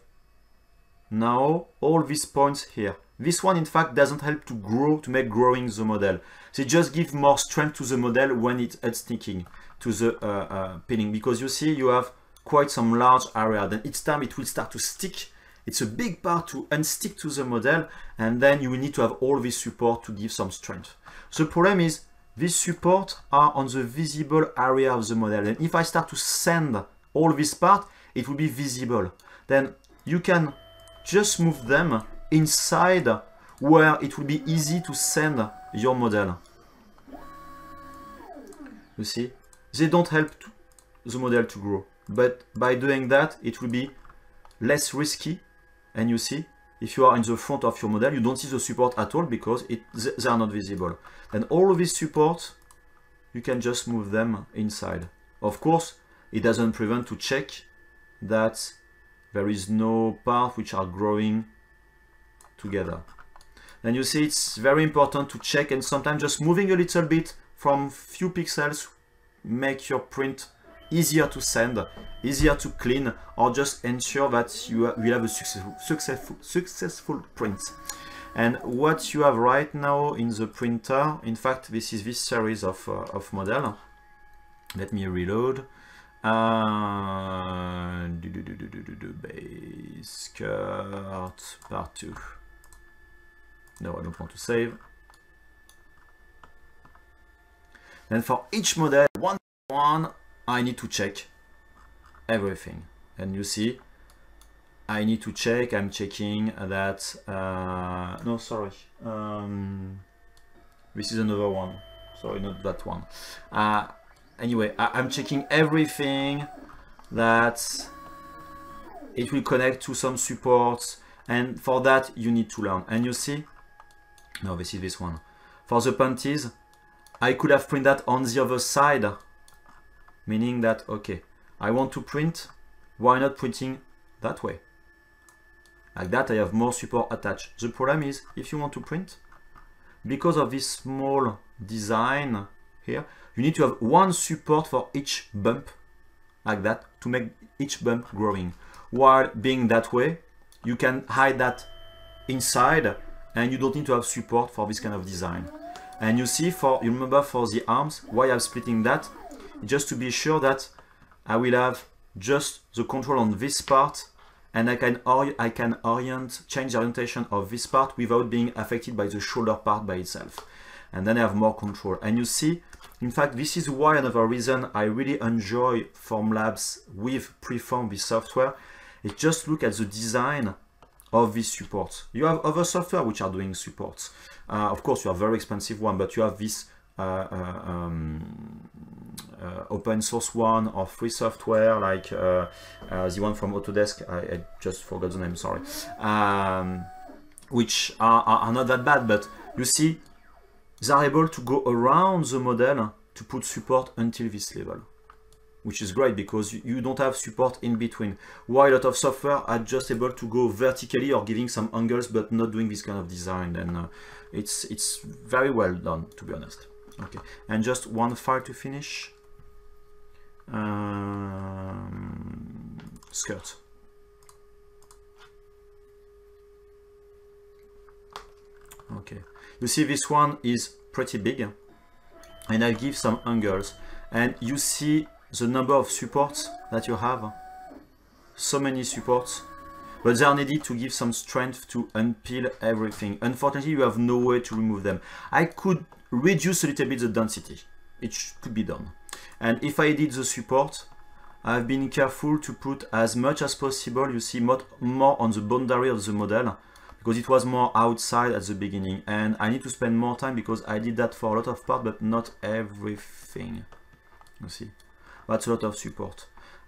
now all these points here. This one, in fact, doesn't help to grow, to make growing the model. So it just gives more strength to the model when it's sticking to the pinning. Because you see, you have quite some large area. Then each time it will start to stick. It's a big part to unstick to the model. And then you will need to have all this support to give some strength. The problem is, these supports are on the visible area of the model. And if I start to sand all this part, it will be visible. Then you can just move them inside where it will be easy to send your model. You see, they don't help the model to grow, but by doing that it will be less risky. And you see, if you are in the front of your model, you don't see the support at all because they are not visible. And all of these supports, you can just move them inside. Of course, it doesn't prevent to check that there is no part which are growing together. And you see, it's very important to check, and sometimes just moving a little bit from few pixels make your print easier to send, easier to clean, or just ensure that you will have a successful print. And what you have right now in the printer, in fact, this is this series of model. Let me reload. Base cut part 2. No, I don't want to save. Then for each model, one by one, I need to check everything. And you see, I need to check, I'm checking that, no, sorry, this is another one, sorry, not that one. Anyway, I'm checking everything that it will connect to some supports. And for that, you need to learn. And you see, no, this is this one. For the panties, I could have printed that on the other side, meaning that, okay, I want to print, why not printing that way? Like that, I have more support attached. The problem is, if you want to print, because of this small design here, you need to have one support for each bump, like that, to make each bump growing. While being that way, you can hide that inside, and you don't need to have support for this kind of design. And you see, you remember for the arms, why I'm splitting that? Just to be sure that I will have just the control on this part, and I can orient, change the orientation of this part without being affected by the shoulder part by itself. And then I have more control. And you see, in fact, this is why another reason I really enjoy Formlabs with PreForm, this software, is just look at the design of these supports. You have other software which are doing supports. Of course, you have very expensive one, but you have this open source one or free software like the one from Autodesk. I just forgot the name, sorry. Which are not that bad, but you see, they are able to go around the model to put support until this level, which is great because you don't have support in between. While a lot of software are just able to go vertically or giving some angles, but not doing this kind of design, and it's very well done, to be honest. Okay, and just one file to finish. Skirt. Okay, you see this one is pretty big, and I give some angles, and you see the number of supports that you have. So many supports, but they are needed to give some strength to unpeel everything. Unfortunately, you have no way to remove them. I could reduce a little bit the density. It could be done. And if I did the support, I've been careful to put as much as possible, you see, more on the boundary of the model, because it was more outside at the beginning, and I need to spend more time because I did that for a lot of parts, but not everything. You see, that's a lot of support.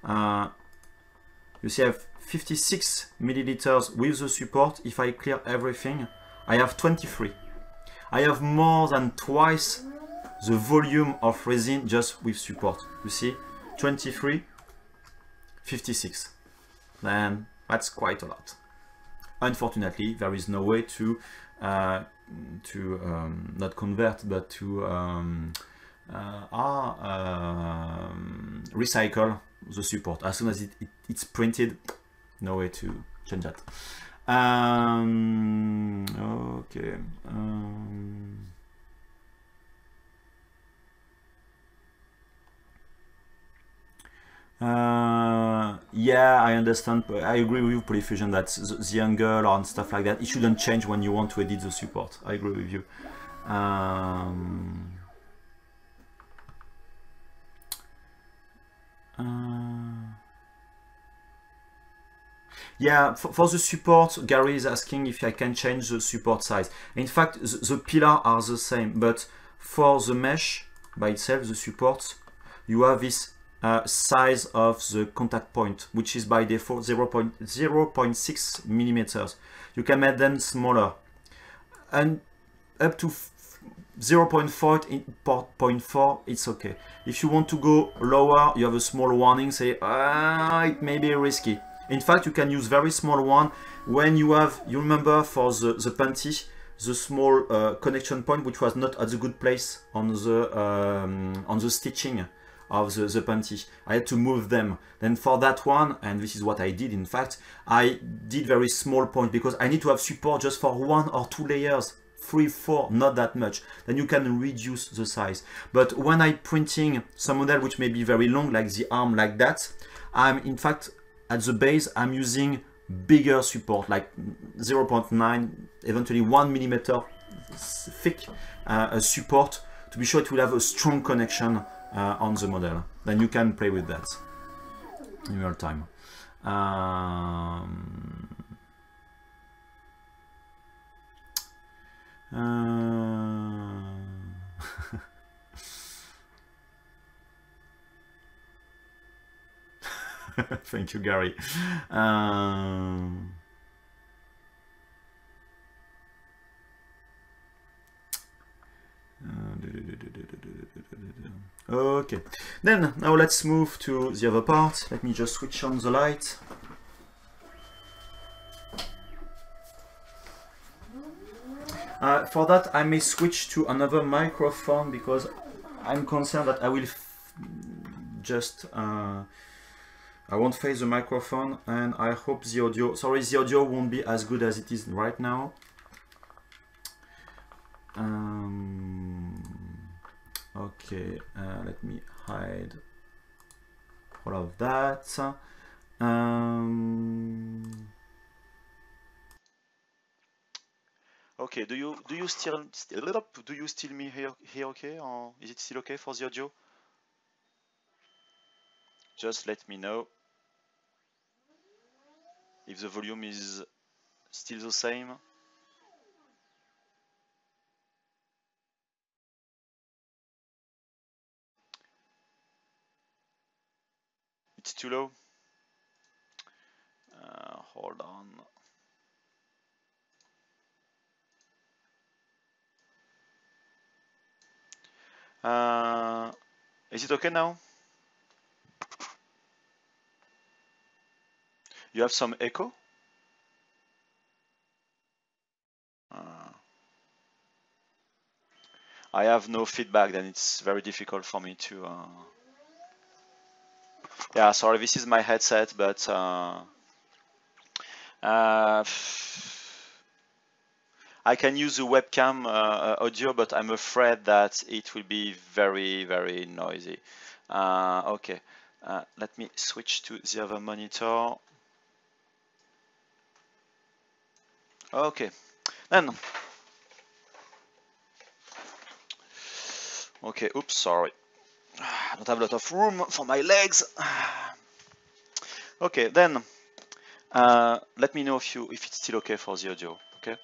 You see, I have 56 milliliters with the support. If I clear everything, I have 23. I have more than twice the volume of resin just with support. You see, 23, 56. Man, that's quite a lot. Unfortunately, there is no way to not convert, but to recycle the support. As soon as it's printed, no way to change that. Okay. Yeah, I understand. I agree with you, Polyfusion, that the angle and stuff like that, it shouldn't change when you want to edit the support. I agree with you. Yeah, for the support, Gary is asking if I can change the support size. In fact, the pillars are the same, but for the mesh by itself, the supports, you have this size of the contact point, which is by default 0.6 millimeters. You can make them smaller and up to 0.4, it's okay. If you want to go lower, you have a small warning, say, it may be risky. In fact, you can use very small one when you have, you remember for the panty, the small connection point, which was not at the good place on the stitching of the panty. I had to move them. Then for that one, and this is what I did, in fact, I did very small point because I need to have support just for one or two layers, 3, 4, not that much. Then you can reduce the size. But when I'm printing some model which may be very long, like the arm like that, I'm in fact, at the base, I'm using bigger support, like 0.9, eventually 1 millimeter thick support, to be sure it will have a strong connection on the model. Then you can play with that in real time. Thank you, Gary. Okay, then now let's move to the other part. Let me just switch on the light. For that, I may switch to another microphone because I'm concerned that I will I won't face the microphone, and I hope the audio, sorry, the audio won't be as good as it is right now. Okay, let me hide all of that. Okay, do you still me here okay, or is it still okay for the audio? Just let me know. if the volume is still the same. It's too low. Hold on. Is it okay now? You have some echo? I have no feedback, then it's very difficult for me to... Yeah, sorry, this is my headset, but I can use the webcam audio, but I'm afraid that it will be very, very noisy. Okay, let me switch to the other monitor. Okay, then. Okay, oops, sorry. I don't have a lot of room for my legs. Okay, then let me know if it's still okay for the audio. Okay.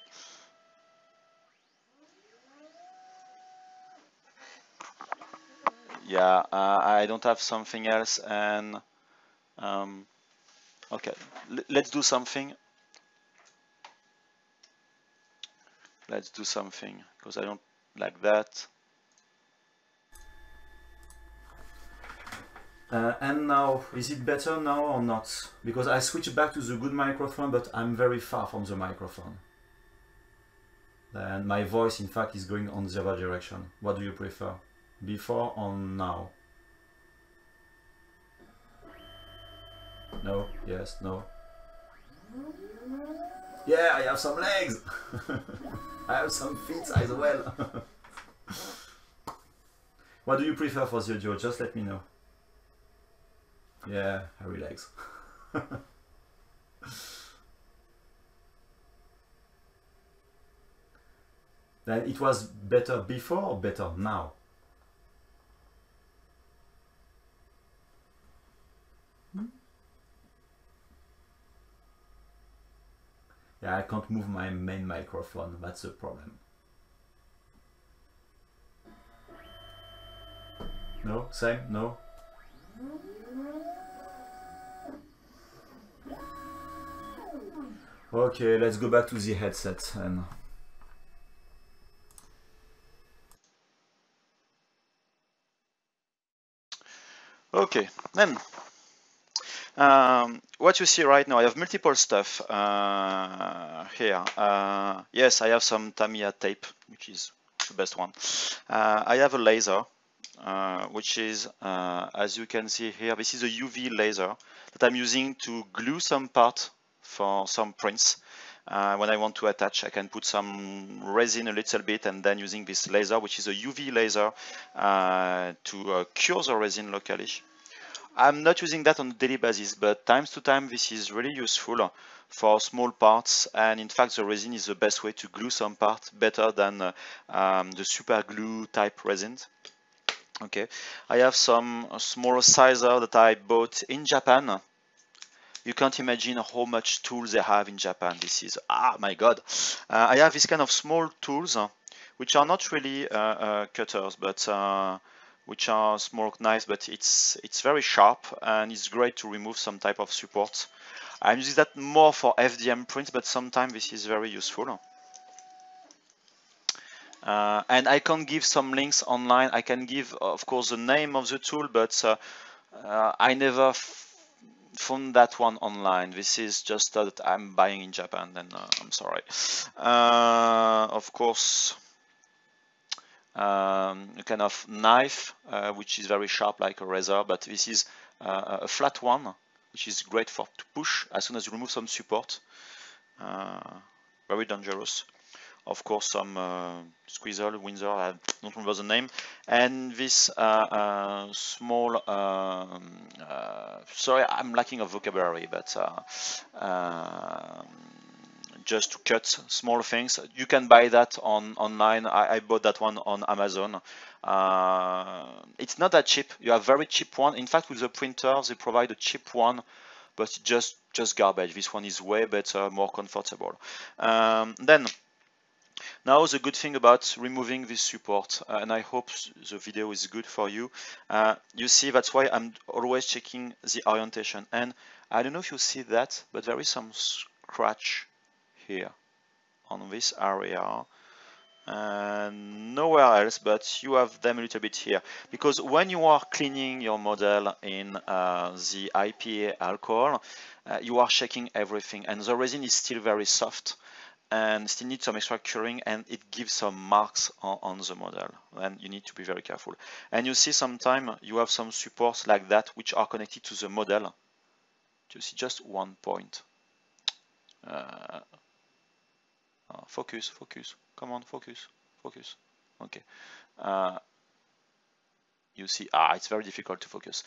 Yeah, I don't have something else, and okay, let's do something. Let's do something because I don't like that. And now, is it better now or not? Because I switched back to the good microphone, but I'm very far from the microphone. And my voice, in fact, is going on the other direction. What do you prefer? Before or now? No, yes, no. Yeah, I have some legs! I have some feet as well. What do you prefer for the audio? Just let me know. Yeah, I relax. Then it was better before or better now? Yeah, I can't move my main microphone, that's the problem. No, same, no. Okay, let's go back to the headset and... Okay, then what you see right now, I have multiple stuff here. Yes, I have some Tamiya tape, which is the best one. I have a laser, which is, as you can see here, this is a UV laser that I'm using to glue some part for some prints. When I want to attach, I can put some resin a little bit, and then using this laser, which is a UV laser, to cure the resin locally. I'm not using that on a daily basis, but times to time, this is really useful for small parts. And in fact, the resin is the best way to glue some parts, better than the super glue type resins. Okay, I have some smaller sizer that I bought in Japan. You can't imagine how much tools they have in Japan. This is, ah, my God. I have this kind of small tools, which are not really cutters, but which are small knives, but it's very sharp, and it's great to remove some type of support. I'm using that more for FDM prints, but sometimes this is very useful. And I can give some links online. I can give, of course, the name of the tool, but I never found that one online. This is just that I'm buying in Japan, and I'm sorry. Of course, a kind of knife, which is very sharp like a razor, but this is a flat one, which is great for to push as soon as you remove some support. Very dangerous. Of course, some squeezer, Windsor, I don't remember the name, and this small, sorry, I'm lacking of vocabulary, but just to cut small things. You can buy that online. I bought that one on Amazon. It's not that cheap. You have very cheap one. In fact, with the printer, they provide a cheap one, but just just garbage. This one is way better, more comfortable. Now the good thing about removing this support, and I hope the video is good for you, you see that's why I'm always checking the orientation, and I don't know if you see that, but there is some scratch here on this area and nowhere else, but you have them a little bit here, because when you are cleaning your model in the IPA alcohol, you are checking everything, and the resin is still very soft and still need some extra curing, and it gives some marks on the model, and you need to be very careful. And you see sometimes you have some supports like that which are connected to the model. You see just one point. Focus, focus, come on, focus, focus. Okay. You see, it's very difficult to focus.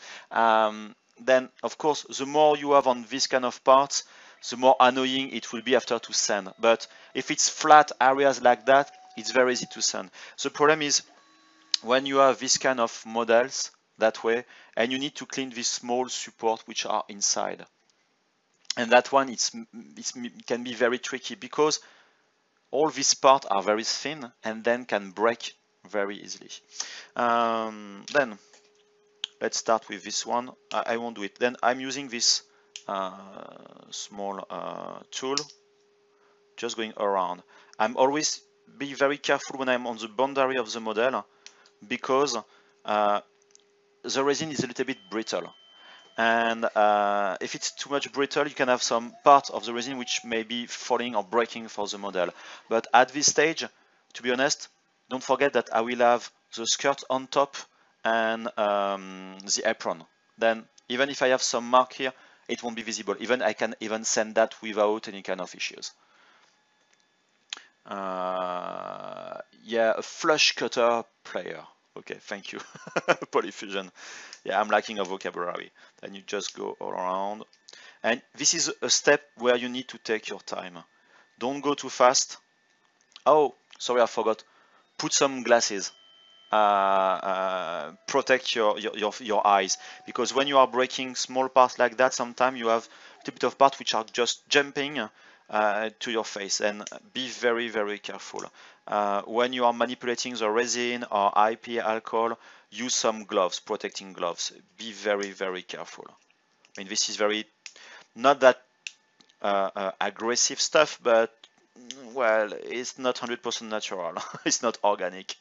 Then of course, the more you have on this kind of parts, the more annoying it will be after to sand. But if it's flat areas like that, it's very easy to sand. The problem is when you have this kind of models that way, and you need to clean these small supports which are inside. And that one, it can be very tricky because all these parts are very thin and then can break very easily. Then let's start with this one. I won't do it. Then I'm using this small tool, just going around. I'm always be very careful when I'm on the boundary of the model, because the resin is a little bit brittle, and if it's too much brittle, you can have some part of the resin which may be falling or breaking for the model. But at this stage, to be honest, don't forget that I will have the skirt on top and the apron. Then even if I have some mark here, it won't be visible. Even I can even send that without any kind of issues. Yeah, a flush cutter player. Okay, thank you. Polyfusion. Yeah, I'm lacking a vocabulary. Then you just go all around. And this is a step where you need to take your time. Don't go too fast. Oh, sorry, I forgot. Put some glasses. Protect your eyes, because when you are breaking small parts like that, sometimes you have a little bit of parts which are just jumping to your face, and be very, very careful. When you are manipulating the resin or IPA alcohol, use some gloves, protecting gloves. Be very, very careful. I mean, this is very, not that aggressive stuff, but well, it's not 100% natural. It's not organic.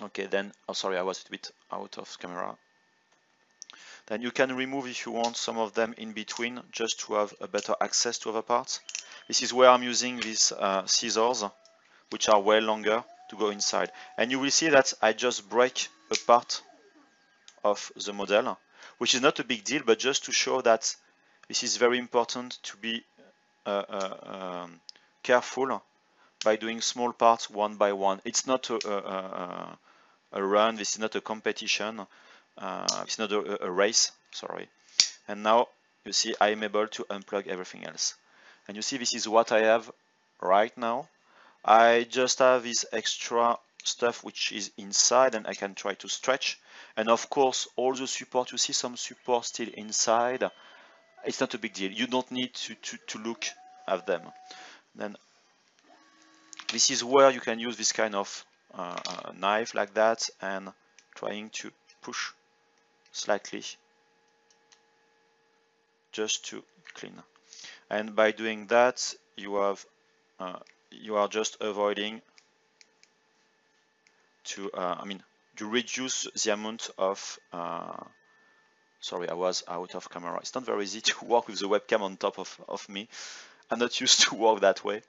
Okay, then, oh sorry, I was a bit out of camera. Then you can remove, if you want, some of them in between, just to have a better access to other parts. This is where I'm using these scissors, which are way longer, to go inside. And you will see that I just break a part of the model, which is not a big deal, but just to show that this is very important to be careful by doing small parts one by one. It's not a run, this is not a competition, it's not a race, sorry. And now you see I'm able to unplug everything else, and you see this is what I have right now. I just have this extra stuff which is inside, and I can try to stretch, and of course all the support, you see some support still inside, it's not a big deal, you don't need to look at them. Then this is where you can use this kind of knife like that, and trying to push slightly just to clean. And by doing that, you have you are just avoiding to I mean, to reduce the amount of sorry, I was out of camera. It's not very easy to work with the webcam on top of me. I'm not used to work that way.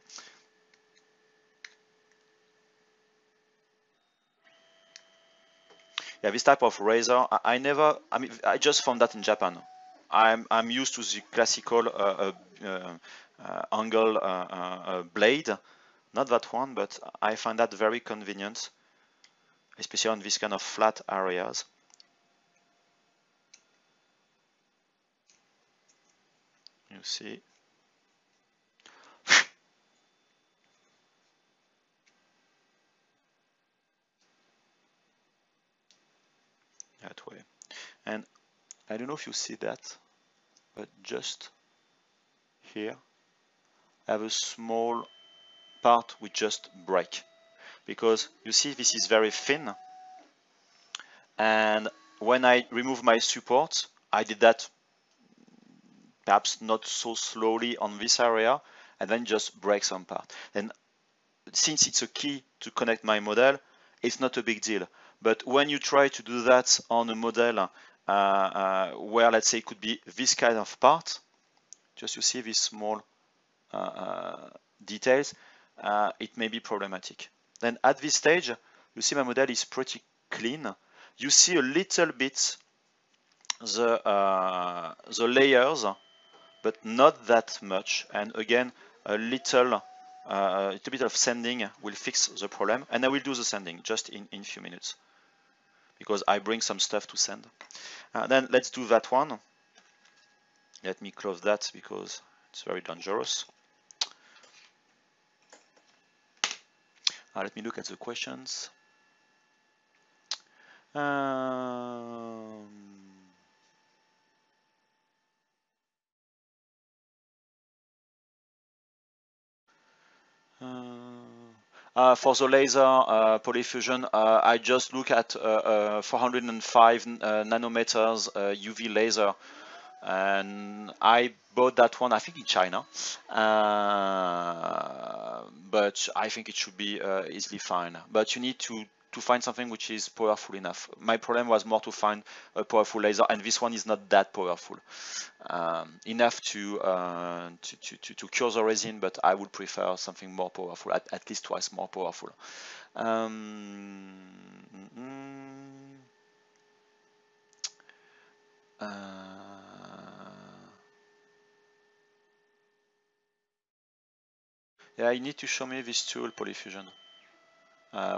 Yeah, this type of razor, I never, I mean, I just found that in Japan. I'm used to the classical angle blade, not that one, but I find that very convenient, especially on this kind of flat areas. You see. That way. And I don't know if you see that, but just here, I have a small part with just break, because you see this is very thin, and when I remove my supports, I did that perhaps not so slowly on this area, and then just break some part. And since it's a key to connect my model, it's not a big deal. But when you try to do that on a model where, let's say, it could be this kind of part, just you see these small details, it may be problematic. Then at this stage, you see my model is pretty clean. You see a little bit the layers, but not that much. And again, a little bit of sanding will fix the problem. And I will do the sanding just in a few minutes, because I bring some stuff to sand. Then let's do that one. Let me close that because it's very dangerous. Let me look at the questions. For the laser polyfusion, I just look at 405 nanometers UV laser, and I bought that one, I think, in China, but I think it should be easily fine. But you need to find something which is powerful enough. My problem was more to find a powerful laser, and this one is not that powerful. Enough to cure the resin, but I would prefer something more powerful, at least twice more powerful. Yeah, you need to show me this tool, Polyfusion.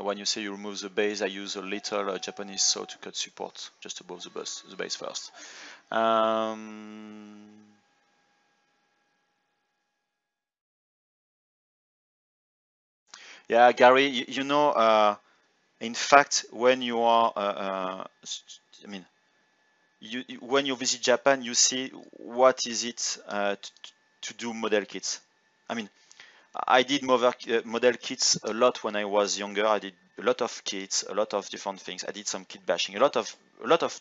When you say you remove the base, I use a little Japanese saw to cut support just above the base first. Yeah, Gary, you know, in fact, when you are, I mean, when you visit Japan, you see what is it to do model kits. I mean, I did model kits a lot when I was younger. I did a lot of kits, a lot of different things. I did some kit bashing, a lot of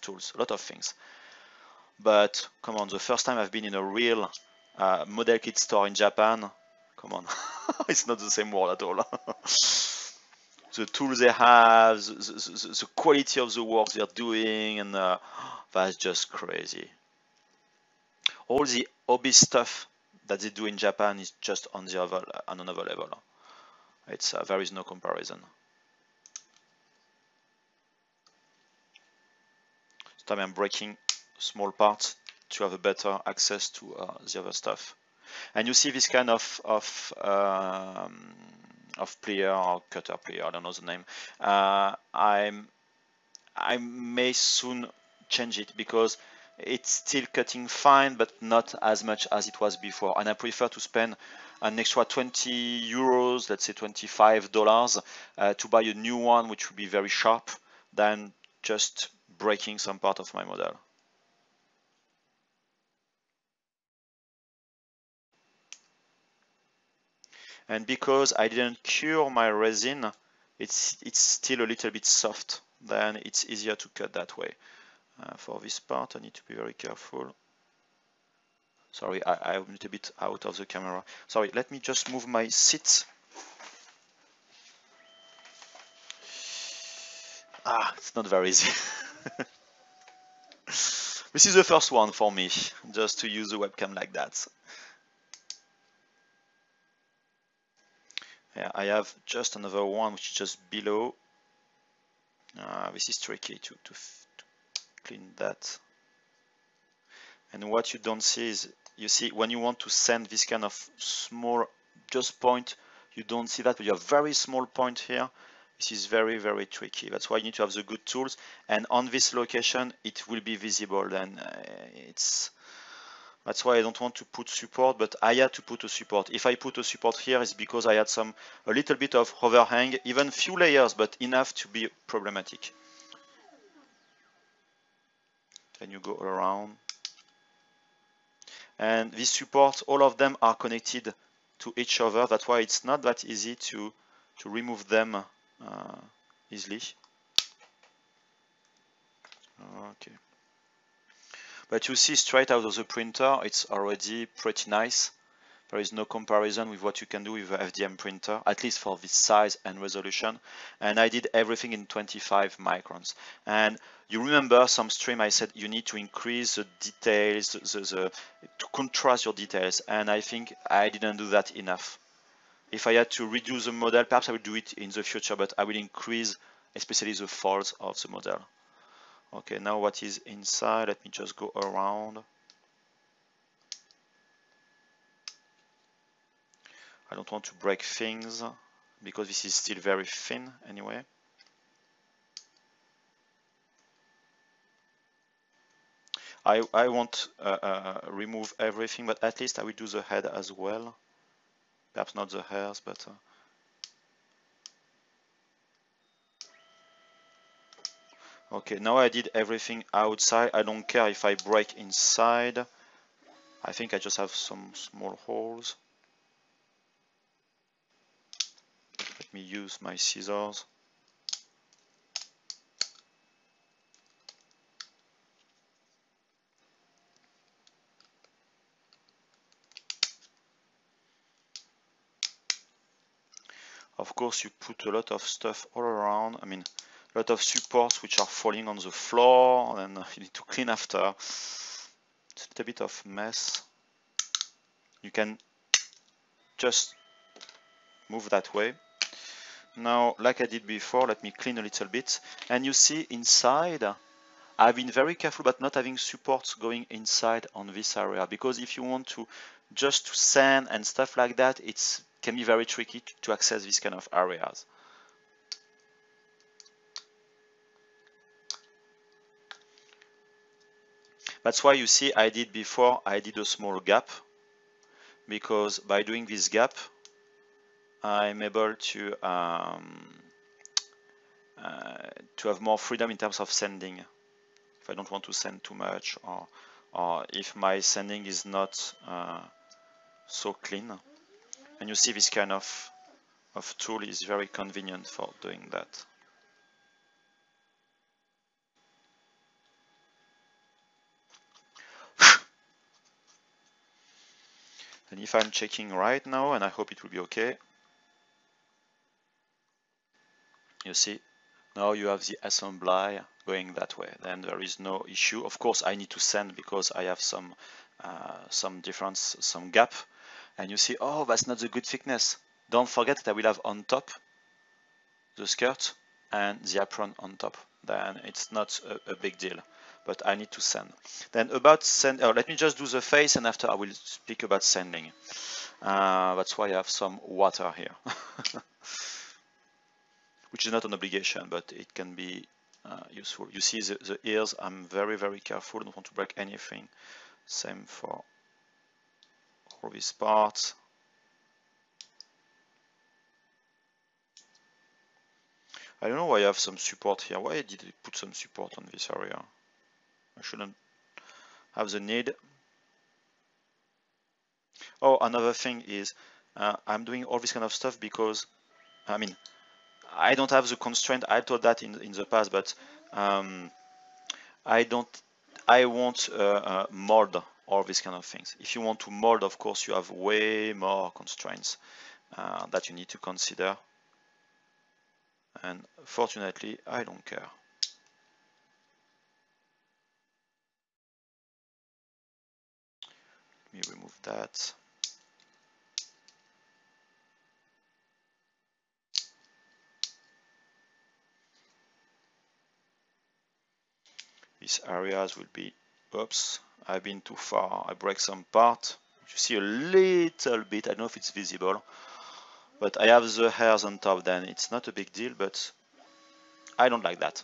tools, a lot of things. But come on, the first time I've been in a real model kit store in Japan, come on, it's not the same world at all. The tools they have, the quality of the work they're doing, and that's just crazy. All the hobby stuff that they do in Japan is just on another level. It's there is no comparison. This time I'm breaking small parts to have a better access to the other stuff. And you see this kind of player or cutter player, I don't know the name. I may soon change it, because it's still cutting fine, but not as much as it was before. And I prefer to spend an extra 20 euros, let's say $25, to buy a new one, which will be very sharp, than just breaking some part of my model. And because I didn't cure my resin, it's still a little bit soft. Then it's easier to cut that way. For this part, I need to be very careful. Sorry, I'm a little bit out of the camera. Sorry, let me just move my seat. Ah, it's not very easy. This is the first one for me, just to use the webcam like that. Yeah, I have just another one, which is just below. This is tricky to clean that. And what you don't see is, you see, when you want to send this kind of small just point, you don't see that, but you have very small point here. This is very, very tricky. That's why you need to have the good tools, and on this location it will be visible. And that's why I don't want to put support, but I had to put a support. If I put a support here, it's because I had a little bit of overhang, even few layers, but enough to be problematic. Then you go around, and these supports, all of them are connected to each other. That's why it's not that easy to remove them easily. Okay, but you see straight out of the printer, it's already pretty nice. There is no comparison with what you can do with the FDM printer, at least for this size and resolution. And I did everything in 25 microns. And you remember some stream I said you need to increase the details, to contrast your details. And I think I didn't do that enough. If I had to reduce the model, perhaps I will do it in the future, but I will increase especially the folds of the model. Okay, now what is inside? Let me just go around. I don't want to break things because this is still very thin anyway. I won't remove everything, but at least I will do the head as well. Perhaps not the hairs, but... Okay, now I did everything outside. I don't care if I break inside. I think I just have some small holes. Let me use my scissors. Of course, you put a lot of stuff all around. I mean, a lot of supports which are falling on the floor, and you need to clean after. It's a little bit of mess. You can just move that way. Now, like I did before, let me clean a little bit. And you see inside, I've been very careful about not having supports going inside on this area, because if you want to just sand and stuff like that, it can be very tricky to access these kind of areas. That's why you see I did before, I did a small gap, because by doing this gap, I'm able to have more freedom in terms of sanding. If I don't want to sand too much, or if my sanding is not so clean. And you see this kind of tool is very convenient for doing that. And if I'm checking right now, and I hope it will be okay, you see, now you have the assembly going that way. Then there is no issue. Of course, I need to sand because I have some difference, some gap. And you see, oh, that's not the good thickness. Don't forget that I will have on top the skirt and the apron on top. Then it's not a big deal. But I need to sand. Then about sand, let me just do the face, and after I will speak about sanding. That's why I have some water here. Which is not an obligation, but it can be useful. You see the ears, I'm very, very careful. I don't want to break anything. Same for all these parts. I don't know why I have some support here. Why did I put some support on this area? I shouldn't have the need. Oh, another thing is I'm doing all this kind of stuff because, I mean, I don't have the constraint. I thought that in the past, but I want mold all these kind of things. If you want to mold, of course, you have way more constraints that you need to consider. And fortunately, I don't care. Let me remove that. These areas will be, oops, I've been too far. I break some part. You see a little bit, I don't know if it's visible, but I have the hairs on top then. It's not a big deal, but I don't like that.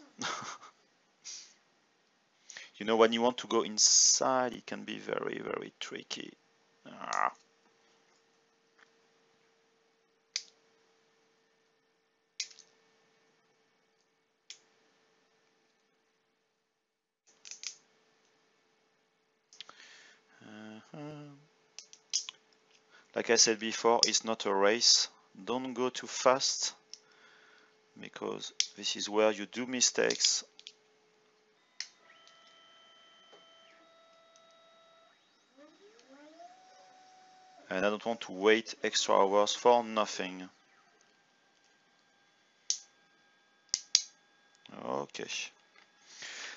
You know, when you want to go inside, it can be very, very tricky. Ah. Like I said before, it's not a race. Don't go too fast, because this is where you do mistakes. And I don't want to wait extra hours for nothing. Okay.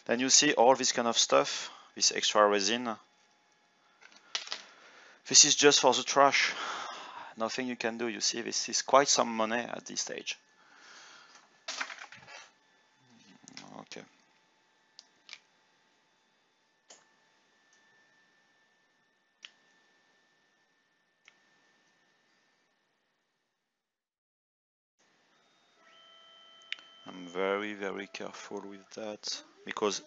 Then you see all this kind of stuff, this extra resin. This is just for the trash. Nothing you can do, you see, this is quite some money at this stage. Okay. I'm very careful with that, because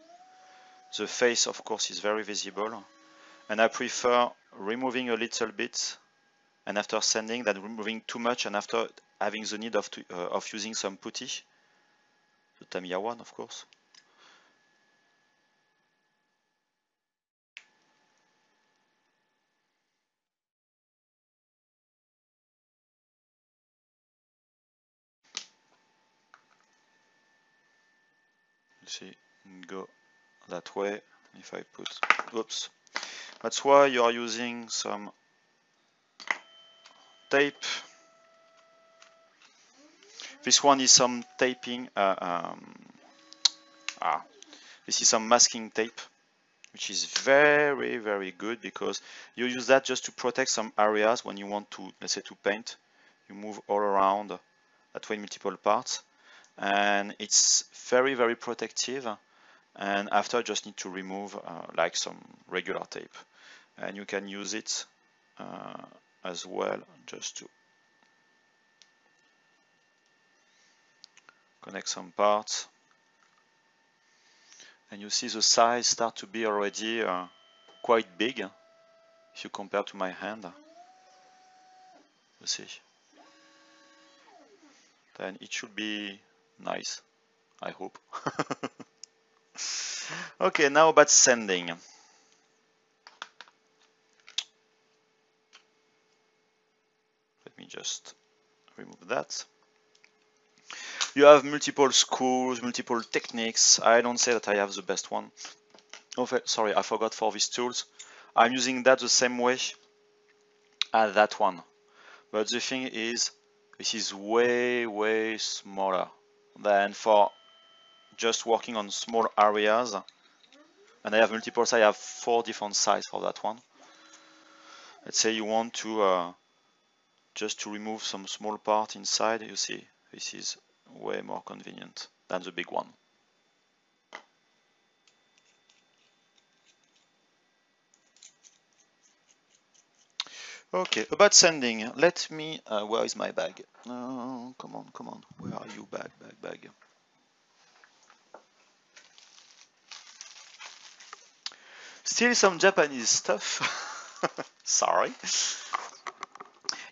the face of course is very visible, and I prefer removing a little bit and after sanding than removing too much and after having the need of using some putty, the Tamiya one of course. See, go that way. If I put, oops, that's why you are using some tape. This one is some taping, this is some masking tape, which is very good, because you use that just to protect some areas when you want to, let's say, to paint. You move all around that way in multiple parts. And it's very protective, and after I just need to remove like some regular tape, and you can use it as well just to connect some parts. And you see the size start to be already quite big if you compare to my hand, you see. Then it should be nice, I hope. Okay, now about sanding. Let me just remove that. You have multiple schools, multiple techniques. I don't say that I have the best one. Oh, sorry, I forgot for these tools. I'm using that the same way as that one. But the thing is, this is way smaller than for just working on small areas, and I have multiple size. I have 4 different sizes for that one. Let's say you want to just to remove some small part inside, you see, this is way more convenient than the big one. Okay, about sanding, let me, where is my bag? Oh, come on, where are you, bag? Still some Japanese stuff, sorry.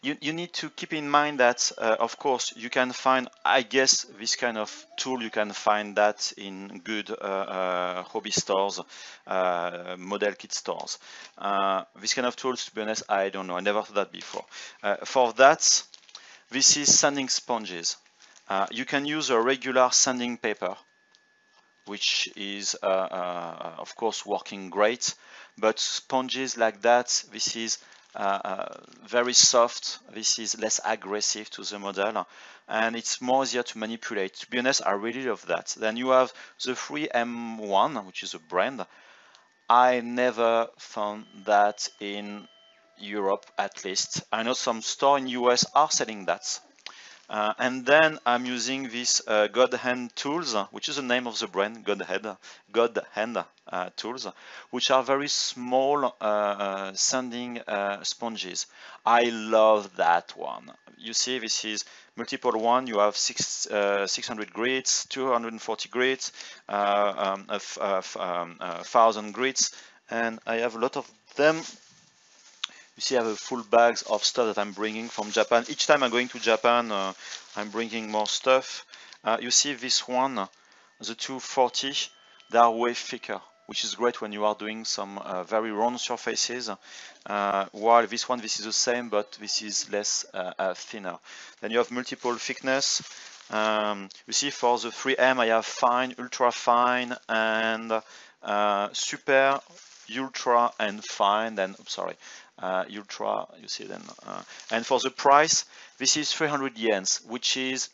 You need to keep in mind that, of course, you can find, I guess, this kind of tool, you can find that in good hobby stores, model kit stores. This kind of tools, to be honest, I don't know. I never thought that before. For that, this is sanding sponges. You can use a regular sanding paper, which is, of course, working great. But sponges like that, this is very soft, this is less aggressive to the model, and it's more easier to manipulate. To be honest, I really love that. Then you have the 3M1, which is a brand. I never found that in Europe, at least. I know some store in US are selling that. And then I'm using this God Hand Tools, which is the name of the brand, God Hand Tools, which are very small sanding sponges. I love that one. You see, this is multiple one. You have 600 grids, 240 grids, 1,000 grids, and I have a lot of them. You see, I have a full bags of stuff that I'm bringing from Japan. Each time I'm going to Japan, I'm bringing more stuff. You see this one, the 240, they are way thicker, which is great when you are doing some very round surfaces, while this is the same, but this is less thinner. Then you have multiple thickness. You see for the 3M, I have fine, ultra fine, and super, ultra, and fine. Then, oops, sorry, ultra, you see then. And for the price, this is 300 yen, which is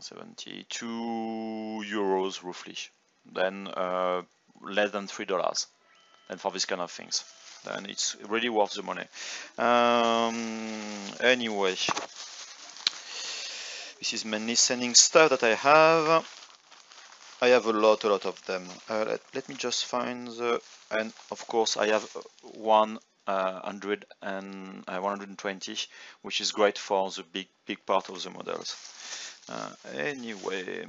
€72 roughly, then less than $3, and for this kind of things, then it's really worth the money. Anyway, this is mainly sending stuff that I have. I have a lot of them. Let me just find the, and of course I have one 120, which is great for the big part of the models. Anyway,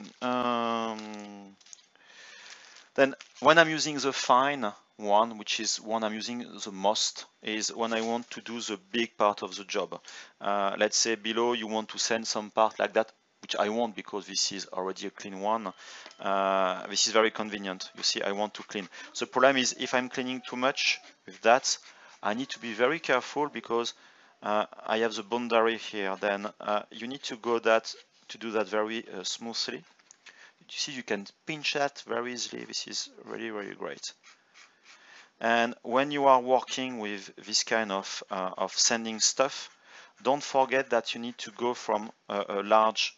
then when I'm using the fine one, which is one I'm using the most, is when I want to do the big part of the job. Let's say below you want to send some part like that, which I won't because this is already a clean one. This is very convenient. You see, I want to clean. The problem is if I'm cleaning too much with that, I need to be very careful because I have the boundary here. Then you need to go that to do that very smoothly. You see, you can pinch that very easily. This is really, really great. And when you are working with this kind of sending stuff, don't forget that you need to go from a large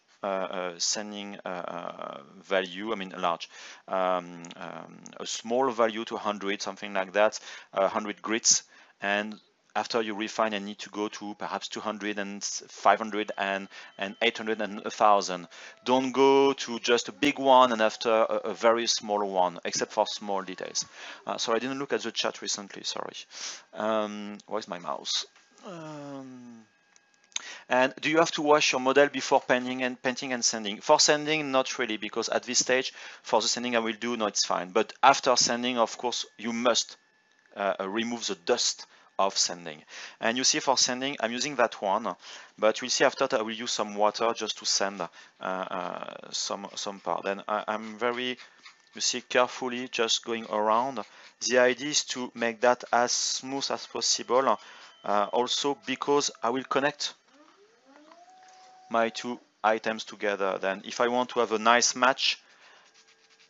sending value, I mean a small value to 100, something like that, 100 grids. And after you refine, I need to go to perhaps 200 and 500 and 800 and 1,000. Don't go to just a big one and after a very small one, except for small details. Sorry, I didn't look at the chat recently, sorry. Where's my mouse? And do you have to wash your model before painting and sanding? For sanding, not really, because at this stage, for the sanding I will do, no, it's fine. But after sanding, of course, you must remove the dust of sanding. And you see for sanding, I'm using that one, but you'll see after that I will use some water just to sand some part. And I'm very, you see, carefully just going around. The idea is to make that as smooth as possible, also because I will connect my two items together. Then if I want to have a nice match,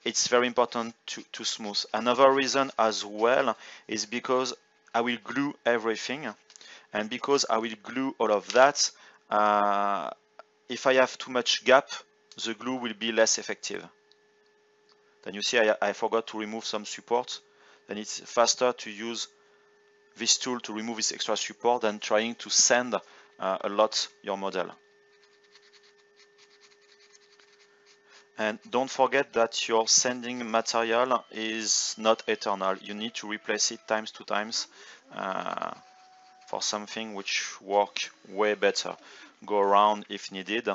it's very important to smooth. Another reason as well is because I will glue everything, and because I will glue all of that, if I have too much gap, the glue will be less effective. Then you see I forgot to remove some support. Then it's faster to use this tool to remove this extra support than trying to sand a lot your model. And don't forget that your sanding material is not eternal. You need to replace it times for something which works way better. Go around if needed.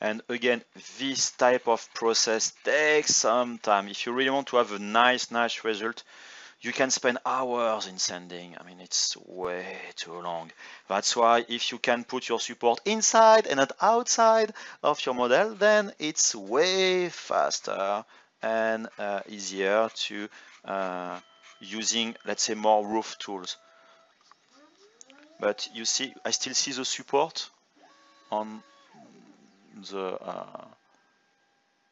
And again, this type of process takes some time. If you really want to have a nice result, you can spend hours in sanding. I mean, it's way too long. That's why if you can put your support inside and not outside of your model, then it's way faster and easier to using, let's say, more rough tools. But you see, I still see the support on the,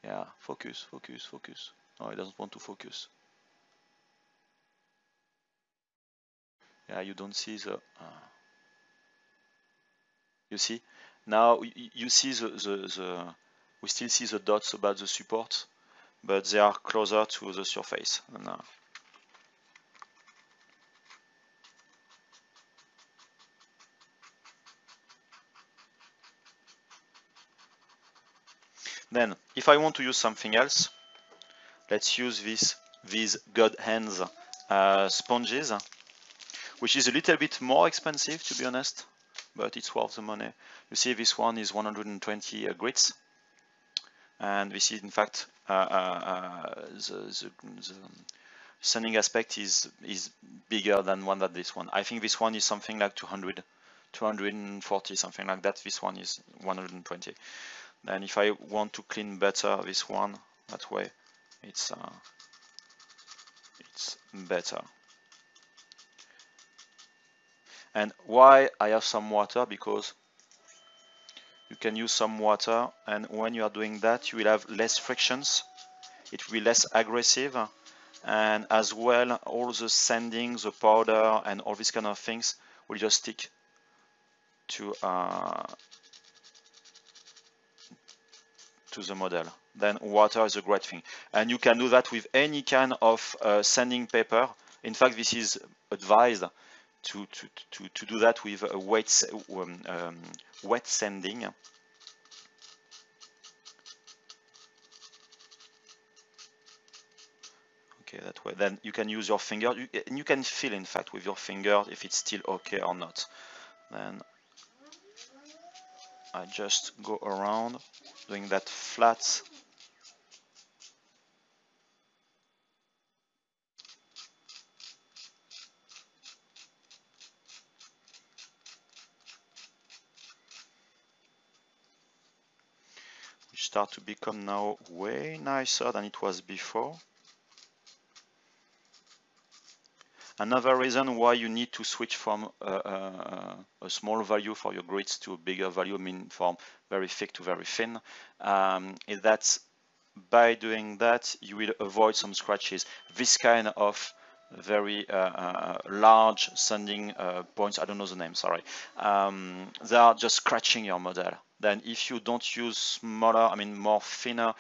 yeah, focus. No, it doesn't want to focus. Yeah, you don't see the, you see, now you see we still see the dots about the support, but they are closer to the surface now. Then, if I want to use something else, let's use these God Hands sponges, which is a little bit more expensive, to be honest, but it's worth the money. You see, this one is 120 grids, And we see, in fact, the sending aspect is bigger than one that this one. I think this one is something like 200, 240, something like that. This one is 120. And if I want to clean better this one, that way it's better. And why I have some water? Because you can use some water, and when you are doing that, you will have less frictions. It will be less aggressive, and as well, all the sanding, the powder, and all these kind of things will just stick to the model. Then water is a great thing, and you can do that with any kind of sanding paper. In fact, this is advised to do that with a wet sanding. Okay, that way. Then you can use your finger, and you can feel, in fact, with your finger if it's still okay or not. Then I just go around doing that flat. Which start to become now way nicer than it was before. Another reason why you need to switch from a small value for your grids to a bigger value, I mean from very thick to very thin, is that by doing that, you will avoid some scratches. This kind of very large sanding points, I don't know the name, sorry, they are just scratching your model. Then if you don't use smaller, I mean more thinner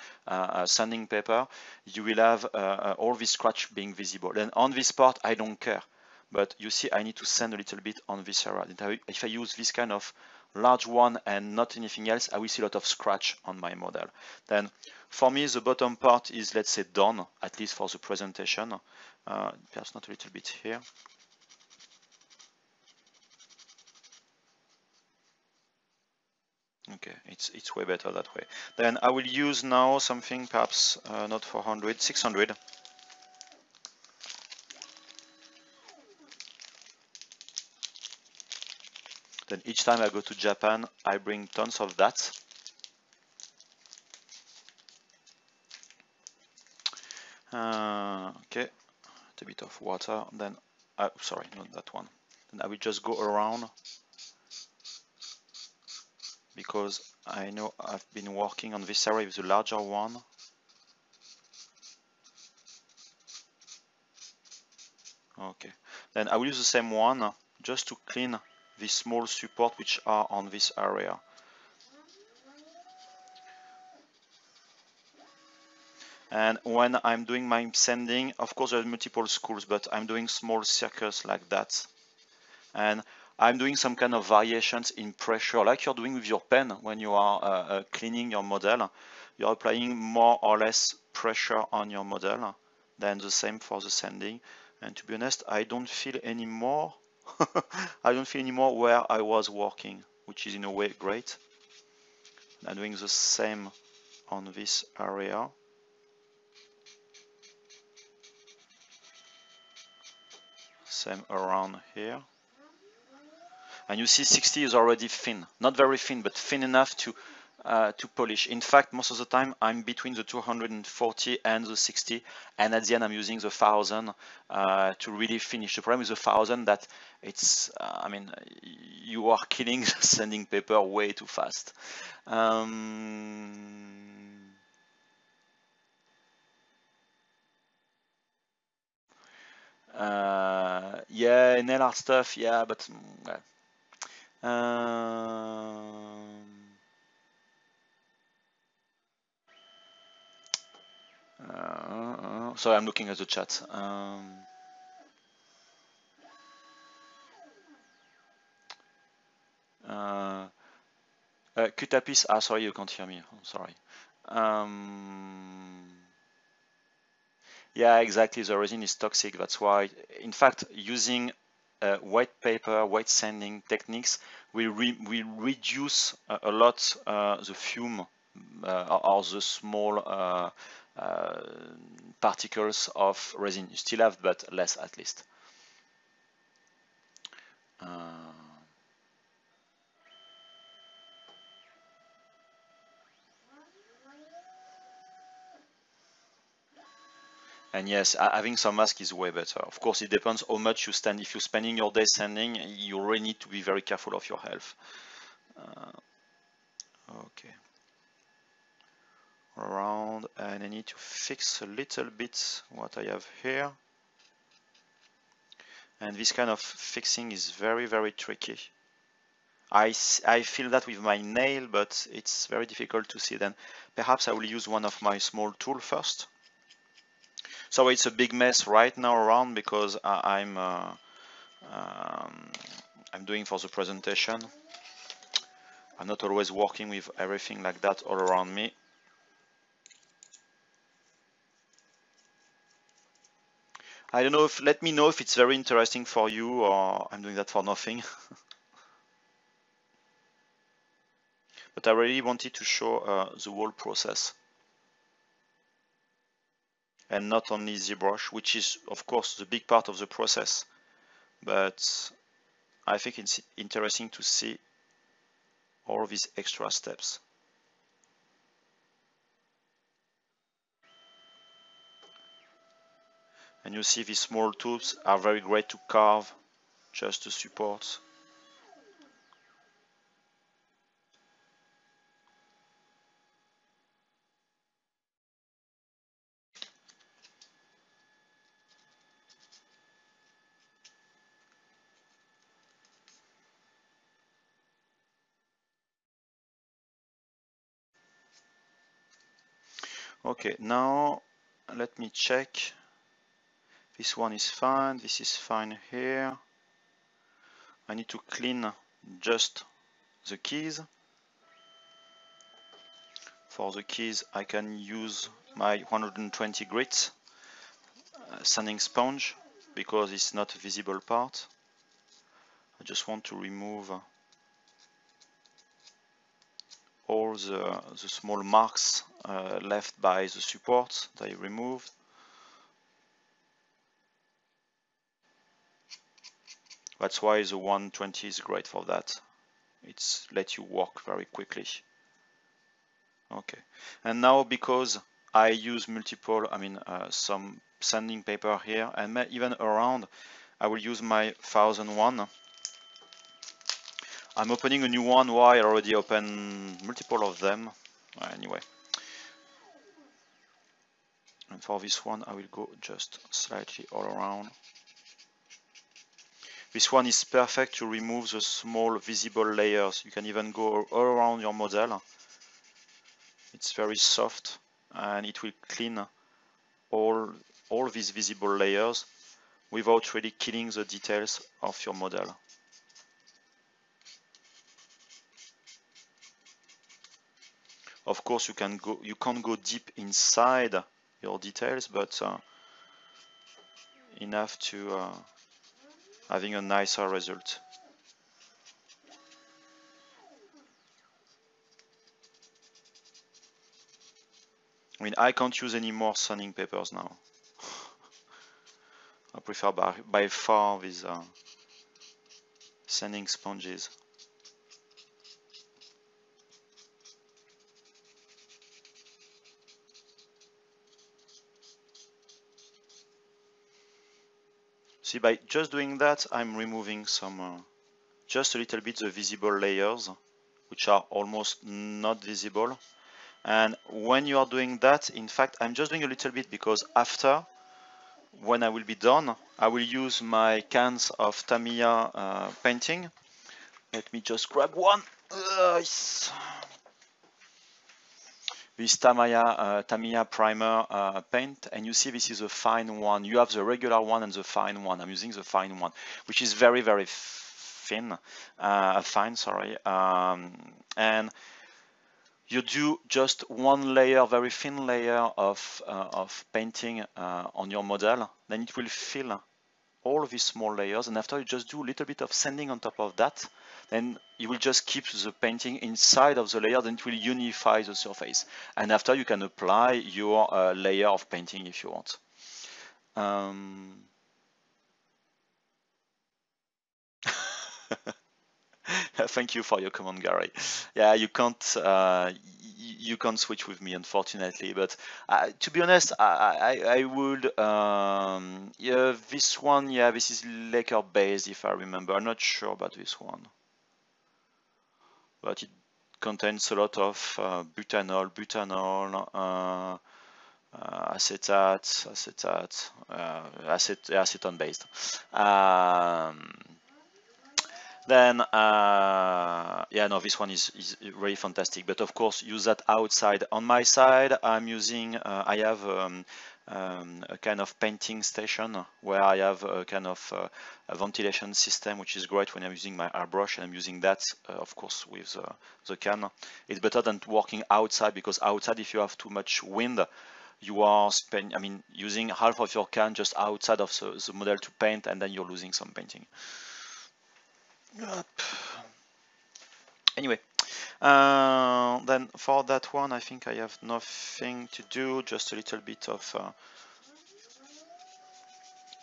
sanding paper, you will have all this scratch being visible. And on this part, I don't care. But you see, I need to sand a little bit on this area. If I use this kind of large one and not anything else, I will see a lot of scratch on my model. Then for me, the bottom part is, let's say, done, at least for the presentation. Perhaps not a little bit here. Okay, it's way better that way. Then I will use now something perhaps not 400, 600. Then each time I go to Japan, I bring tons of that. Okay, a bit of water. Then, sorry, not that one. Then I will just go around, because I know I've been working on this area with the larger one. Okay, then I will use the same one just to clean the small support which are on this area. And when I'm doing my sanding, of course there are multiple schools, but I'm doing small circles like that. And I'm doing some kind of variations in pressure, like you're doing with your pen when you are cleaning your model. You're applying more or less pressure on your model. Then the same for the sanding. And to be honest, I don't feel any more. I don't feel any more where I was working, which is in a way great. I'm doing the same on this area. Same around here. And you see 60 is already thin, not very thin, but thin enough to polish. In fact, most of the time I'm between the 240 and the 60, and at the end I'm using the 1000 to really finish. The problem is the 1000 that it's, I mean, you are killing the sanding paper way too fast. Yeah, nail art stuff, yeah, but... well. Sorry, I'm looking at the chat. Cutapis, ah, sorry, you can't hear me. I'm sorry. Yeah, exactly. The resin is toxic. That's why, in fact, using wet paper, wet sanding techniques will reduce a lot the fume are the small particles of resin. You still have, but less at least. And yes, having some mask is way better. Of course, it depends how much you stand. If you're spending your day standing, you really need to be very careful of your health. Okay. Around, and I need to fix a little bit what I have here. And this kind of fixing is very, very tricky. I feel that with my nail, but it's very difficult to see then. Perhaps I will use one of my small tools first. So it's a big mess right now around because I'm doing for the presentation. I'm not always working with everything like that all around me. I don't know if, let me know if it's very interesting for you or I'm doing that for nothing. But I really wanted to show the whole process. And not only ZBrush, which is of course the big part of the process, but I think it's interesting to see all these extra steps. And you see these small tools are very great to carve, just to support. Okay, now let me check. This one is fine, this is fine here. I need to clean just the keys. For the keys, I can use my 120 grit sanding sponge because it's not a visible part. I just want to remove all the small marks left by the supports that I removed. That's why the 120 is great for that. It's let you work very quickly. Okay, and now because I use multiple, some sanding paper here and even around, I will use my 1001. I'm opening a new one, why I already opened multiple of them. Anyway. And for this one, I will go just slightly all around. This one is perfect to remove the small visible layers. You can even go all around your model. It's very soft and it will clean all these visible layers without really killing the details of your model. Of course, you can't go deep inside your details, but enough to having a nicer result. I mean, I can't use any more sanding papers now. I prefer by far these sanding sponges. See, by just doing that, I'm removing some, just a little bit the visible layers, which are almost not visible. And when you are doing that, in fact, I'm just doing a little bit because after, when I will be done, I will use my cans of Tamiya painting. Let me just grab one. Yes. This Tamiya primer paint, and you see this is a fine one. You have the regular one and the fine one. I'm using the fine one, which is very, very thin, fine, sorry. And you do just one layer, very thin layer of painting on your model, then it will fill all of these small layers, and after you just do a little bit of sanding on top of that, then you will just keep the painting inside of the layer, then it will unify the surface. And after you can apply your layer of painting if you want. Thank you for your comment, Gary. Yeah, you can't switch with me, unfortunately. But to be honest, I would. Yeah, this one. Yeah, this is lacquer based, if I remember. I'm not sure about this one. But it contains a lot of butanol, acetate, acetone based. Then, yeah, no, this one is really fantastic, but of course use that outside. On my side, I'm using, I have a kind of painting station where I have a kind of a ventilation system, which is great when I'm using my airbrush, and I'm using that, of course, with the can. It's better than working outside, because outside, if you have too much wind, you are spending, I mean, using half of your can just outside of the model to paint, and then you're losing some painting. Anyway, then for that one, I think I have nothing to do, just a little bit of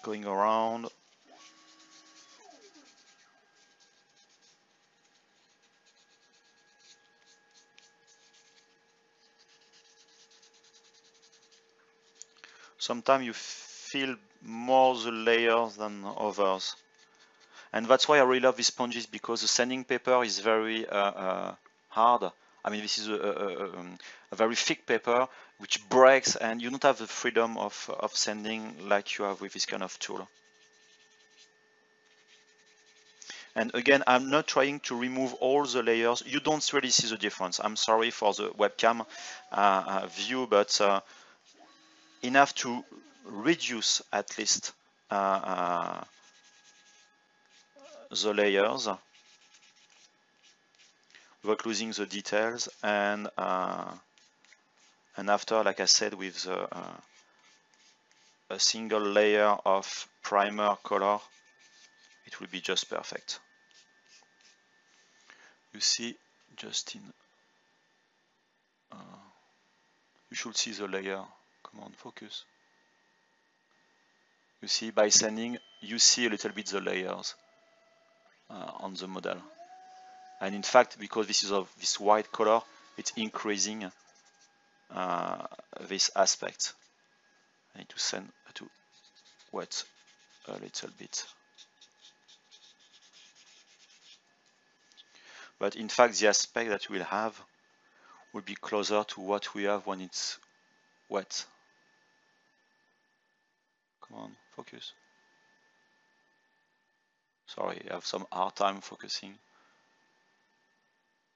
going around. Sometimes you feel more the layers than others. And that's why I really love these sponges, because the sanding paper is very hard. I mean, this is a very thick paper which breaks, and you don't have the freedom of sanding like you have with this kind of tool. And again, I'm not trying to remove all the layers. You don't really see the difference. I'm sorry for the webcam view, but enough to reduce at least the layers without losing the details, and after, like I said, with a single layer of primer color, it will be just perfect. You see, just in you should see the layer. Come on, focus. You see, by sanding, you see a little bit the layers on the model, and in fact, because this is of this white color, it's increasing this aspect. I need to send to wet a little bit, but in fact, the aspect that we'll have will be closer to what we have when it's wet. Come on, focus. Sorry, I have some hard time focusing.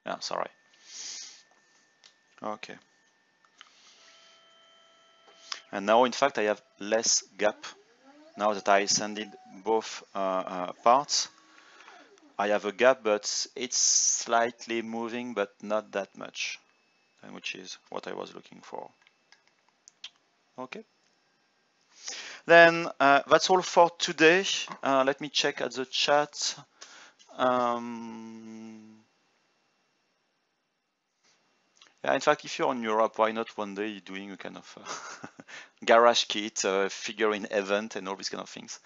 Yeah, sorry. Okay. And now, in fact, I have less gap. Now that I sanded both parts, I have a gap, but it's slightly moving, but not that much, and which is what I was looking for. Okay. Then that's all for today. Let me check at the chat. Yeah, in fact, if you're in Europe, why not one day doing a kind of garage kit, figurine event, and all these kind of things.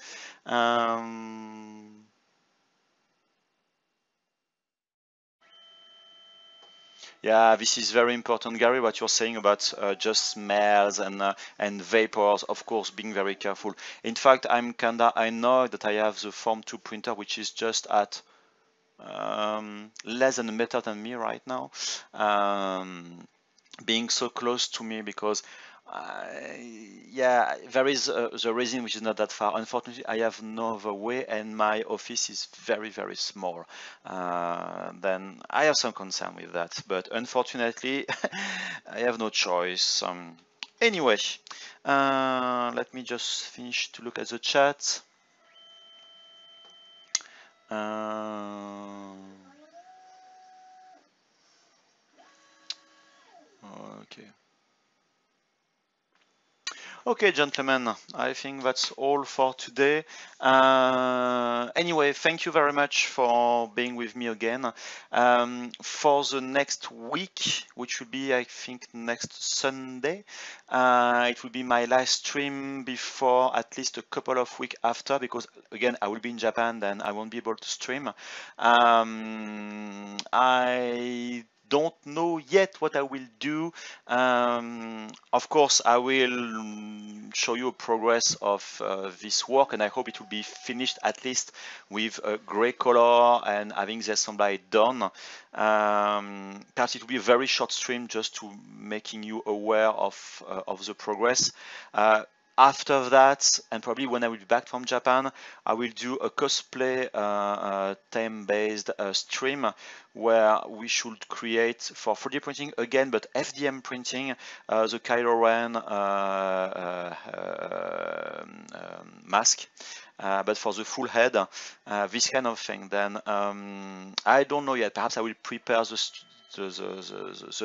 Yeah, this is very important, Gary, what you're saying about just smells and vapors, of course, being very careful. In fact, I know that I have the Form 2 printer, which is just at less than a meter than me right now, being so close to me, because yeah, there is the resin which is not that far. Unfortunately, I have no other way, and my office is very, very small. Then I have some concern with that, but unfortunately, I have no choice. Anyway, let me just finish to look at the chat. Okay. Okay, gentlemen, I think that's all for today. Anyway, thank you very much for being with me again. For the next week, which will be, I think, next Sunday, it will be my last stream before at least a couple of weeks after, because again, I will be in Japan, then I won't be able to stream. I don't know yet what I will do. Of course, I will show you a progress of this work, and I hope it will be finished at least with a gray color and having the assembly done. Perhaps it will be a very short stream just to making you aware of the progress. After that, and probably when I will be back from Japan, I will do a cosplay time-based stream where we should create for 3D printing again, but FDM printing, the Kylo Ren mask, but for the full head, this kind of thing. Then I don't know yet. Perhaps I will prepare the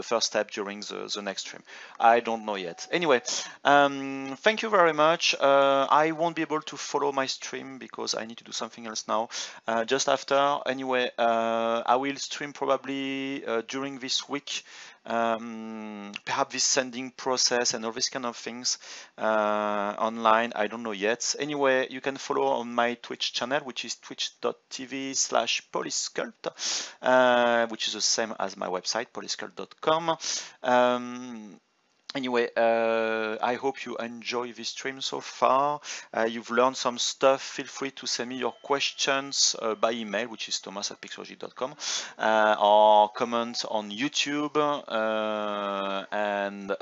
first step during the next stream. I don't know yet. Anyway, thank you very much. I won't be able to follow my stream because I need to do something else now, just after. Anyway, I will stream probably during this week, perhaps this sending process and all these kind of things online. I don't know yet. Anyway, you can follow on my Twitch channel, which is twitch.tv/polysculpt, which is the same as my website, polysculpt.com. Anyway, I hope you enjoy this stream so far. You've learned some stuff. Feel free to send me your questions by email, which is thomas@pixologic.com, or comment on YouTube. And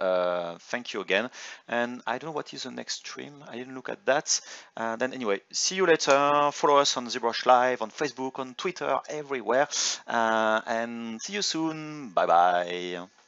thank you again. And I don't know what is the next stream. I didn't look at that. Then anyway, see you later. Follow us on ZBrush Live, on Facebook, on Twitter, everywhere. And see you soon. Bye-bye.